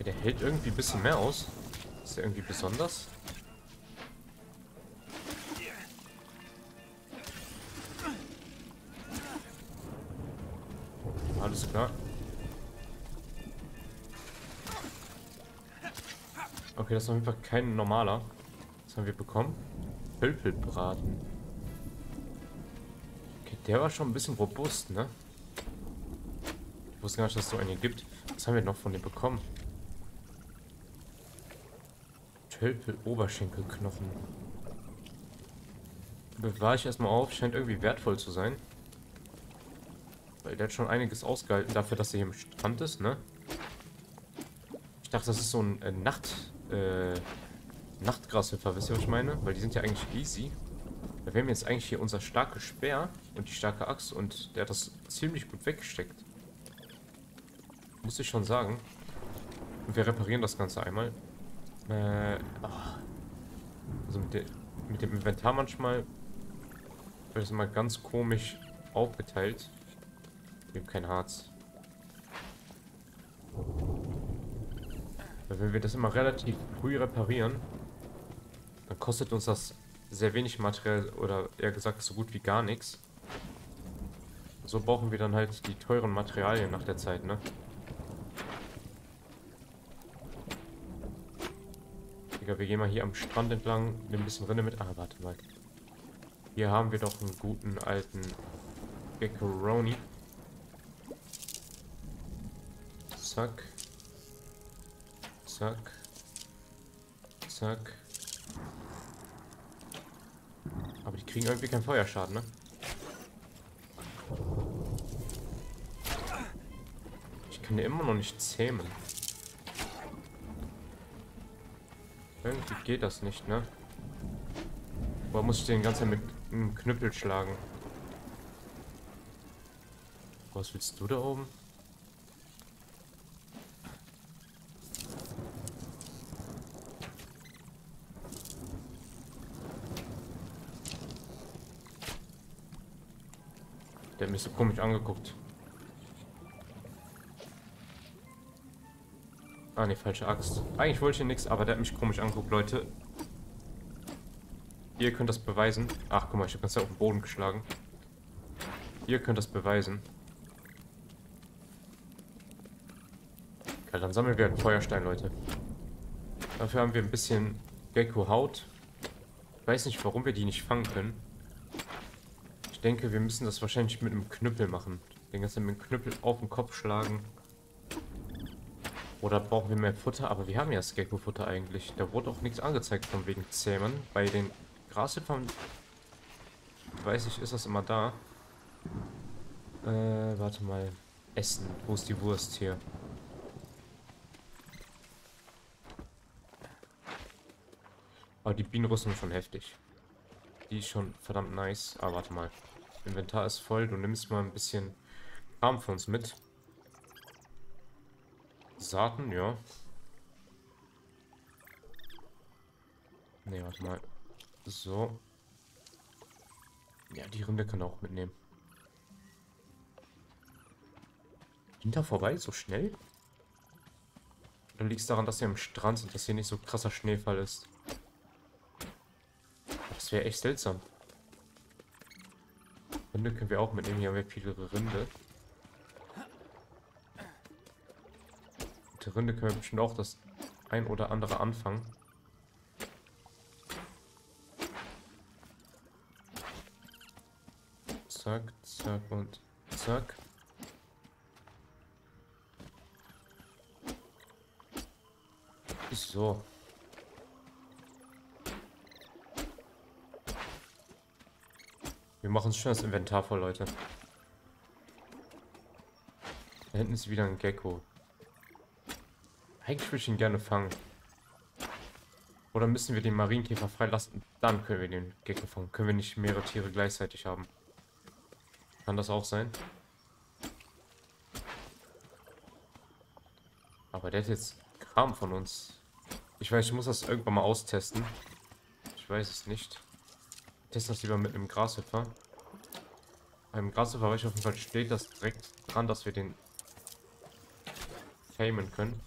Der hält irgendwie ein bisschen mehr aus. Ist der irgendwie besonders? Alles klar. Okay, das ist auf jeden Fall kein normaler. Was haben wir bekommen? Pölpelbraten. Okay, der war schon ein bisschen robust, ne? Ich wusste gar nicht, dass es so einen gibt. Was haben wir noch von dem bekommen? Pölpel-Oberschenkelknochen. Bewahre ich erstmal auf, scheint irgendwie wertvoll zu sein. Weil der hat schon einiges ausgehalten dafür, dass er hier im Strand ist, ne? Ich dachte, das ist so ein äh, Nacht... Äh, Nachtgrashüpfer, wisst ihr, was ich meine? Weil die sind ja eigentlich easy. Wir haben jetzt eigentlich hier unser starkes Speer und die starke Axt und der hat das ziemlich gut weggesteckt. Muss ich schon sagen. Und wir reparieren das Ganze einmal. Äh, ach. Also mit, de mit dem Inventar manchmal wird es mal ganz komisch aufgeteilt. Ich habe kein Harz. Weil wenn wir das immer relativ früh reparieren, dann kostet uns das sehr wenig Material oder eher gesagt so gut wie gar nichts. So brauchen wir dann halt die teuren Materialien nach der Zeit, ne? Digga, wir gehen mal hier am Strand entlang, nehmen ein bisschen Rinde mit. Ah, warte mal. Hier haben wir doch einen guten alten Geckoroni. Zack. Zack. Zack. Aber die kriegen irgendwie keinen Feuerschaden, ne? Ich kann die immer noch nicht zähmen. Irgendwie geht das nicht, ne? Warum muss ich den ganzen mit einem Knüppel schlagen? Was willst du da oben? Der hat mich so komisch angeguckt. Ah ne, falsche Axt. Eigentlich wollte ich hier nichts, aber der hat mich komisch angeguckt, Leute. Ihr könnt das beweisen. Ach, guck mal, ich habe ganz auf den Boden geschlagen. Ihr könnt das beweisen. Okay, dann sammeln wir einen Feuerstein, Leute. Dafür haben wir ein bisschen Gecko-Haut. Ich weiß nicht, warum wir die nicht fangen können. Ich denke, wir müssen das wahrscheinlich mit einem Knüppel machen. Den ganzen mit dem Knüppel auf den Kopf schlagen. Oder brauchen wir mehr Futter? Aber wir haben ja das Gecko-Futter eigentlich. Da wurde auch nichts angezeigt von wegen Zähmen. Bei den Grashüpfern weiß ich, ist das immer da. Äh, warte mal. Essen. Wo ist die Wurst hier? Aber die Bienenrüstung ist schon heftig. Die ist schon verdammt nice. Ah, warte mal. Inventar ist voll. Du nimmst mal ein bisschen Kram für uns mit. Saaten, ja. Ne, warte mal. So. Ja, die Rinde kann er auch mitnehmen. Hinter vorbei, so schnell? Dann liegt es daran, dass wir am Strand sind, dass hier nicht so krasser Schneefall ist. Das wäre echt seltsam. Rinde können wir auch mitnehmen, hier haben wir viele Rinde. Rinde können wir bestimmt auch das ein oder andere anfangen. Zack, zack und zack. So. Wir machen uns schön das Inventar voll, Leute. Da hinten ist wieder ein Gecko. Eigentlich würde ich ihn gerne fangen. Oder müssen wir den Marienkäfer freilassen? Dann können wir den Gecko fangen. Können wir nicht mehrere Tiere gleichzeitig haben? Kann das auch sein? Aber der hat jetzt Kram von uns. Ich weiß, ich muss das irgendwann mal austesten. Ich weiß es nicht. Ich teste das lieber mit einem Grashüpfer. Beim Grashüpfer weiß ich auf jeden Fall, steht das direkt dran, dass wir den tamen können.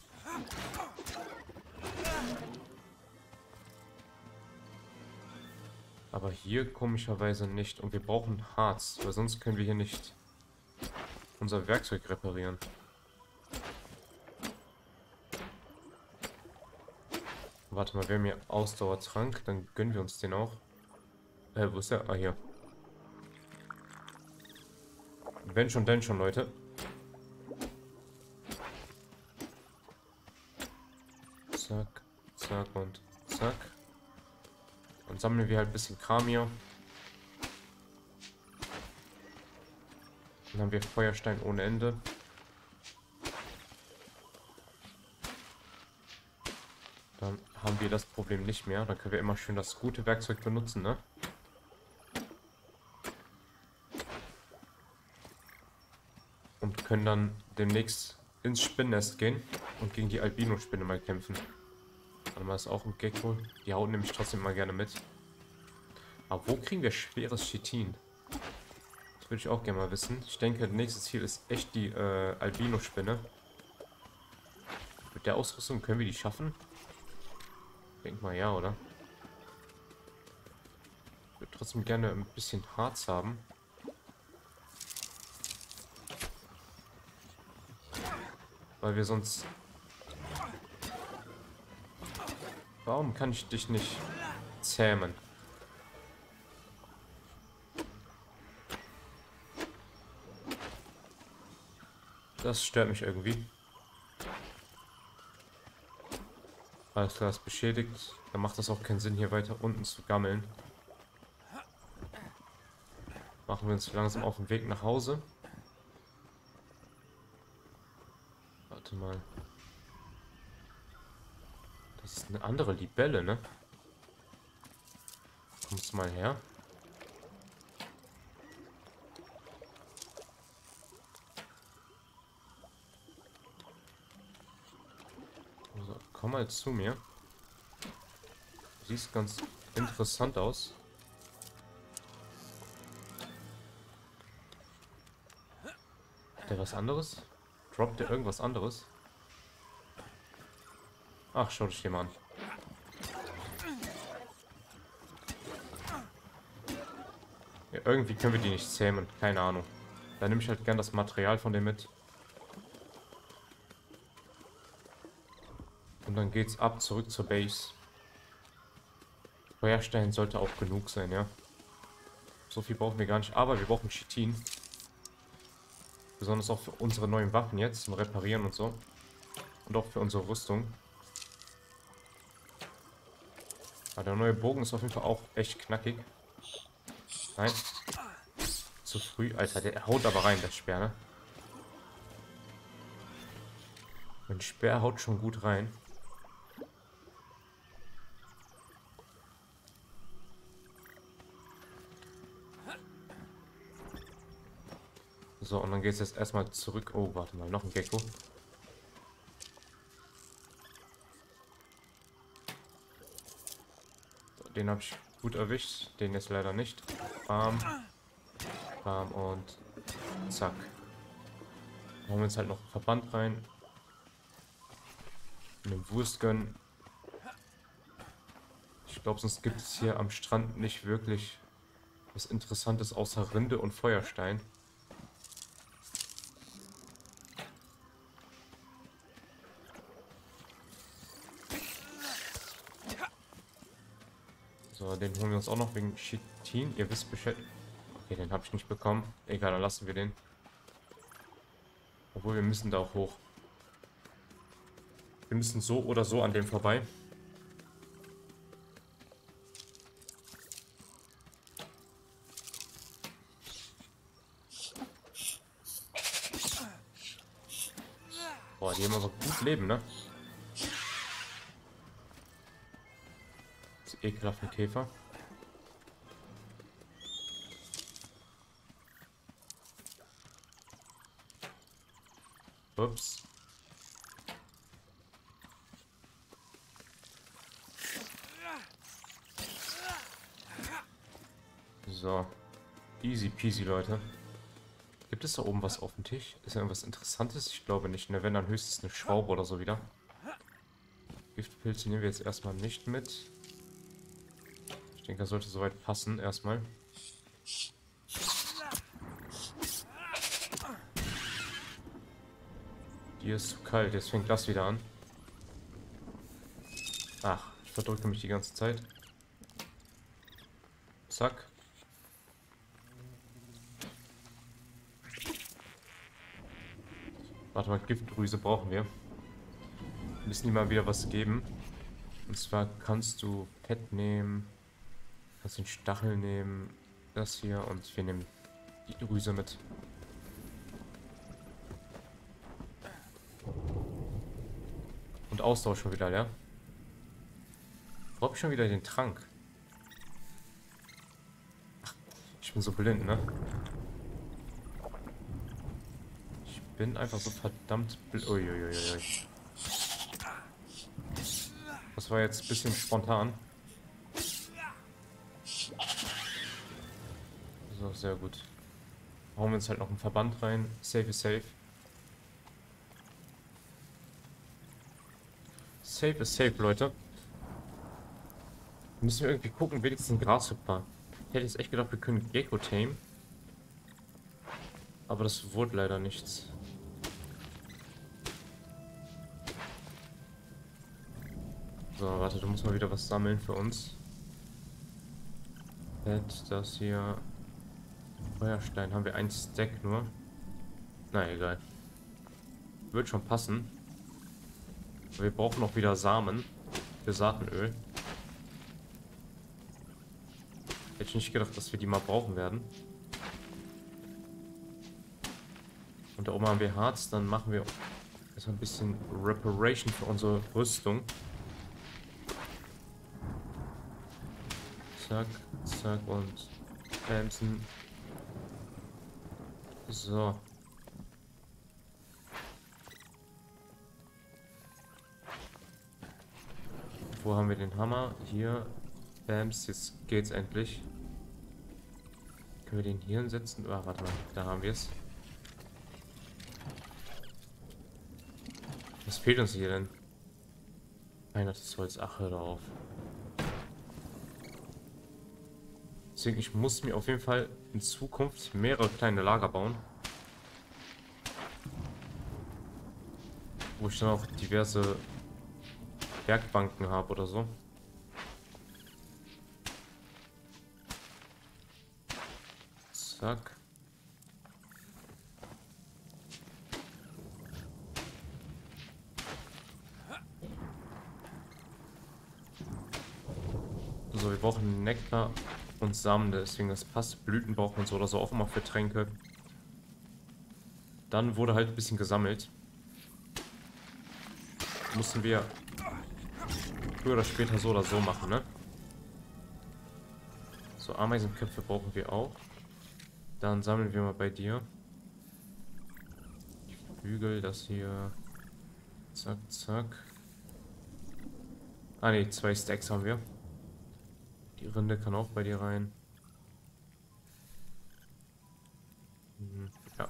Aber hier komischerweise nicht. Und wir brauchen Harz, weil sonst können wir hier nicht unser Werkzeug reparieren. Warte mal, wir haben hier Ausdauertrank, dann gönnen wir uns den auch. Äh, wo ist der? Ah, hier. Wenn schon, denn schon, Leute. Zack, zack und Zack. Und sammeln wir halt ein bisschen Kram hier. Dann haben wir Feuerstein ohne Ende. Dann haben wir das Problem nicht mehr. Dann können wir immer schön das gute Werkzeug benutzen, ne? Und können dann demnächst ins Spinnennest gehen und gegen die Albino-Spinne mal kämpfen. Dann war es auch ein Gecko. Die hauen nämlich trotzdem mal gerne mit. Aber wo kriegen wir schweres Chitin? Das würde ich auch gerne mal wissen. Ich denke, das nächste Ziel ist echt die äh, Albino-Spinne. Mit der Ausrüstung können wir die schaffen? Ich denke mal ja, oder? Ich würde trotzdem gerne ein bisschen Harz haben. Weil wir sonst... Warum kann ich dich nicht zähmen? Das stört mich irgendwie. Alles klar, ist beschädigt. Dann macht das auch keinen Sinn, hier weiter unten zu gammeln. Machen wir uns langsam auf den Weg nach Hause. Warte mal. Das ist eine andere Libelle, ne? Kommst du mal her? Also, komm mal zu mir. Sieht ganz interessant aus. Hat der was anderes? Droppt der irgendwas anderes? Ach, schau dich jemand an. Ja, irgendwie können wir die nicht zähmen. Keine Ahnung. Da nehme ich halt gern das Material von dem mit. Und dann geht's ab zurück zur Base. Feuerstein sollte auch genug sein, ja. So viel brauchen wir gar nicht. Aber wir brauchen Chitin. Besonders auch für unsere neuen Waffen jetzt. Zum Reparieren und so. Und auch für unsere Rüstung. Aber der neue Bogen ist auf jeden Fall auch echt knackig. Nein. Zu früh. Alter, der haut aber rein, der Speer, ne? Mein Speer haut schon gut rein. So, und dann geht es jetzt erstmal zurück. Oh, warte mal, noch ein Gecko. Den habe ich gut erwischt, den jetzt leider nicht. Bam. Bam und zack. Dann haben wir jetzt halt noch einen Verband rein. Eine Wurst gönnen. Ich glaube, sonst gibt es hier am Strand nicht wirklich was Interessantes außer Rinde und Feuerstein. Den holen wir uns auch noch wegen Chitin. Ihr wisst Bescheid. Okay, den habe ich nicht bekommen. Egal, dann lassen wir den. Obwohl, wir müssen da auch hoch. Wir müssen so oder so an dem vorbei. Boah, die haben aber gut Leben, ne? Ekelhaften Käfer. Ups. So. Easy peasy, Leute. Gibt es da oben was auf dem Tisch? Ist da irgendwas Interessantes? Ich glaube nicht. Ne? Wenn, dann höchstens eine Schraube oder so wieder. Giftpilze nehmen wir jetzt erstmal nicht mit. Ich denke, das sollte soweit passen, erstmal. Hier ist zu kalt, jetzt fängt das wieder an. Ach, ich verdrücke mich die ganze Zeit. Zack. Warte mal, Giftdrüse brauchen wir. Müssen die mal wieder was geben. Und zwar kannst du Pet nehmen, kannst den Stachel nehmen, das hier, und wir nehmen die Drüse mit. Und Ausdauer schon wieder, ja? Brauche ich schon wieder den Trank? Ach, ich bin so blind, ne? Ich bin einfach so verdammt blind. Uiuiuiui. Das war jetzt ein bisschen spontan. So, sehr gut. Hauen wir uns halt noch einen Verband rein. Safe is safe. Safe ist safe, Leute. Müssen wir irgendwie gucken, wenigstens ein Grashüpfer. Ich hätte jetzt echt gedacht, wir können Gecko tamen. Aber das wurde leider nichts. So, warte, du musst mal wieder was sammeln für uns. Pet, das hier. Feuerstein, haben wir einen Stack nur. Na, egal. Wird schon passen. Wir brauchen noch wieder Samen für Saatenöl. Hätte ich nicht gedacht, dass wir die mal brauchen werden. Und da oben haben wir Harz, dann machen wir erstmal ein bisschen Reparation für unsere Rüstung. Zack, zack und Bamsen. So. Wo haben wir den Hammer? Hier. Bams, jetzt geht's endlich. Können wir den hier hinsetzen? Ah, warte mal, da haben wir es. Was fehlt uns hier denn? Weihnachtsholz, ach, hör auf. Deswegen, ich muss mir auf jeden Fall in Zukunft mehrere kleine Lager bauen. Wo ich dann auch diverse Werkbanken habe oder so. Zack. So, wir brauchen Nektar und Samen, deswegen das passt. Blüten brauchen wir so oder so auch immer für Tränke. Dann wurde halt ein bisschen gesammelt. Mussten wir früher oder später so oder so machen, ne? So, Ameisenköpfe brauchen wir auch. Dann sammeln wir mal bei dir. Die Flügel, das hier. Zack, zack. Ah ne, zwei Stacks haben wir. Die Rinde kann auch bei dir rein. Hm, ja.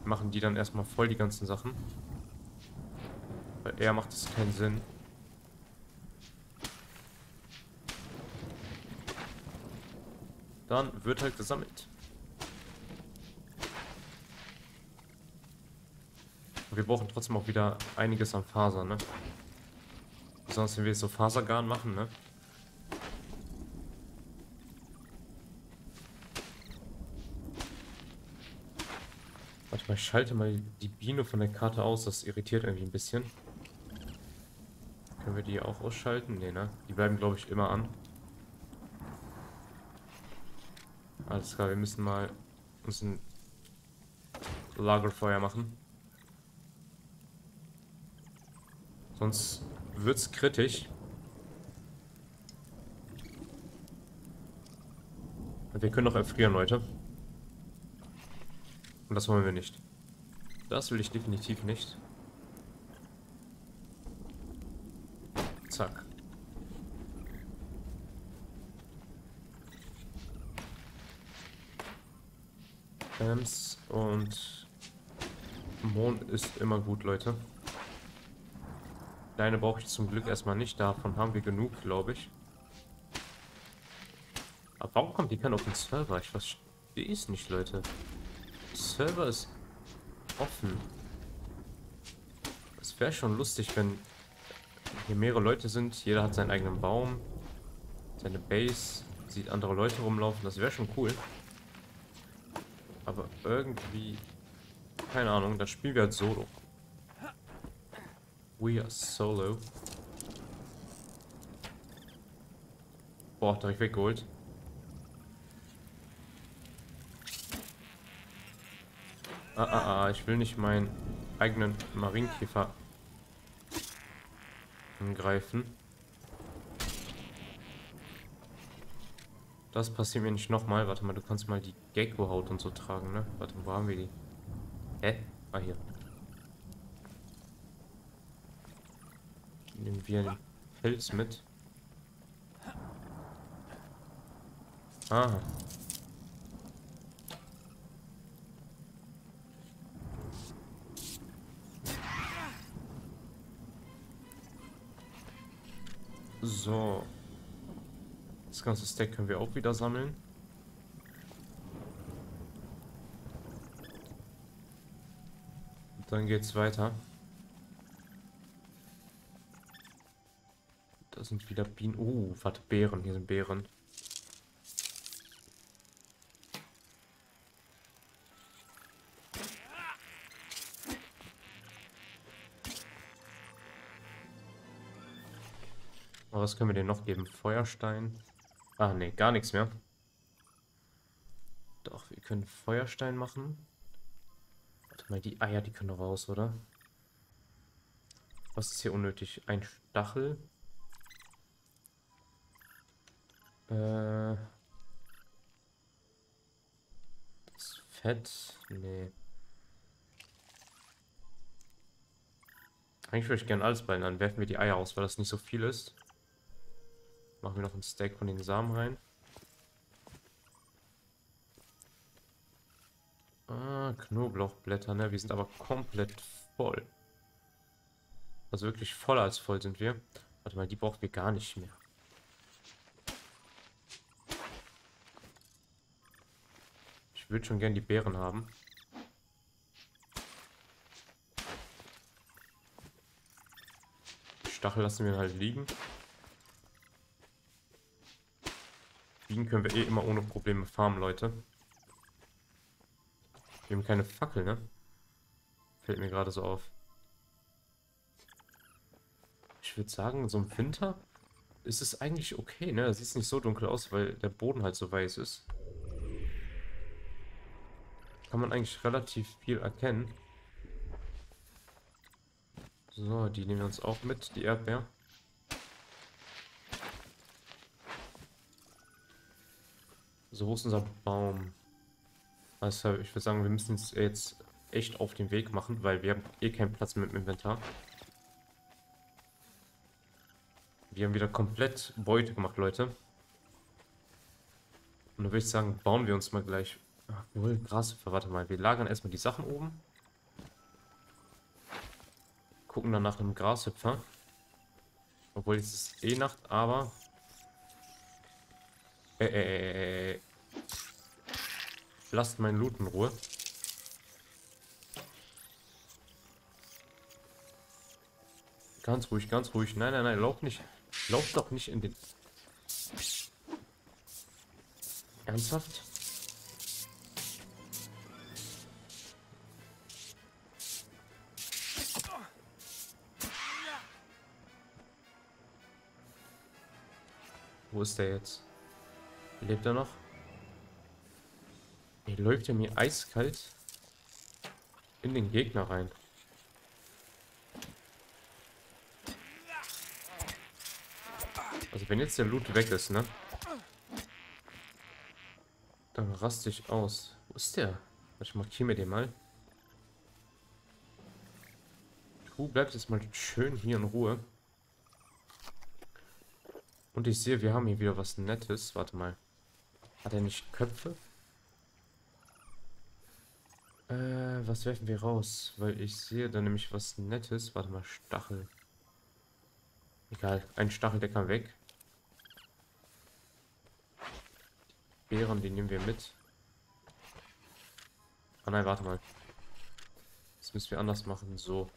Wir machen die dann erstmal voll, die ganzen Sachen. Weil eher macht es keinen Sinn. Dann wird halt gesammelt. Wir brauchen trotzdem auch wieder einiges an Faser, ne? Sonst, wenn wir jetzt so Fasergarn machen, ne? Warte mal, ich schalte mal die Biene von der Karte aus, das irritiert irgendwie ein bisschen. Können wir die auch ausschalten? Ne, ne? Die bleiben, glaube ich, immer an. Alles klar, wir müssen mal uns ein Lagerfeuer machen. Sonst wird's kritisch. Wir können noch erfrieren, Leute. Und das wollen wir nicht. Das will ich definitiv nicht. Zack. Bams und Mond ist immer gut, Leute. Deine brauche ich zum Glück erstmal nicht. Davon haben wir genug, glaube ich. Aber warum kommt die kein auf den Server? Ich verstehe es nicht, Leute. Der Server ist offen. Es wäre schon lustig, wenn hier mehrere Leute sind. Jeder hat seinen eigenen Baum, seine Base, sieht andere Leute rumlaufen. Das wäre schon cool. Aber irgendwie, keine Ahnung, das spielen wir halt solo. We are solo. Boah, direkt weggeholt. Ah, ah, ah, ich will nicht meinen eigenen Marienkäfer angreifen. Das passiert mir nicht nochmal. Warte mal, du kannst mal die Gecko-Haut und so tragen, ne? Warte mal, wo haben wir die? Hä? Ah, hier. Nehmen wir den Pilz mit. Ah. So. Das ganze Stack können wir auch wieder sammeln. Und dann geht's weiter. Da sind wieder Bienen. Oh, warte, Beeren. Hier sind Beeren. Was können wir denn noch geben? Feuerstein. Ah, ne, gar nichts mehr. Doch, wir können Feuerstein machen. Warte mal, die Eier, die können raus, oder? Was ist hier unnötig? Ein Stachel. Äh. Das Fett. Nee. Eigentlich würde ich gerne alles ballen. Dann werfen wir die Eier aus, weil das nicht so viel ist. Machen wir noch einen Stack von den Samen rein. Ah, Knoblauchblätter, ne? Wir sind aber komplett voll. Also wirklich voller als voll sind wir. Warte mal, die brauchen wir gar nicht mehr. Ich würde schon gern die Beeren haben. Die Stachel lassen wir halt liegen. Können wir eh immer ohne Probleme farmen, Leute. Wir haben keine Fackel, ne? Fällt mir gerade so auf. Ich würde sagen, so im Winter ist es eigentlich okay, ne? Da sieht es nicht so dunkel aus, weil der Boden halt so weiß ist. Kann man eigentlich relativ viel erkennen. So, die nehmen wir uns auch mit, die Erdbeer. So, wo ist unser Baum? Also, ich würde sagen, wir müssen uns jetzt echt auf den Weg machen, weil wir haben eh keinen Platz mehr im Inventar. Wir haben wieder komplett Beute gemacht, Leute. Und da würde ich sagen, bauen wir uns mal gleich... Ach, wohl, Grashüpfer, warte mal. Wir lagern erstmal die Sachen oben. Gucken dann nach einem Grashüpfer. Obwohl, jetzt ist eh Nacht, aber... Ey, ey, ey. Lasst meinen Loot in Ruhe. Ganz ruhig, ganz ruhig. Nein, nein, nein, lauf nicht. Lauf doch nicht in den... Ernsthaft? Wo ist der jetzt? Lebt er noch? Er läuft ja mir eiskalt in den Gegner rein. Also wenn jetzt der Loot weg ist, ne? Dann raste ich aus. Wo ist der? Ich markiere mir den mal. Du bleibst jetzt mal schön hier in Ruhe. Und ich sehe, wir haben hier wieder was Nettes. Warte mal. Hat er nicht Köpfe? Äh, was werfen wir raus? Weil ich sehe da nämlich was Nettes. Warte mal, Stachel. Egal, ein Stachel, der kann weg. Die Beeren, die nehmen wir mit. Ah nein, warte mal. Das müssen wir anders machen. So.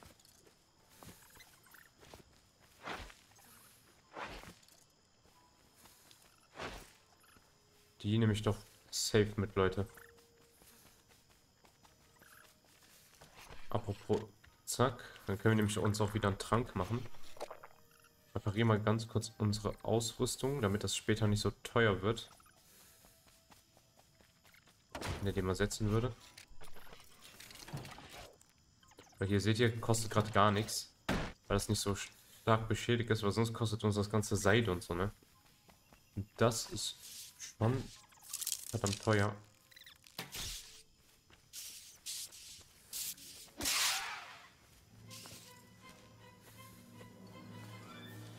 Die nehme ich doch safe mit, Leute. Apropos, zack. Dann können wir nämlich uns auch wieder einen Trank machen. Reparieren mal ganz kurz unsere Ausrüstung, damit das später nicht so teuer wird. Wenn der den mal setzen würde. Weil hier seht ihr, kostet gerade gar nichts. Weil das nicht so stark beschädigt ist, weil sonst kostet uns das ganze Seide und so, ne? Und das ist schon verdammt teuer.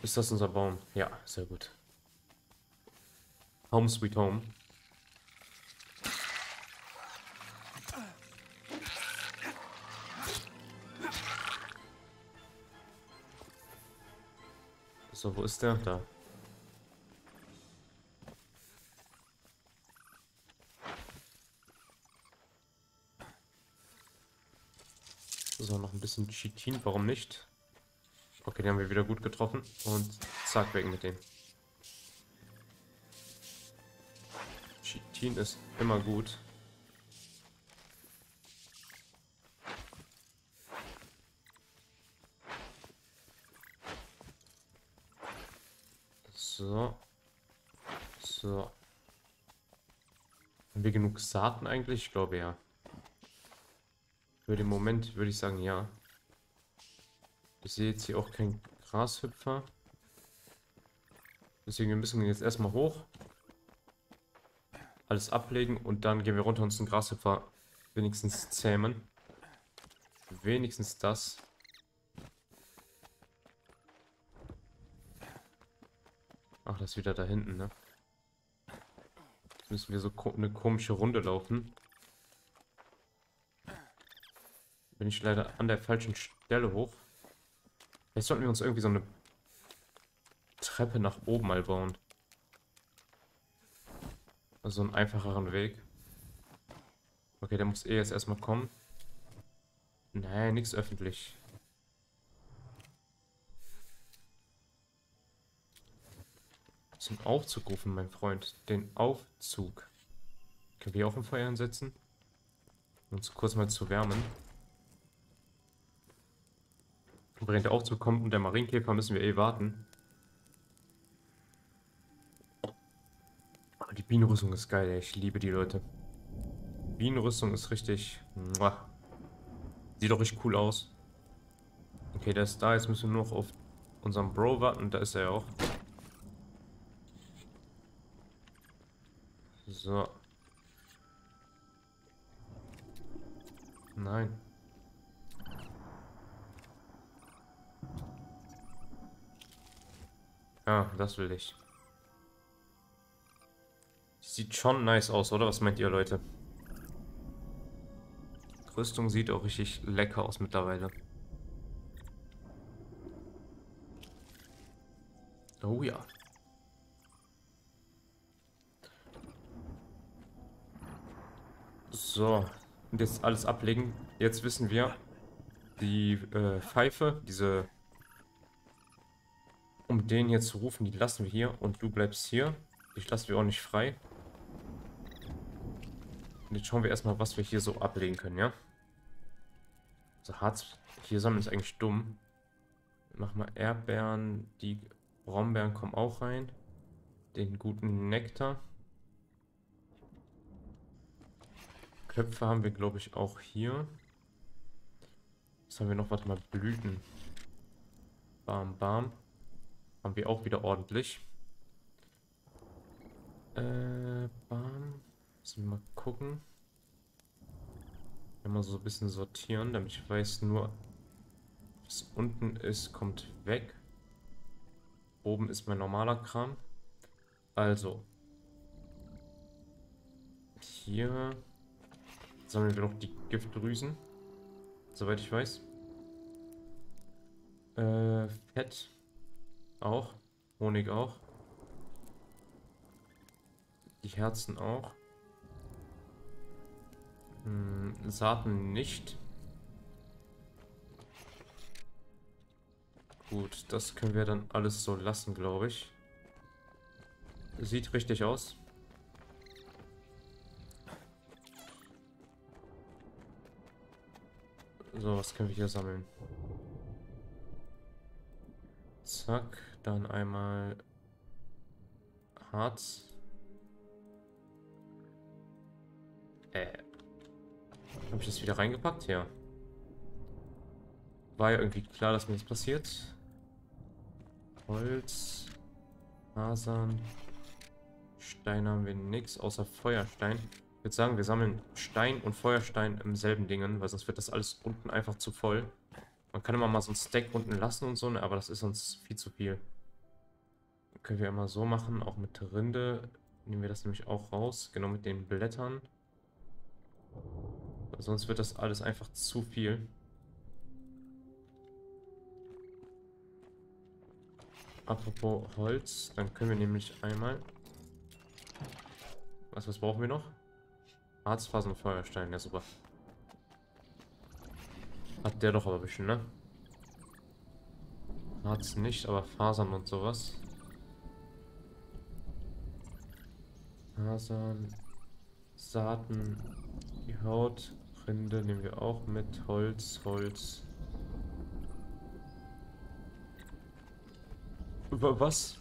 Ist das unser Baum? Ja, sehr gut. Home sweet home. So, wo ist der? Da. So, noch ein bisschen Chitin, warum nicht? Okay, den haben wir wieder gut getroffen und zack, weg mit dem. Chitin ist immer gut. So. So. Haben wir genug Saaten eigentlich? Ich glaube ja. Für den Moment würde ich sagen ja. Ich sehe jetzt hier auch keinen Grashüpfer. Deswegen müssen wir jetzt erstmal hoch. Alles ablegen und dann gehen wir runter und uns den Grashüpfer wenigstens zähmen. Wenigstens das. Ach, das ist wieder da hinten, ne? Jetzt müssen wir so eine komische Runde laufen. Bin ich leider an der falschen Stelle hoch. Vielleicht sollten wir uns irgendwie so eine Treppe nach oben mal bauen. Also einen einfacheren Weg. Okay, der muss eh jetzt erstmal kommen. Nein, nichts öffentlich. Zum Aufzug rufen, mein Freund. Den Aufzug. Können wir auch ein Feuer ansetzen? Um uns kurz mal zu wärmen. Während der Aufzug kommt und der Marienkäfer müssen wir eh warten. Aber die Bienenrüstung ist geil, ey. Ich liebe die Leute. Bienenrüstung ist richtig. Muah. Sieht doch richtig cool aus. Okay, der ist da. Jetzt müssen wir nur noch auf unseren Bro warten und da ist er ja auch. So. Nein. Ja, das will ich. Sieht schon nice aus, oder? Was meint ihr, Leute? Die Rüstung sieht auch richtig lecker aus mittlerweile. Oh ja. So, und jetzt alles ablegen. Jetzt wissen wir, die äh, Pfeife, diese... Um den hier zu rufen, die lassen wir hier und du bleibst hier. Ich lasse wir auch nicht frei. Und jetzt schauen wir erstmal, was wir hier so ablegen können, ja? Also Harz hier sammeln ist eigentlich dumm. Mach mal Erdbeeren, die Brombeeren kommen auch rein. Den guten Nektar. Köpfe haben wir, glaube ich, auch hier. Was haben wir noch? Warte mal, Blüten. Bam, bam. Haben wir auch wieder ordentlich. Äh, bam. Müssen wir mal gucken. Mal so ein bisschen sortieren, damit ich weiß, nur was unten ist, kommt weg. Oben ist mein normaler Kram. Also. Hier sammeln wir noch die Giftdrüsen. Soweit ich weiß. Äh, Fett. Auch. Honig auch. Die Herzen auch. Hm, Saaten nicht. Gut, das können wir dann alles so lassen, glaube ich. Sieht richtig aus. So, was können wir hier sammeln? Zack, dann einmal Harz. Äh. Habe ich das wieder reingepackt? Ja. War ja irgendwie klar, dass mir das passiert. Holz, Fasern, Stein haben wir nichts, außer Feuerstein. Ich würde sagen, wir sammeln Stein und Feuerstein im selben Dingen, weil sonst wird das alles unten einfach zu voll. Man kann immer mal so ein Stack unten lassen und so, aber das ist uns viel zu viel. Dann können wir immer so machen, auch mit Rinde. Nehmen wir das nämlich auch raus, genau mit den Blättern. Sonst wird das alles einfach zu viel. Apropos Holz, dann können wir nämlich einmal... Was, was brauchen wir noch? Harzfasern und Feuerstein, ja super. Hat der doch aber ein bisschen, ne? Harz nicht, aber Fasern und sowas. Fasern, Saaten, die Haut, Rinde nehmen wir auch mit, Holz, Holz. Über was?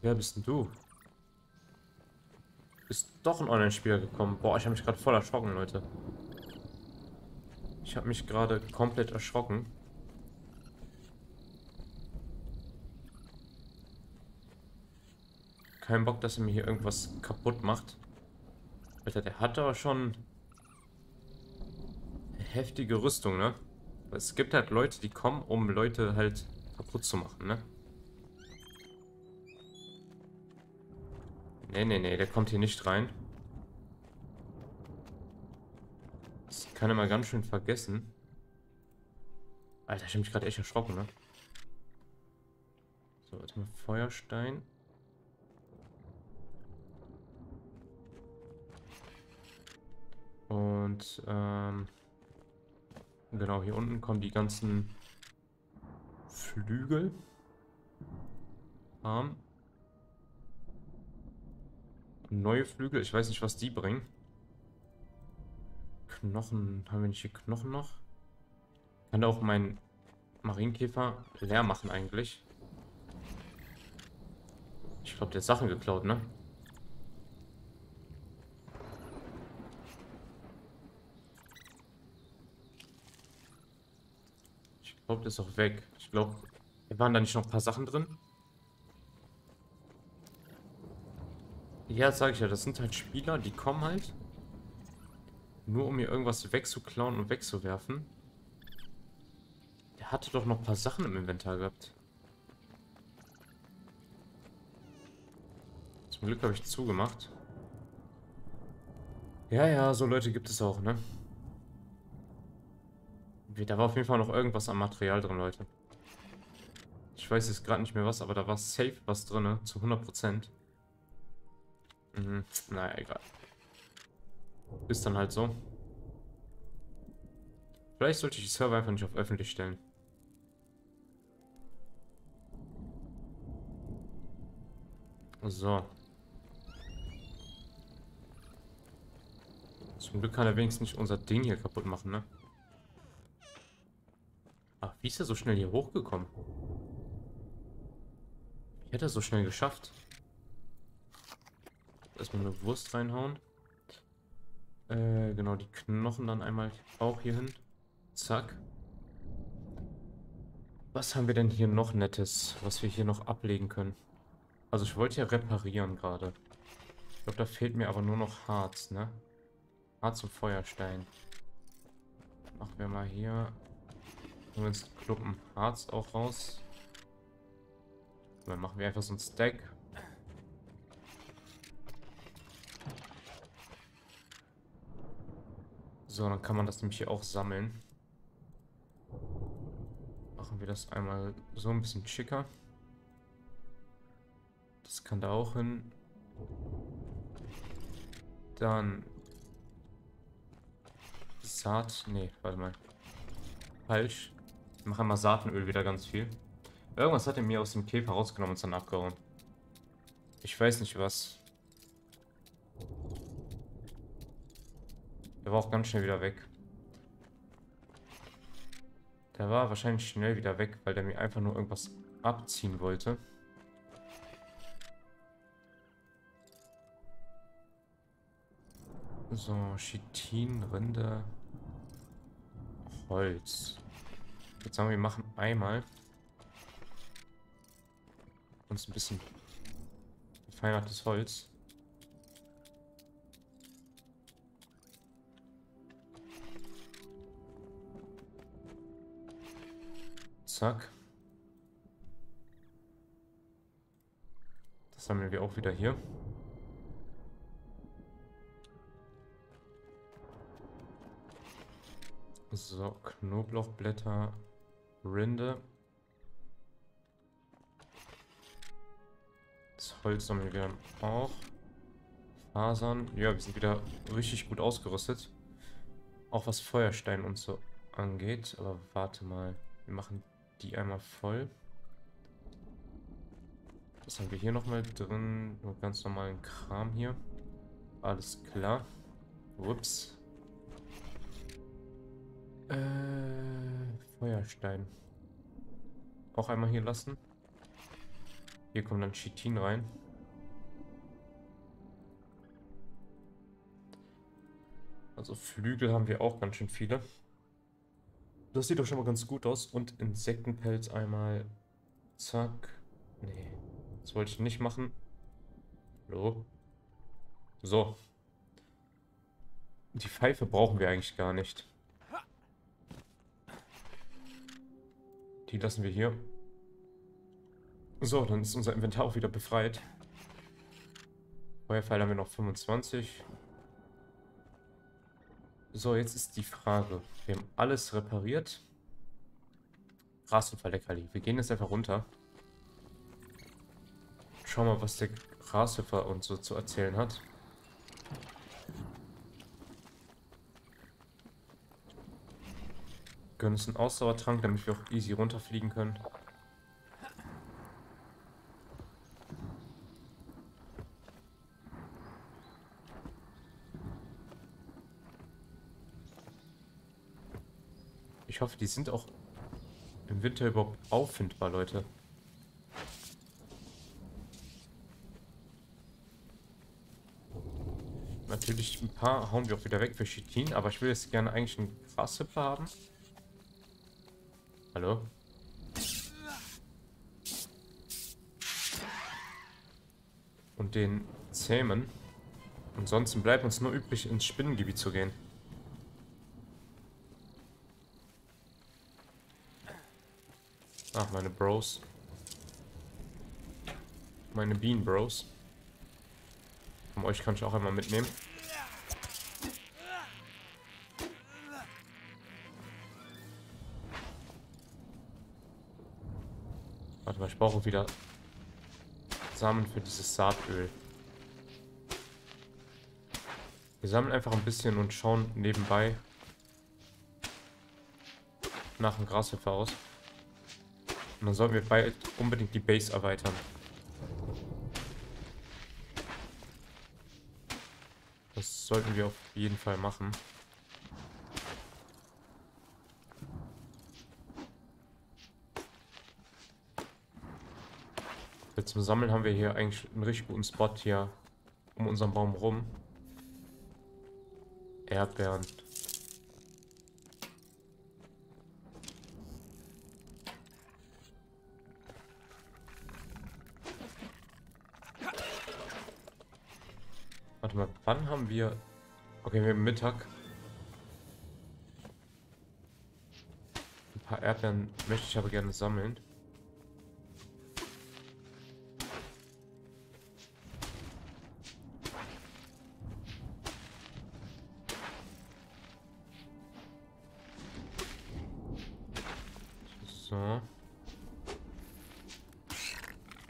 Wer bist denn du? Ist doch ein Online-Spieler gekommen. Boah, ich habe mich gerade voll erschrocken, Leute. Ich habe mich gerade komplett erschrocken. Kein Bock, dass er mir hier irgendwas kaputt macht. Alter, der hat aber schon eine heftige Rüstung, ne? Es gibt halt Leute, die kommen, um Leute halt kaputt zu machen, ne? Nee, nee, nee, der kommt hier nicht rein. Das kann er mal ganz schön vergessen. Alter, ich habe mich gerade echt erschrocken, ne? So, jetzt mal Feuerstein. Und, ähm... genau, hier unten kommen die ganzen Flügel. Arm. Neue Flügel, ich weiß nicht, was die bringen. Knochen, haben wir nicht hier Knochen noch? Ich kann auch meinen Marienkäfer leer machen eigentlich. Ich glaube, der hat Sachen geklaut, ne? Ich glaube, der ist auch weg. Ich glaube, waren da nicht noch ein paar Sachen drin? Ja, das sag ich ja, das sind halt Spieler, die kommen halt, nur um mir irgendwas wegzuklauen und wegzuwerfen. Der hatte doch noch ein paar Sachen im Inventar gehabt. Zum Glück habe ich zugemacht. Ja, ja, so Leute gibt es auch, ne? Da war auf jeden Fall noch irgendwas am Material drin, Leute. Ich weiß jetzt gerade nicht mehr was, aber da war safe was drin, ne? Zu hundert Prozent. Mhm. Naja, egal. Ist dann halt so. Vielleicht sollte ich die Server einfach nicht auf öffentlich stellen. So. Zum Glück kann er wenigstens nicht unser Ding hier kaputt machen, ne? Ach, wie ist er so schnell hier hochgekommen? Wie hat er so schnell geschafft? Erstmal eine Wurst reinhauen. Äh, genau, die Knochen dann einmal auch hier hin. Zack. Was haben wir denn hier noch Nettes, was wir hier noch ablegen können? Also ich wollte ja reparieren gerade. Ich glaube, da fehlt mir aber nur noch Harz, ne? Harz und Feuerstein. Machen wir mal hier. Nehmen wir uns Klumpen Harz auch raus. Dann machen wir einfach so ein Stack. So, dann kann man das nämlich hier auch sammeln. Machen wir das einmal so ein bisschen schicker. Das kann da auch hin. Dann Saat. Nee, warte mal. Falsch. Ich mache einmal Saatenöl wieder ganz viel. Irgendwas hat er mir aus dem Käfer rausgenommen und dann abgehauen. Ich weiß nicht was. Der war auch ganz schnell wieder weg. Der war wahrscheinlich schnell wieder weg, weil der mir einfach nur irgendwas abziehen wollte. So, Chitin, Rinde, Holz. Ich würde sagen, wir machen einmal uns ein bisschen verfeinertes Holz. Zack. Das sammeln wir auch wieder hier. So, Knoblauchblätter, Rinde. Das Holz sammeln wir auch. Fasern. Ja, wir sind wieder richtig gut ausgerüstet. Auch was Feuerstein und so angeht. Aber warte mal. Wir machen die einmal voll. Das haben wir hier nochmal drin. Nur ganz normalen Kram hier. Alles klar. Ups. Äh, Feuerstein. Auch einmal hier lassen. Hier kommt dann Chitin rein. Also Flügel haben wir auch ganz schön viele. Das sieht doch schon mal ganz gut aus. Und Insektenpelz einmal. Zack. Nee, das wollte ich nicht machen. Hallo. So. Die Pfeife brauchen wir eigentlich gar nicht. Die lassen wir hier. So, dann ist unser Inventar auch wieder befreit. Feuerpfeile haben wir noch fünfundzwanzig. So, jetzt ist die Frage. Wir haben alles repariert. Grashüpfer-Leckerli. Wir gehen jetzt einfach runter. Schauen wir mal, was der Grashüpfer uns so zu erzählen hat. Gönnen uns einen Ausdauertrank, damit wir auch easy runterfliegen können. Ich hoffe, die sind auch im Winter überhaupt auffindbar, Leute. Natürlich ein paar hauen wir auch wieder weg für Chitin, aber ich will jetzt gerne eigentlich einen Grashüpfer haben. Hallo? Und den zähmen. Ansonsten bleibt uns nur übrig, ins Spinnengebiet zu gehen. Ach, meine Bros. Meine Bienen-Bros. Um euch kann ich auch einmal mitnehmen. Ich brauche wieder Samen für dieses Saatenöl. Wir sammeln einfach ein bisschen und schauen nebenbei nach dem Grashüpfer aus. Und dann sollten wir bald unbedingt die Base erweitern. Das sollten wir auf jeden Fall machen. Zum Sammeln haben wir hier eigentlich einen richtig guten Spot hier um unseren Baum rum. Erdbeeren. Warte mal, wann haben wir... Okay, wir haben Mittag. Ein paar Erdbeeren möchte ich aber gerne sammeln.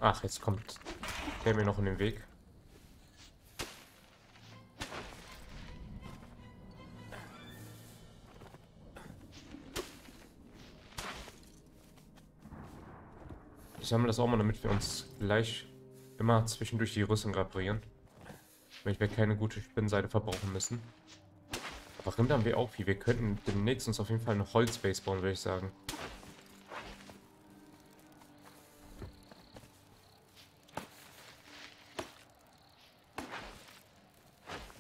Ach, jetzt kommt der mir noch in den Weg. Ich sammle das auch mal, damit wir uns gleich immer zwischendurch die Rüstung reparieren. Damit wir keine gute Spinnenseide verbrauchen müssen. Aber Rinder haben wir auch viel. Wir könnten demnächst uns auf jeden Fall eine Holzbase bauen, würde ich sagen.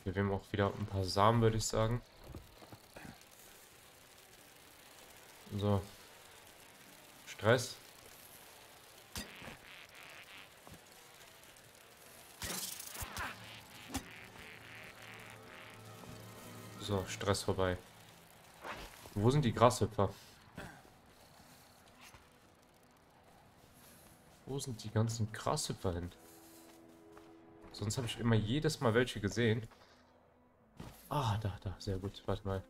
Hier haben wir auch wieder ein paar Samen, würde ich sagen. So. Stress. So, Stress vorbei. Wo sind die Grashüpfer? Wo sind die ganzen Grashüpfer hin? Sonst habe ich immer jedes Mal welche gesehen. Ah, da, da, sehr gut. Warte mal.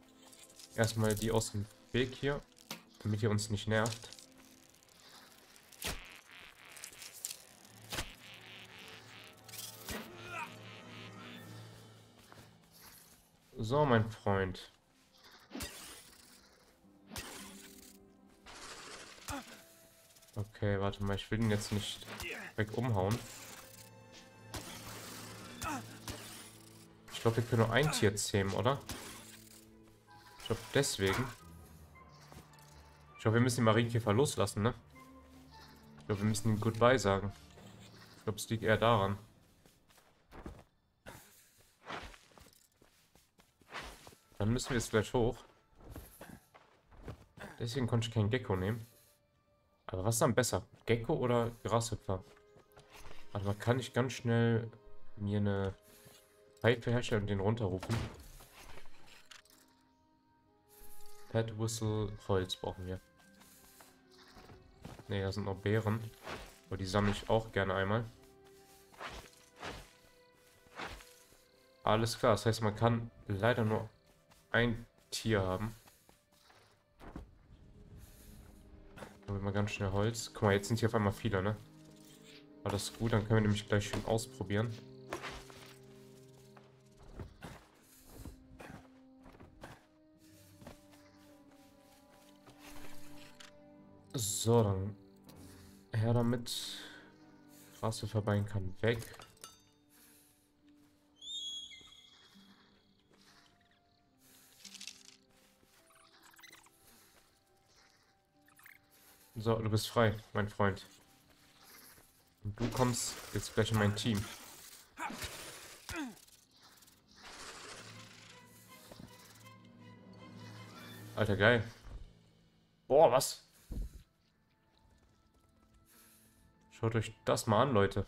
Erstmal die aus dem Weg hier, damit ihr uns nicht nervt. So, mein Freund. Okay, warte mal, ich will ihn jetzt nicht weg umhauen. Ich glaube, wir können nur ein Tier zähmen, oder? Ich glaube, deswegen. Ich glaube, wir müssen den Marienkäfer loslassen, ne? Ich glaube, wir müssen ihm Goodbye sagen. Ich glaube, es liegt eher daran. Dann müssen wir jetzt gleich hoch. Deswegen konnte ich keinen Gecko nehmen. Aber was ist dann besser? Gecko oder Grashüpfer? Warte mal, kann ich ganz schnell mir eine Pfeife herstellen und den runterrufen? Pet Whistle, Holz brauchen wir. Ne, da sind noch Beeren. Aber die sammle ich auch gerne einmal. Alles klar, das heißt, man kann leider nur ein Tier haben. Haben wir mal ganz schnell Holz. Guck mal, jetzt sind hier auf einmal viele, ne? War das gut, dann können wir nämlich gleich schön ausprobieren. So, dann her damit. Straße vorbei kann weg. So, du bist frei, mein Freund. Und du kommst jetzt gleich in mein Team. Alter, geil. Boah, was? Schaut euch das mal an, Leute.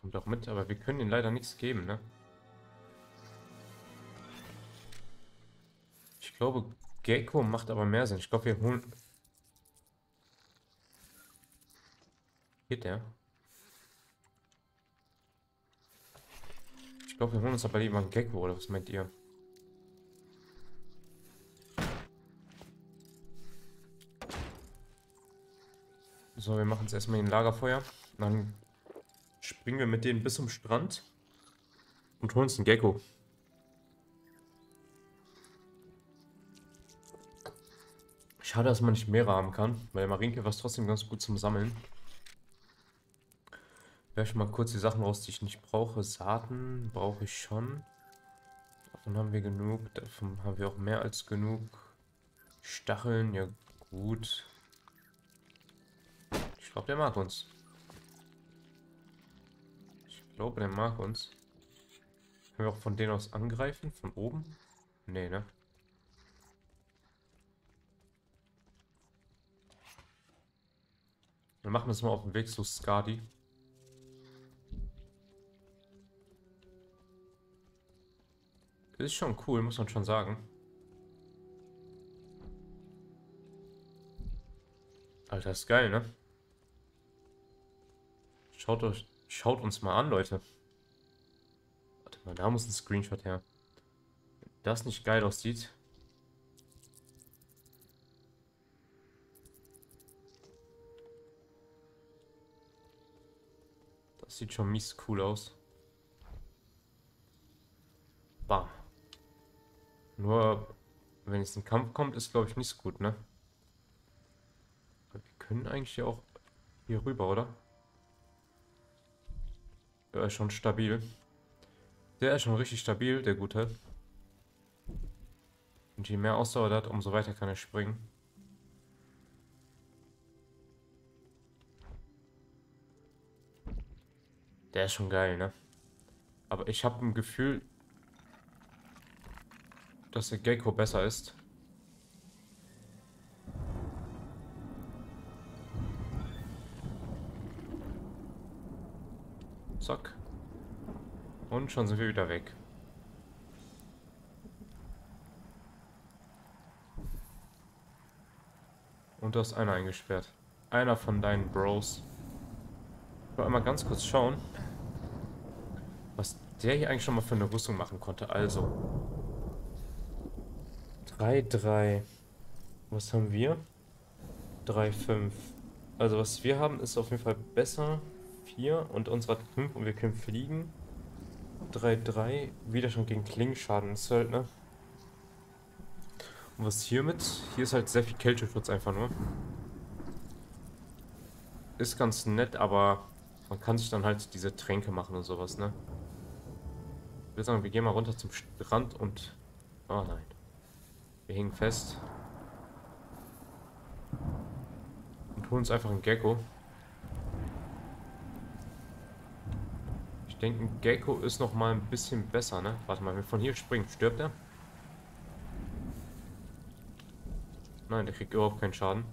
Kommt auch mit, aber wir können ihnen leider nichts geben, ne? Ich glaube, Gecko macht aber mehr Sinn. Ich glaube, wir holen... Geht der? Ich glaube, wir holen uns aber lieber einen Gecko, oder was meint ihr? So, wir machen jetzt erstmal ein Lagerfeuer. Dann springen wir mit denen bis zum Strand und holen uns einen Gecko. Schade, dass man nicht mehrere haben kann, weil der Marienkäfer ist trotzdem ganz gut zum Sammeln. Ich werfe mal kurz die Sachen raus, die ich nicht brauche. Saaten brauche ich schon. Davon haben wir genug. Davon haben wir auch mehr als genug. Stacheln, ja gut. Ich glaube, der mag uns. Ich glaube, der mag uns. Können wir auch von denen aus angreifen? Von oben? Nee, ne? Dann machen wir es mal auf dem Weg zu Skadi. Ist schon cool, muss man schon sagen. Alter, ist geil, ne? Schaut euch, schaut uns mal an, Leute. Warte mal, da muss ein Screenshot her. Wenn das nicht geil aussieht... Sieht schon mies cool aus. Bam. Nur, wenn es ein Kampf kommt, ist glaube ich nicht so gut, ne? Wir können eigentlich ja auch hier rüber, oder? Der ist schon stabil. Der ist schon richtig stabil, der Gute. Und je mehr Ausdauer der hat, umso weiter kann er springen. Der ist schon geil, ne? Aber ich habe ein Gefühl, dass der Gecko besser ist. Zack. Und schon sind wir wieder weg. Und da ist einer eingesperrt. Einer von deinen Bros. Ich will einmal ganz kurz schauen, was der hier eigentlich schon mal für eine Rüstung machen konnte. Also. drei, drei. Was haben wir? drei, fünf. Also was wir haben, ist auf jeden Fall besser. vier und uns hat fünf und wir können fliegen. drei, drei. Wieder schon gegen Klingenschaden ist halt, ne? Und was hiermit? Hier ist halt sehr viel Kälteschutz einfach nur. Ist ganz nett, aber man kann sich dann halt diese Tränke machen und sowas, ne? Ich würde sagen, wir gehen mal runter zum Strand und... Oh nein. Wir hängen fest. Und holen uns einfach einen Gecko. Ich denke, ein Gecko ist noch mal ein bisschen besser, ne? Warte mal, wenn wir von hier springen, stirbt er? Nein, der kriegt überhaupt keinen Schaden.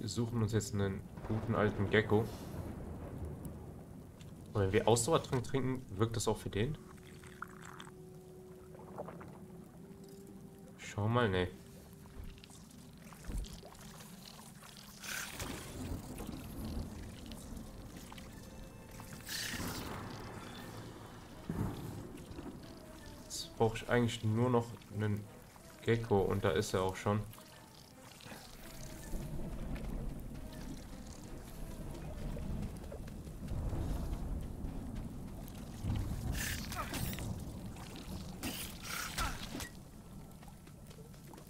Wir suchen uns jetzt einen guten alten Gecko. Und wenn wir Ausdauertrank trinken, wirkt das auch für den? Schau mal, ne. Jetzt brauche ich eigentlich nur noch einen Gecko und da ist er auch schon.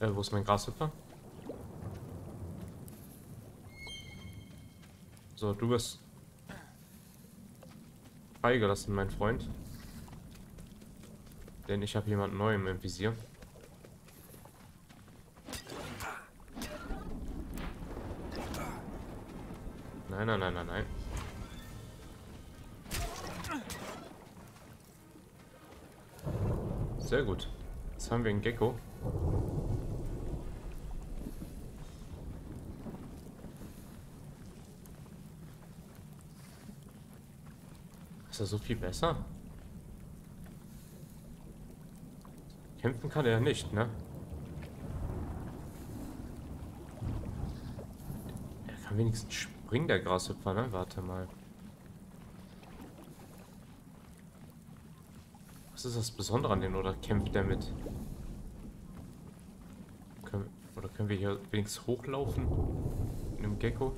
Wo ist mein Grashüpfer? So, du wirst freigelassen, mein Freund. Denn ich habe jemand Neuem im Visier. Nein, nein, nein, nein, nein. Sehr gut. Jetzt haben wir einen Gecko. Ist er so viel besser? Kämpfen kann er ja nicht, ne? Er kann wenigstens springen, der Grashüpfer, ne? Warte mal. Was ist das Besondere an dem, oder kämpft der mit? Können, oder können wir hier wenigstens hochlaufen? In einem Gecko?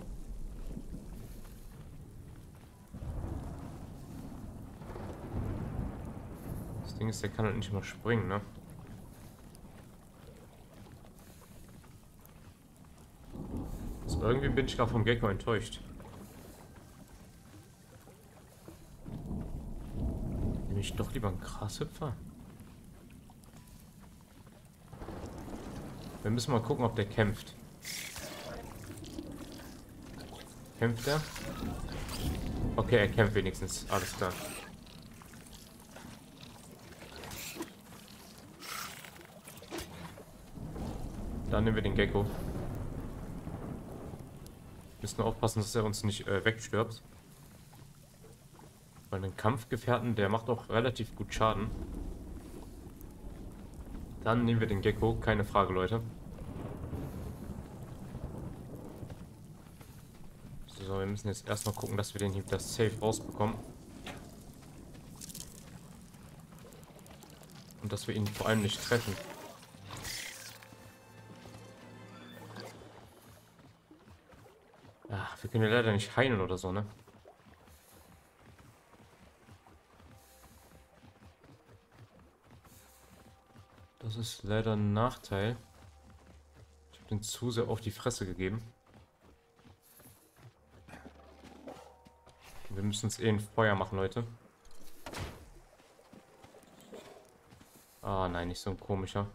Das Ding ist, der kann halt nicht mal springen, ne? Also irgendwie bin ich gerade vom Gecko enttäuscht. Nehme ich doch lieber einen Grashüpfer. Wir müssen mal gucken, ob der kämpft. Kämpft er? Okay, er kämpft wenigstens. Alles klar. Dann nehmen wir den Gecko. Wir müssen aufpassen, dass er uns nicht äh, wegstirbt. Weil ein Kampfgefährten, der macht auch relativ gut Schaden. Dann nehmen wir den Gecko, keine Frage, Leute. So, wir müssen jetzt erstmal gucken, dass wir den hier das safe rausbekommen. Und dass wir ihn vor allem nicht treffen. Wir können ja leider nicht heilen oder so, ne? Das ist leider ein Nachteil. Ich habe den zu sehr auf die Fresse gegeben. Wir müssen uns eh ein Feuer machen, Leute. Ah nein, nicht so ein komischer.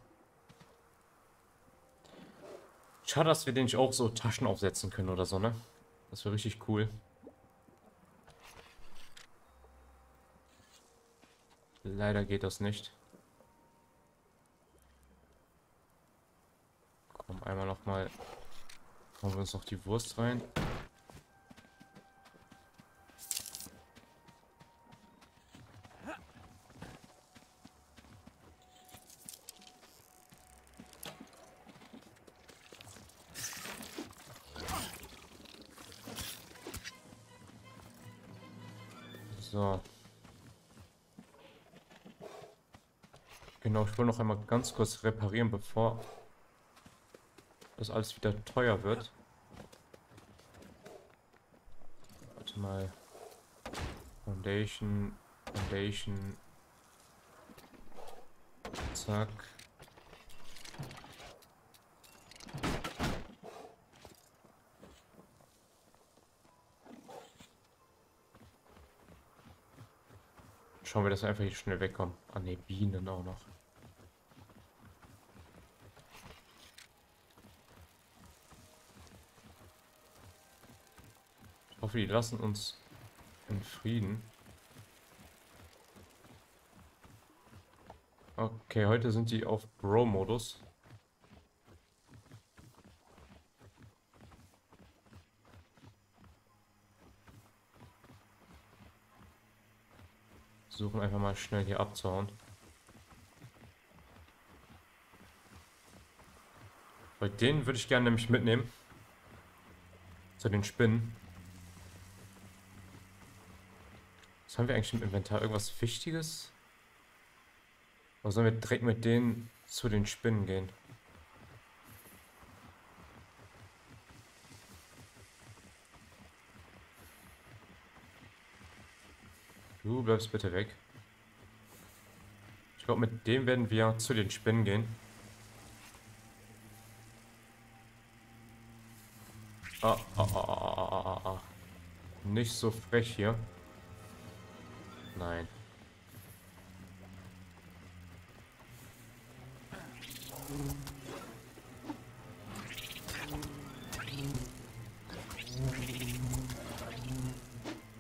Schade, dass wir den nicht auch so Taschen aufsetzen können oder so, ne? Das wäre richtig cool. Leider geht das nicht. Komm, einmal nochmal. Hauen wir uns noch die Wurst rein. So. Genau, ich will noch einmal ganz kurz reparieren, bevor das alles wieder teuer wird. Warte mal. Foundation, Foundation. Zack. Schauen wir, dass wir einfach hier schnell wegkommen. Ah ne, Bienen auch noch. Ich hoffe, die lassen uns in Frieden. Okay, heute sind die auf Bro-Modus. Versuchen einfach mal schnell hier abzuhauen. Bei denen würde ich gerne nämlich mitnehmen. Zu den Spinnen. Was haben wir eigentlich im Inventar? Irgendwas Wichtiges? Oder sollen wir direkt mit denen zu den Spinnen gehen? Du bleibst bitte weg. Ich glaube, mit dem werden wir zu den Spinnen gehen. Ah, ah, ah, ah, ah, ah. Nicht so frech hier. Nein.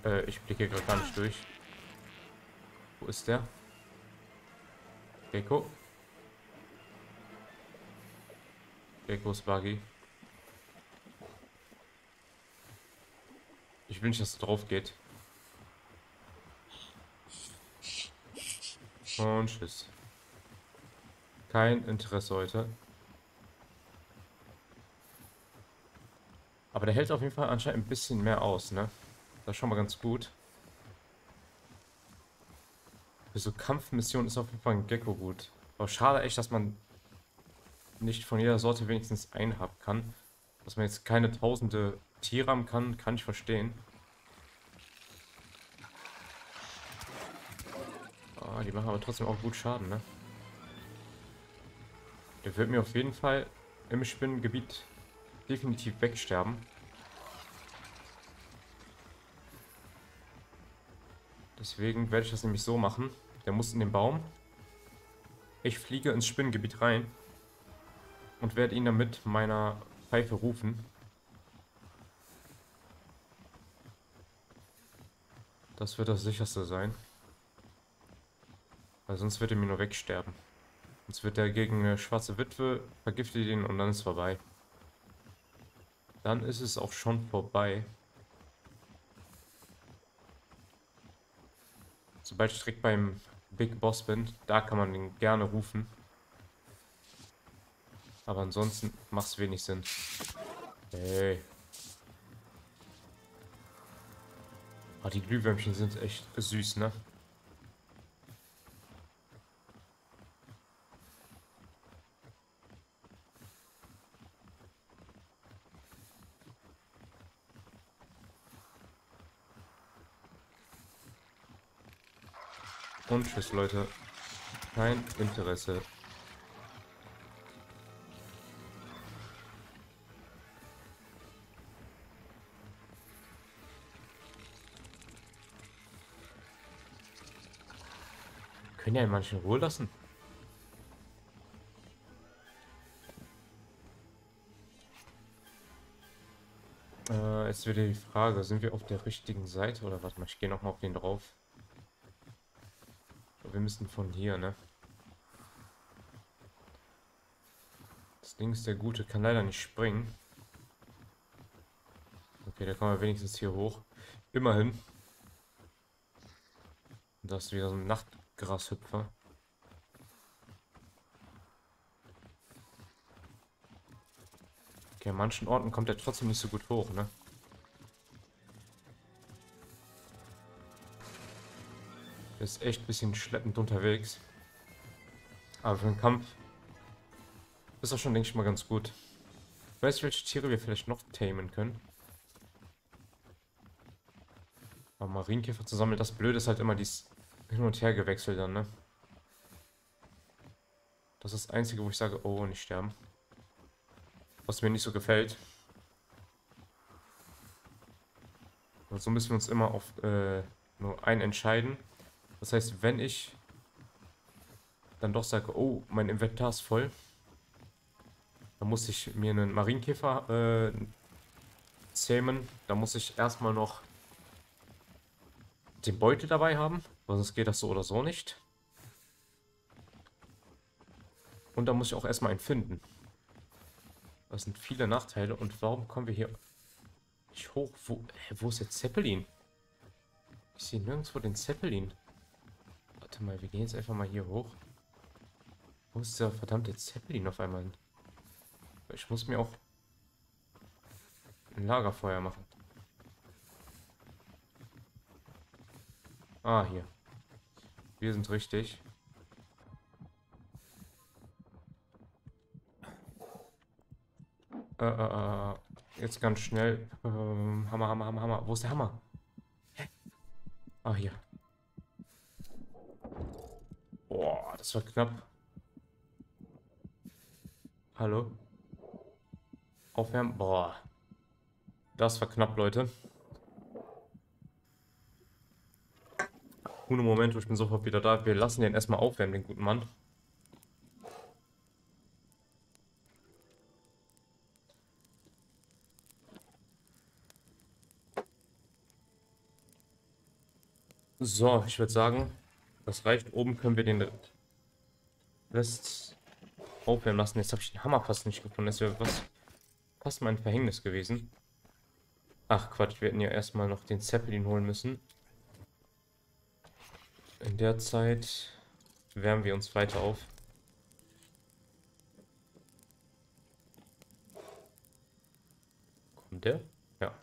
Äh, ich blicke gerade gar nicht durch. Wo ist der? Gecko. Geckos Buggy. Ich will nicht, dass es drauf geht. Und tschüss. Kein Interesse heute. Aber der hält auf jeden Fall anscheinend ein bisschen mehr aus, ne? Das ist schon mal ganz gut. Für so Kampfmissionen ist auf jeden Fall ein Gecko gut. Aber schade echt, dass man nicht von jeder Sorte wenigstens einen haben kann. Dass man jetzt keine tausende Tiere haben kann, kann ich verstehen. Ah, die machen aber trotzdem auch gut Schaden, ne? Der wird mir auf jeden Fall im Spinnengebiet definitiv wegsterben. Deswegen werde ich das nämlich so machen. Der muss in den Baum. Ich fliege ins Spinnengebiet rein. Und werde ihn dann mit meiner Pfeife rufen. Das wird das sicherste sein. Weil sonst wird er mir nur wegsterben. Sonst wird er gegen eine schwarze Witwe, vergiftet ihn und dann ist es vorbei. Dann ist es auch schon vorbei. Sobald ich direkt beim Big Boss bin, da kann man ihn gerne rufen. Aber ansonsten macht es wenig Sinn. Hey. Oh, die Glühwürmchen sind echt süß, ne? Und tschüss, Leute. Kein Interesse. Können ja manche in Ruhe lassen. ist wieder die Frage, sind wir auf der richtigen Seite oder warte mal, ich gehe nochmal auf den drauf. Wir müssen von hier, ne? Das Ding ist der Gute, kann leider nicht springen. Okay, da kommen wir wenigstens hier hoch. Immerhin. Das ist wieder so ein Nachtgrashüpfer. Okay, an manchen Orten kommt er trotzdem nicht so gut hoch, ne? Der ist echt ein bisschen schleppend unterwegs. Aber für den Kampf ist das schon, denke ich mal, ganz gut. Ich weiß, welche Tiere wir vielleicht noch tamen können. Aber Marienkäfer zu sammeln, das Blöde ist halt immer dieses Hin- und Her-Gewechsel dann, ne? Das ist das Einzige, wo ich sage, oh, nicht sterben. Was mir nicht so gefällt. Und so müssen wir uns immer auf äh, nur einen entscheiden. Das heißt, wenn ich dann doch sage, oh, mein Inventar ist voll, dann muss ich mir einen Marienkäfer äh, zähmen. Da muss ich erstmal noch den Beutel dabei haben, sonst geht das so oder so nicht. Und da muss ich auch erstmal einen finden. Das sind viele Nachteile. Und warum kommen wir hier nicht hoch? Wo, hä, wo ist der Zeppelin? Ich sehe nirgendwo den Zeppelin. Warte mal, wir gehen jetzt einfach mal hier hoch. Wo ist der verdammte Zeppelin auf einmal hin? Ich muss mir auch ein Lagerfeuer machen. Ah, hier. Wir sind richtig. Äh, äh, äh, jetzt ganz schnell. Ähm, Hammer, Hammer, Hammer, Hammer. Wo ist der Hammer? Hä? Ah, hier. Boah, das war knapp. Hallo? Aufwärmen? Boah. Das war knapp, Leute. Moment, ich bin sofort wieder da. Wir lassen den erstmal aufwärmen, den guten Mann. So, ich würde sagen, das reicht. Oben können wir den Rest aufwärmen lassen. Jetzt habe ich den Hammer fast nicht gefunden. Das wäre was fast mein Verhängnis gewesen. Ach Quatsch, wir hätten ja erstmal noch den Zeppelin holen müssen. In der Zeit wärmen wir uns weiter auf. Kommt der? Ja.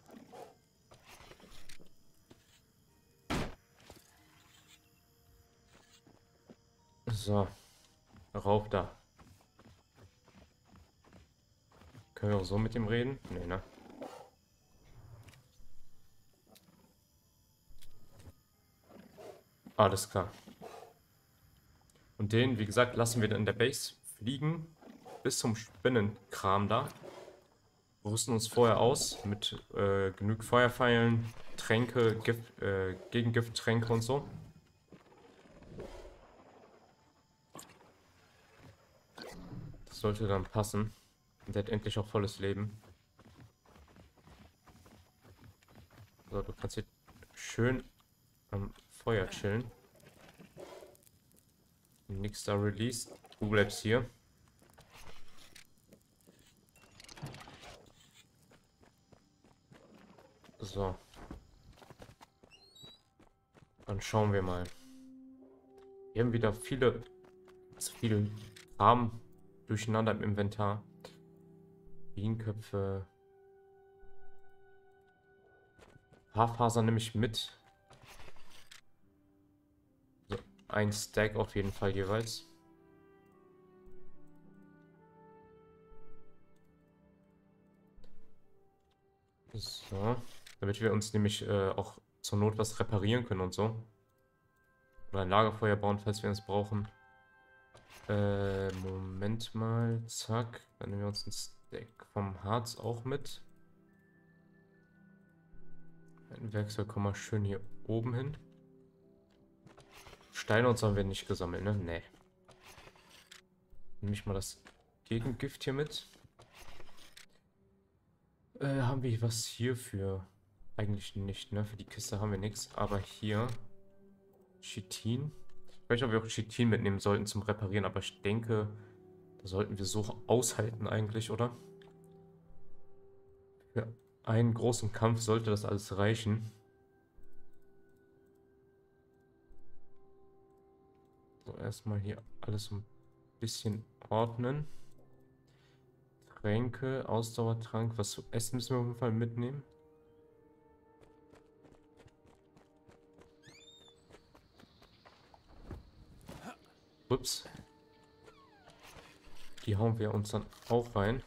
So. Rauf da. Können wir auch so mit ihm reden? Nee, ne? Alles klar. Und den, wie gesagt, lassen wir dann in der Base fliegen bis zum Spinnenkram da. Wir rüsten uns vorher aus mit äh, genug Feuerpfeilen, Tränke, Gift, äh, Gegengift-Tränke und so. Das sollte dann passen. Und der hat endlich auch volles Leben. So, du kannst hier schön am Feuer chillen. Nächster Release. Du bleibst hier. So. Dann schauen wir mal. Wir haben wieder viele, zu viele Farben durcheinander im Inventar. Bienenköpfe. Haarfaser nehme ich mit. Ein Stack auf jeden Fall jeweils. So. Damit wir uns nämlich äh, auch zur Not was reparieren können und so. Oder ein Lagerfeuer bauen, falls wir es brauchen. Äh, Moment mal. Zack. Dann nehmen wir uns ein Stack vom Harz auch mit. Ein Werkzeug kommen wir schön hier oben hin. Steine und so haben wir nicht gesammelt, ne? Nee. Nehme ich mal das Gegengift hier mit. Äh, haben wir was hierfür? Eigentlich nicht, ne? Für die Kiste haben wir nichts. Aber hier... Chitin. Ich weiß nicht, ob wir auch Chitin mitnehmen sollten zum Reparieren, aber ich denke, da sollten wir so aushalten eigentlich, oder? Für einen großen Kampf sollte das alles reichen. So, erstmal hier alles ein bisschen ordnen. Tränke, Ausdauertrank, was zu essen müssen wir auf jeden Fall mitnehmen. Ups. Die hauen wir uns dann auch rein.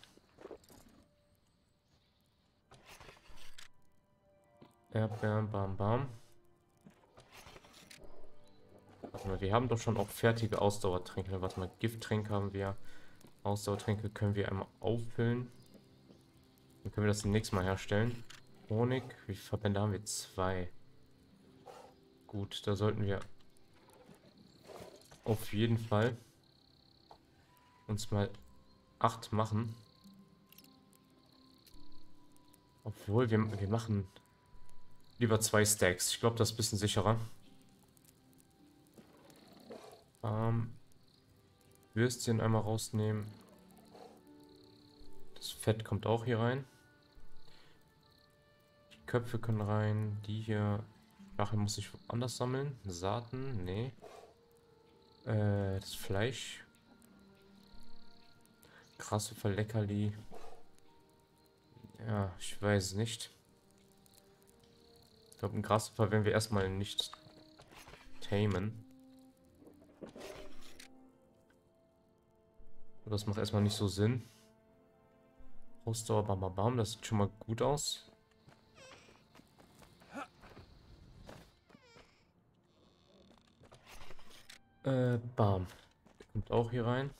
Erdbeeren, bam, bam. Warte mal, wir haben doch schon auch fertige Ausdauertränke. Warte mal, Gifttränke haben wir. Ausdauertränke können wir einmal auffüllen. Dann können wir das nächstes Mal herstellen. Honig, wie viele Verbände haben wir? Zwei. Gut, da sollten wir... auf jeden Fall uns mal acht machen. Obwohl, wir, wir machen lieber zwei Stacks. Ich glaube, das ist ein bisschen sicherer. Ähm, Würstchen einmal rausnehmen. Das Fett kommt auch hier rein. Die Köpfe können rein. Die hier... nachher muss ich woanders sammeln. Saaten? Nee. Das Fleisch. Grashüpfer, Leckerli. Ja, ich weiß nicht. Ich glaube, einen Grashüpfer werden wir erstmal nicht tamen. Das macht erstmal nicht so Sinn. Ausdauer, bam, bam, bam. Das sieht schon mal gut aus. Äh, bam. Kommt auch hier rein.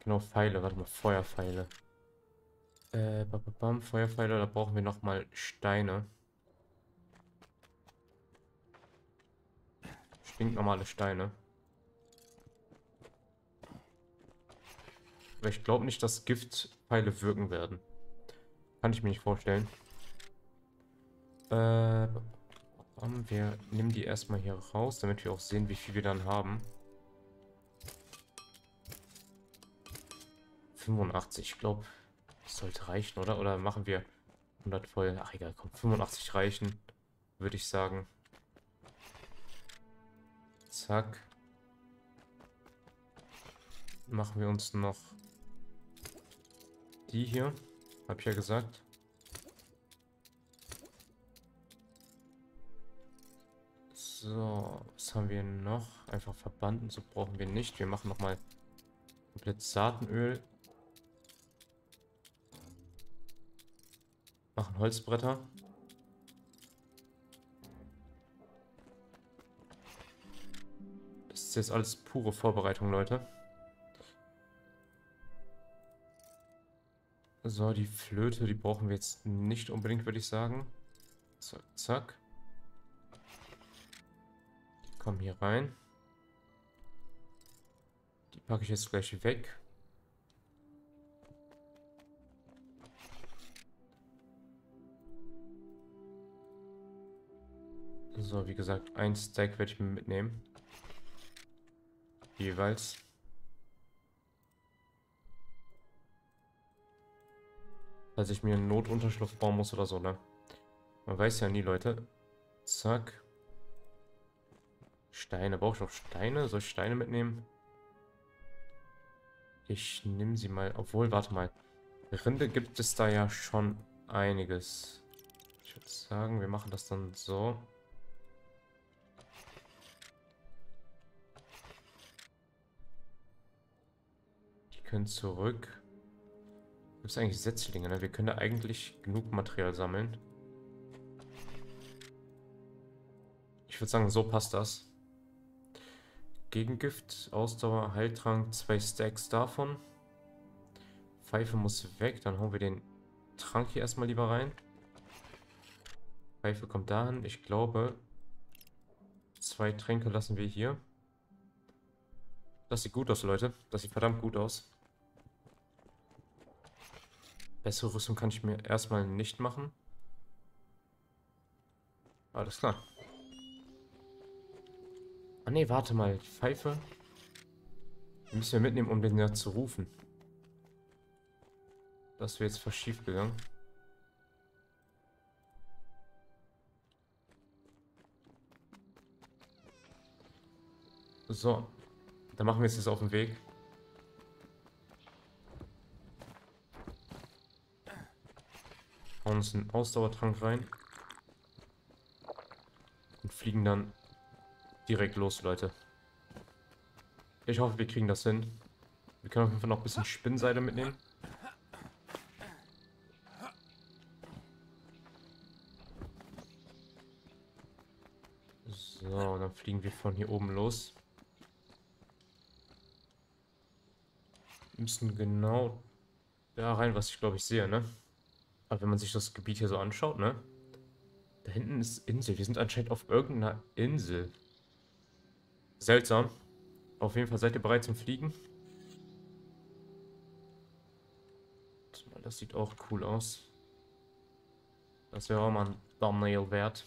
Genau, Pfeile. Warte mal, Feuerpfeile. Äh, bam, bam, Feuerpfeile. Da brauchen wir nochmal Steine. Stinknormale Steine. Aber ich glaube nicht, dass Giftpfeile wirken werden. Kann ich mir nicht vorstellen. Äh... Wir nehmen die erstmal hier raus, damit wir auch sehen, wie viel wir dann haben. fünfundachtzig, ich glaube, das sollte reichen, oder? Oder machen wir hundert voll? Ach egal, komm, fünfundachtzig reichen, würde ich sagen. Zack. Machen wir uns noch die hier, hab ich ja gesagt. So, was haben wir noch? Einfach verbanden, so brauchen wir nicht. Wir machen nochmal komplett Saatenöl. Machen Holzbretter. Das ist jetzt alles pure Vorbereitung, Leute. So, die Flöte, die brauchen wir jetzt nicht unbedingt, würde ich sagen. Zack, zack. Kommen hier rein. Die packe ich jetzt gleich weg. So, wie gesagt, ein Stack werde ich mir mitnehmen. Jeweils. Falls ich mir einen Notunterschlupf bauen muss oder so, ne? Man weiß ja nie, Leute. Zack. Steine. Brauche ich noch Steine? Soll ich Steine mitnehmen? Ich nehme sie mal. Obwohl, warte mal. Rinde gibt es da ja schon einiges. Ich würde sagen, wir machen das dann so. Die können zurück. Gibt es eigentlich Setzlinge, ne? Wir können da eigentlich genug Material sammeln. Ich würde sagen, so passt das. Gegengift, Ausdauer, Heiltrank, zwei Stacks davon. Pfeife muss weg, dann hauen wir den Trank hier erstmal lieber rein. Pfeife kommt dahin, ich glaube, zwei Tränke lassen wir hier. Das sieht gut aus, Leute. Das sieht verdammt gut aus. Bessere Rüstung kann ich mir erstmal nicht machen. Alles klar. Ah ne, warte mal. Die Pfeife. Die müssen wir mitnehmen, um den ja zu rufen. Das wäre jetzt fast schief gegangen. So. Dann machen wir es jetzt auf den Weg. Hauen uns einen Ausdauertrank rein. Und fliegen dann direkt los, Leute. Ich hoffe, wir kriegen das hin. Wir können auf jeden Fall noch ein bisschen Spinnenseide mitnehmen. So, dann fliegen wir von hier oben los. Wir müssen genau da rein, was ich glaube ich sehe, ne? Aber wenn man sich das Gebiet hier so anschaut, ne? Da hinten ist Insel. Wir sind anscheinend auf irgendeiner Insel. Seltsam. Auf jeden Fall seid ihr bereit zum Fliegen. Das sieht auch cool aus. Das wäre auch mal ein Thumbnail wert.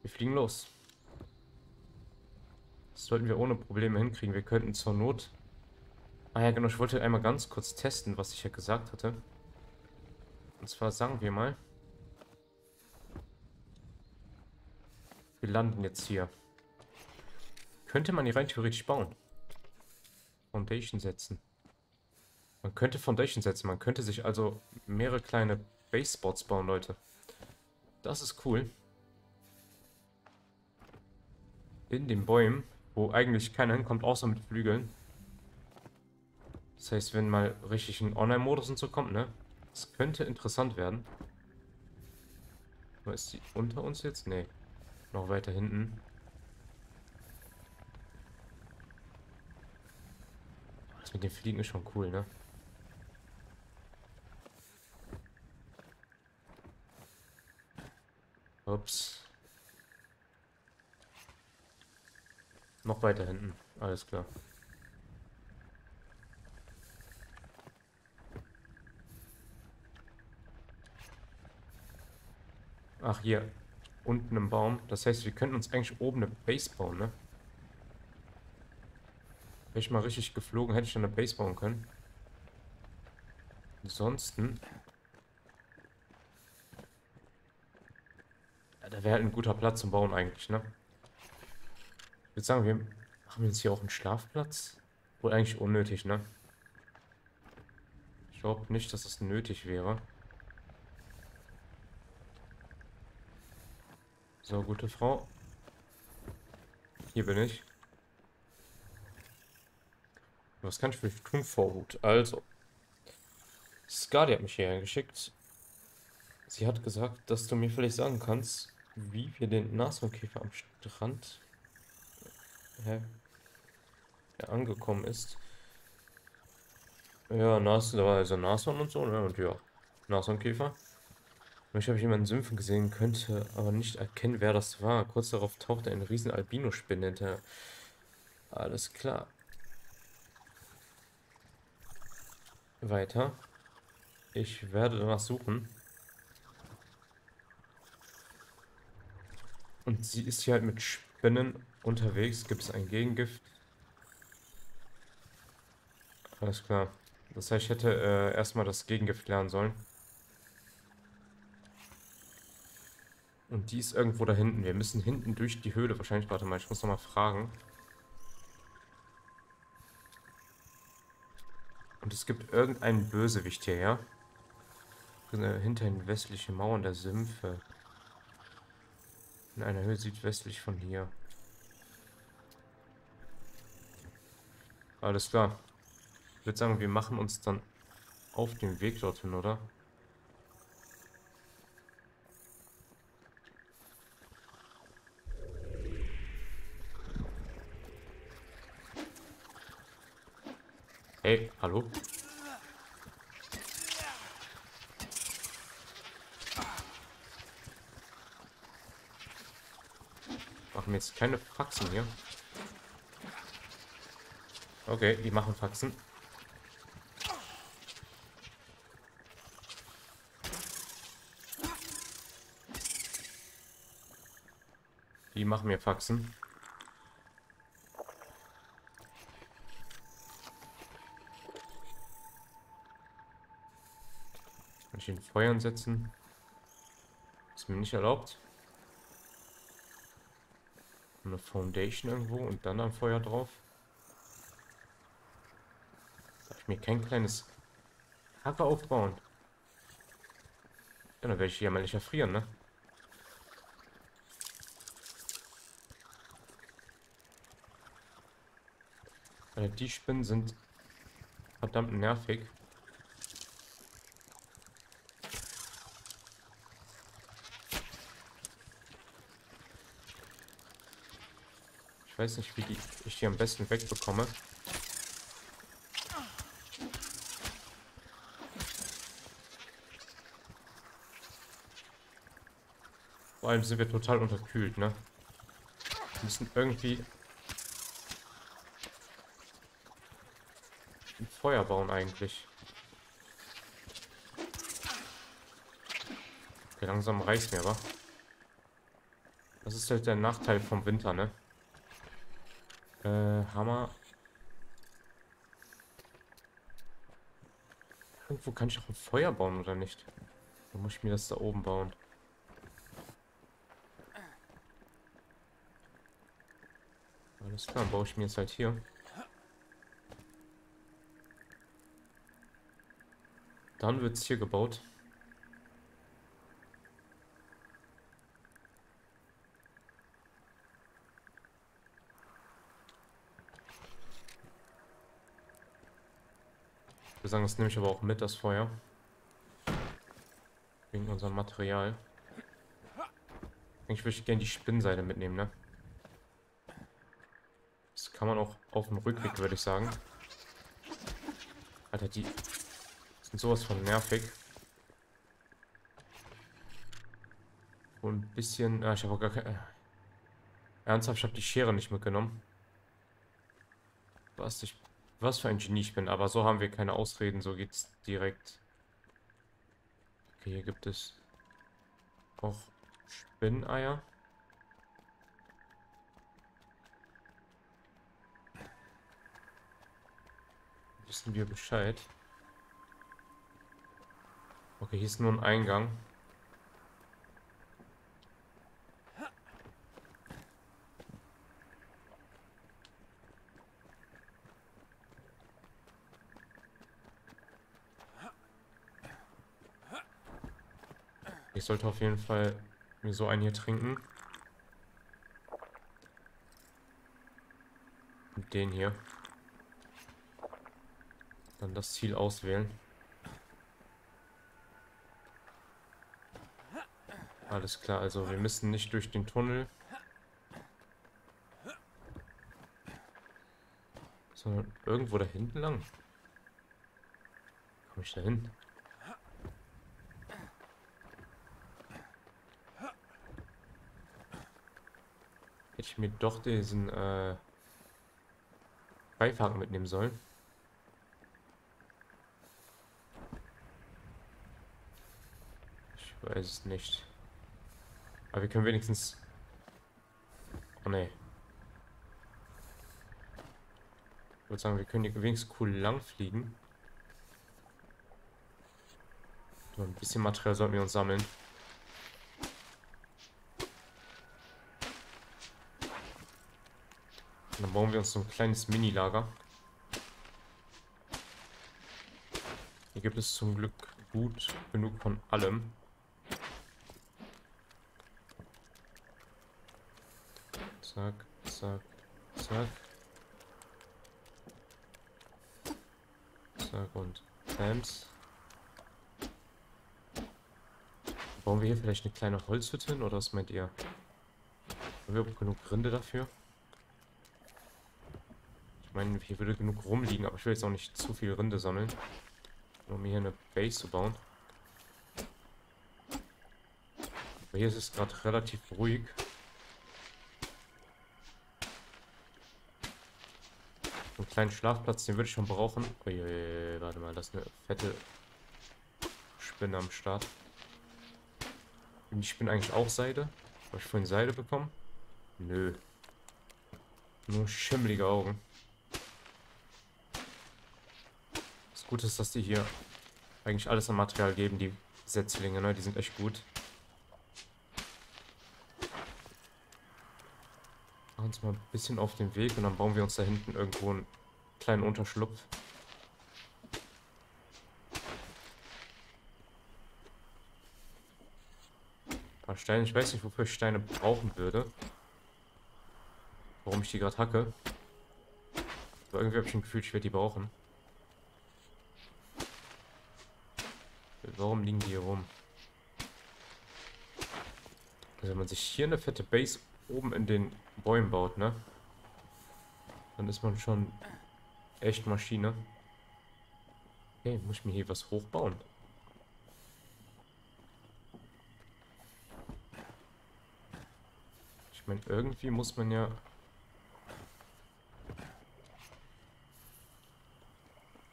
Wir fliegen los. Das sollten wir ohne Probleme hinkriegen. Wir könnten zur Not... Ah ja, genau. Ich wollte einmal ganz kurz testen, was ich ja gesagt hatte. Und zwar sagen wir mal... Wir landen jetzt hier. Könnte man hier rein theoretisch bauen. Foundation setzen. Man könnte Foundation setzen. Man könnte sich also mehrere kleine Base-Spots bauen, Leute. Das ist cool. In den Bäumen, wo eigentlich keiner hinkommt, außer mit Flügeln. Das heißt, wenn mal richtig ein Online-Modus und so kommt, ne? Das könnte interessant werden. Aber ist die unter uns jetzt? Nee. Noch weiter hinten. Das mit dem Fliegen ist schon cool, ne? Ups. Noch weiter hinten. Alles klar. Ach, hier. Unten im Baum. Das heißt, wir könnten uns eigentlich oben eine Base bauen, ne? Wäre ich mal richtig geflogen, hätte ich dann eine Base bauen können. Ansonsten... Ja, da wäre halt ein guter Platz zum Bauen eigentlich, ne? Ich würde sagen, wir machen jetzt hier auch einen Schlafplatz. Wohl eigentlich unnötig, ne? Ich glaube nicht, dass das nötig wäre. So, gute Frau. Hier bin ich. Was kann ich für dich tun, Vorhut? Also, Skadi hat mich hierher geschickt. Sie hat gesagt, dass du mir vielleicht sagen kannst, wie wir den Nasenkäfer am Strand hä? Ja, angekommen ist. Ja, Nasen, da war also Nashorn und so, ne? Und ja, Nasenkäfer. Ich habe jemanden in Sümpfen gesehen, könnte aber nicht erkennen, wer das war. Kurz darauf tauchte eine riesen Albino-Spinne hinterher. Alles klar. Weiter. Ich werde danach suchen. Und sie ist hier halt mit Spinnen unterwegs. Gibt es ein Gegengift? Alles klar. Das heißt, ich hätte äh, erstmal das Gegengift lernen sollen. Und die ist irgendwo da hinten. Wir müssen hinten durch die Höhle wahrscheinlich. Warte mal, ich muss nochmal fragen. Und es gibt irgendeinen Bösewicht hier, ja? Hinter den westlichen Mauern der Sümpfe. In einer Höhle südwestlich von hier. Alles klar. Ich würde sagen, wir machen uns dann auf den Weg dorthin, oder? Hey, hallo? Machen wir jetzt keine Faxen hier. Okay, die machen Faxen. Die machen mir Faxen. Kann ich den Feuern setzen? Ist mir nicht erlaubt. Eine Foundation irgendwo und dann ein Feuer drauf. Darf ich mir kein kleines Hacker aufbauen? Ja, dann werde ich hier mal nicht erfrieren, ne? Weil die Spinnen sind verdammt nervig. Ich weiß nicht, wie die, ich die am besten wegbekomme. Vor allem sind wir total unterkühlt, ne? Wir müssen irgendwie ein Feuer bauen eigentlich. Okay, langsam reicht's mir, aber. Das ist halt der Nachteil vom Winter, ne? Äh, Hammer. Irgendwo kann ich auch ein Feuer bauen, oder nicht? Dann muss ich mir das da oben bauen. Alles klar, baue ich mir jetzt halt hier. Dann wird es hier gebaut. Ich würde sagen, das nehme ich aber auch mit, das Feuer. Wegen unserem Material. Eigentlich würde ich gerne die Spinnenseide mitnehmen, ne? Das kann man auch auf dem Rückweg, würde ich sagen. Alter, die sind sowas von nervig. Und ein bisschen... Ah, ich habe auch gar keine... Ernsthaft, ich habe die Schere nicht mitgenommen. Was, ich, was für ein Genie ich bin. Aber so haben wir keine Ausreden. So geht's direkt. Okay, hier gibt es auch Spinneneier. Wissen wir Bescheid. Okay, hier ist nur ein Eingang. Ich sollte auf jeden Fall mir so einen hier trinken. Und den hier. Dann das Ziel auswählen. Alles klar, also wir müssen nicht durch den Tunnel, sondern irgendwo da hinten lang. Komme ich da hin? Hätte ich mir doch diesen äh, Greifhaken mitnehmen sollen. Ich weiß es nicht. Aber wir können wenigstens... Oh ne. Ich würde sagen, wir können hier wenigstens cool lang fliegen. So, ein bisschen Material sollten wir uns sammeln. Und dann bauen wir uns so ein kleines Mini-Lager. Hier gibt es zum Glück gut genug von allem. Zack, zack, zack. Zack und Tams. Bauen wir hier vielleicht eine kleine Holzhütte hin, oder was meint ihr? Haben wir genug Rinde dafür? Ich meine, hier würde genug rumliegen, aber ich will jetzt auch nicht zu viel Rinde sammeln. Um mir hier eine Base zu bauen. Aber hier ist es gerade relativ ruhig. Einen kleinen Schlafplatz, den würde ich schon brauchen. Uiuiui, warte mal, das ist eine fette Spinne am Start. Und ich bin eigentlich auch Seide. Habe ich vorhin Seide bekommen? Nö. Nur schimmelige Augen. Das Gute ist, dass die hier eigentlich alles an Material geben, die Setzlinge, ne? Die sind echt gut. Machen uns mal ein bisschen auf den Weg und dann bauen wir uns da hinten irgendwo einen kleinen Unterschlupf. Ein paar Steine. Ich weiß nicht, wofür ich Steine brauchen würde. Warum ich die gerade hacke. Aber irgendwie habe ich ein Gefühl, ich werde die brauchen. Warum liegen die hier rum? Also wenn man sich hier eine fette Base oben in den Bäumen baut, ne? Dann ist man schon echt Maschine. Okay, muss ich mir hier was hochbauen? Ich meine, irgendwie muss man ja...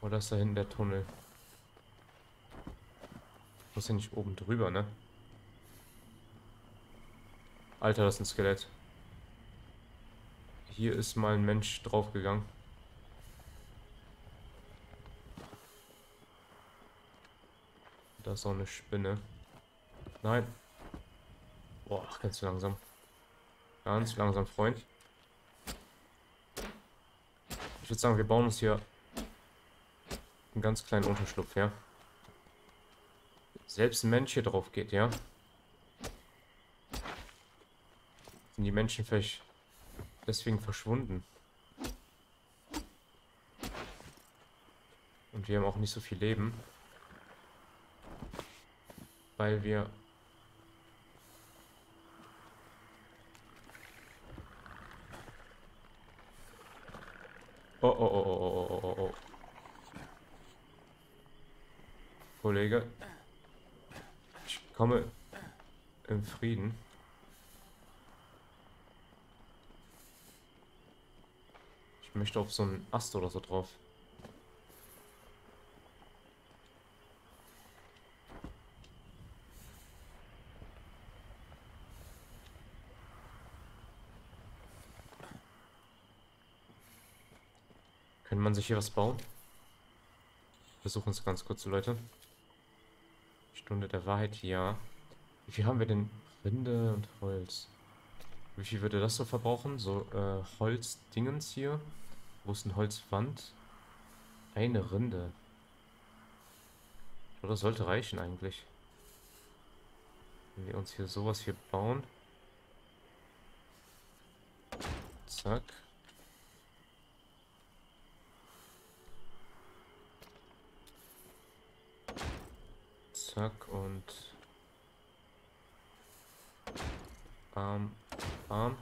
Oder ist da hinten der Tunnel? Muss ja nicht oben drüber, ne? Alter, das ist ein Skelett. Hier ist mal ein Mensch draufgegangen. Da ist auch eine Spinne. Nein. Boah, ganz langsam. Ganz langsam, Freund. Ich würde sagen, wir bauen uns hier einen ganz kleinen Unterschlupf her. Ja? Selbst ein Mensch hier drauf geht, ja? Sind die Menschen vielleicht deswegen verschwunden? Und wir haben auch nicht so viel Leben. Weil wir... Oh, oh, oh, oh, oh, oh, oh, oh. Kollege... Ich komme im Frieden. Ich möchte auf so einen Ast oder so drauf. Könnte man sich hier was bauen? Versuchen es ganz kurz, Leute. Stunde der Wahrheit, ja. Wie viel haben wir denn? Rinde und Holz. Wie viel würde das so verbrauchen? So, äh, Holzdingens hier. Wo ist ein Holzwand? Eine Rinde. Oder sollte reichen eigentlich. Wenn wir uns hier sowas hier bauen. Zack. Zack und Arm, Arm.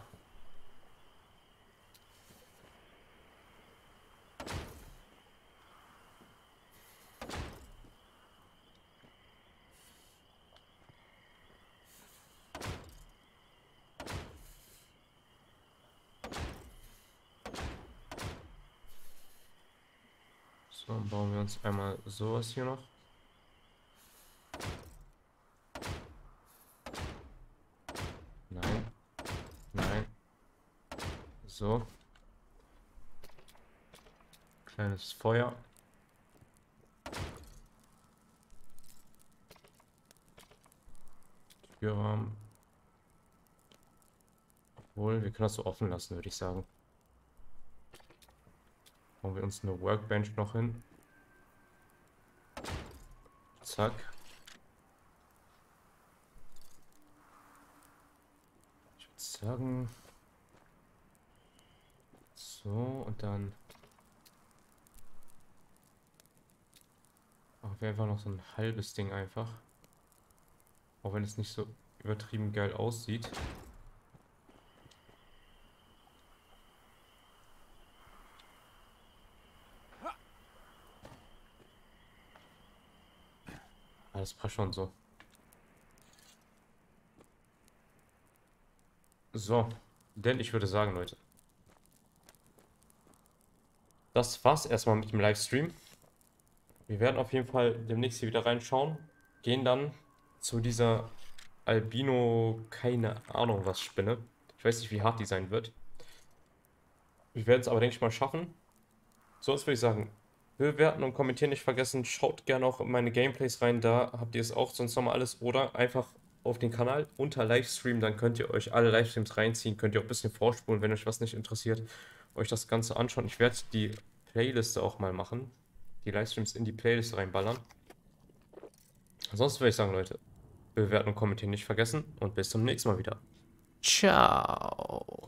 So, dann bauen wir uns einmal sowas hier noch. So. Kleines Feuer. Türrahmen. Obwohl, wir können das so offen lassen, würde ich sagen. Machen wir uns eine Workbench noch hin. Zack. Ich würde sagen... So, und dann machen wir einfach noch so ein halbes Ding einfach. Auch wenn es nicht so übertrieben geil aussieht. Alles passt schon so. So, denn ich würde sagen, Leute. Das war's erstmal mit dem Livestream. Wir werden auf jeden Fall demnächst hier wieder reinschauen. Gehen dann zu dieser Albino, keine Ahnung was Spinne. Ich weiß nicht, wie hart die sein wird. Wir werden es aber, denke ich, mal schaffen. Sonst würde ich sagen, bewerten und kommentieren nicht vergessen. Schaut gerne auch in meine Gameplays rein, da habt ihr es auch sonst nochmal alles. Oder einfach auf den Kanal unter Livestream, dann könnt ihr euch alle Livestreams reinziehen. Könnt ihr auch ein bisschen vorspulen, wenn euch was nicht interessiert, euch das Ganze anschauen. Ich werde die Playliste auch mal machen. Die Livestreams in die Playlist reinballern. Ansonsten würde ich sagen, Leute, bewerten und kommentieren nicht vergessen. Und bis zum nächsten Mal wieder. Ciao.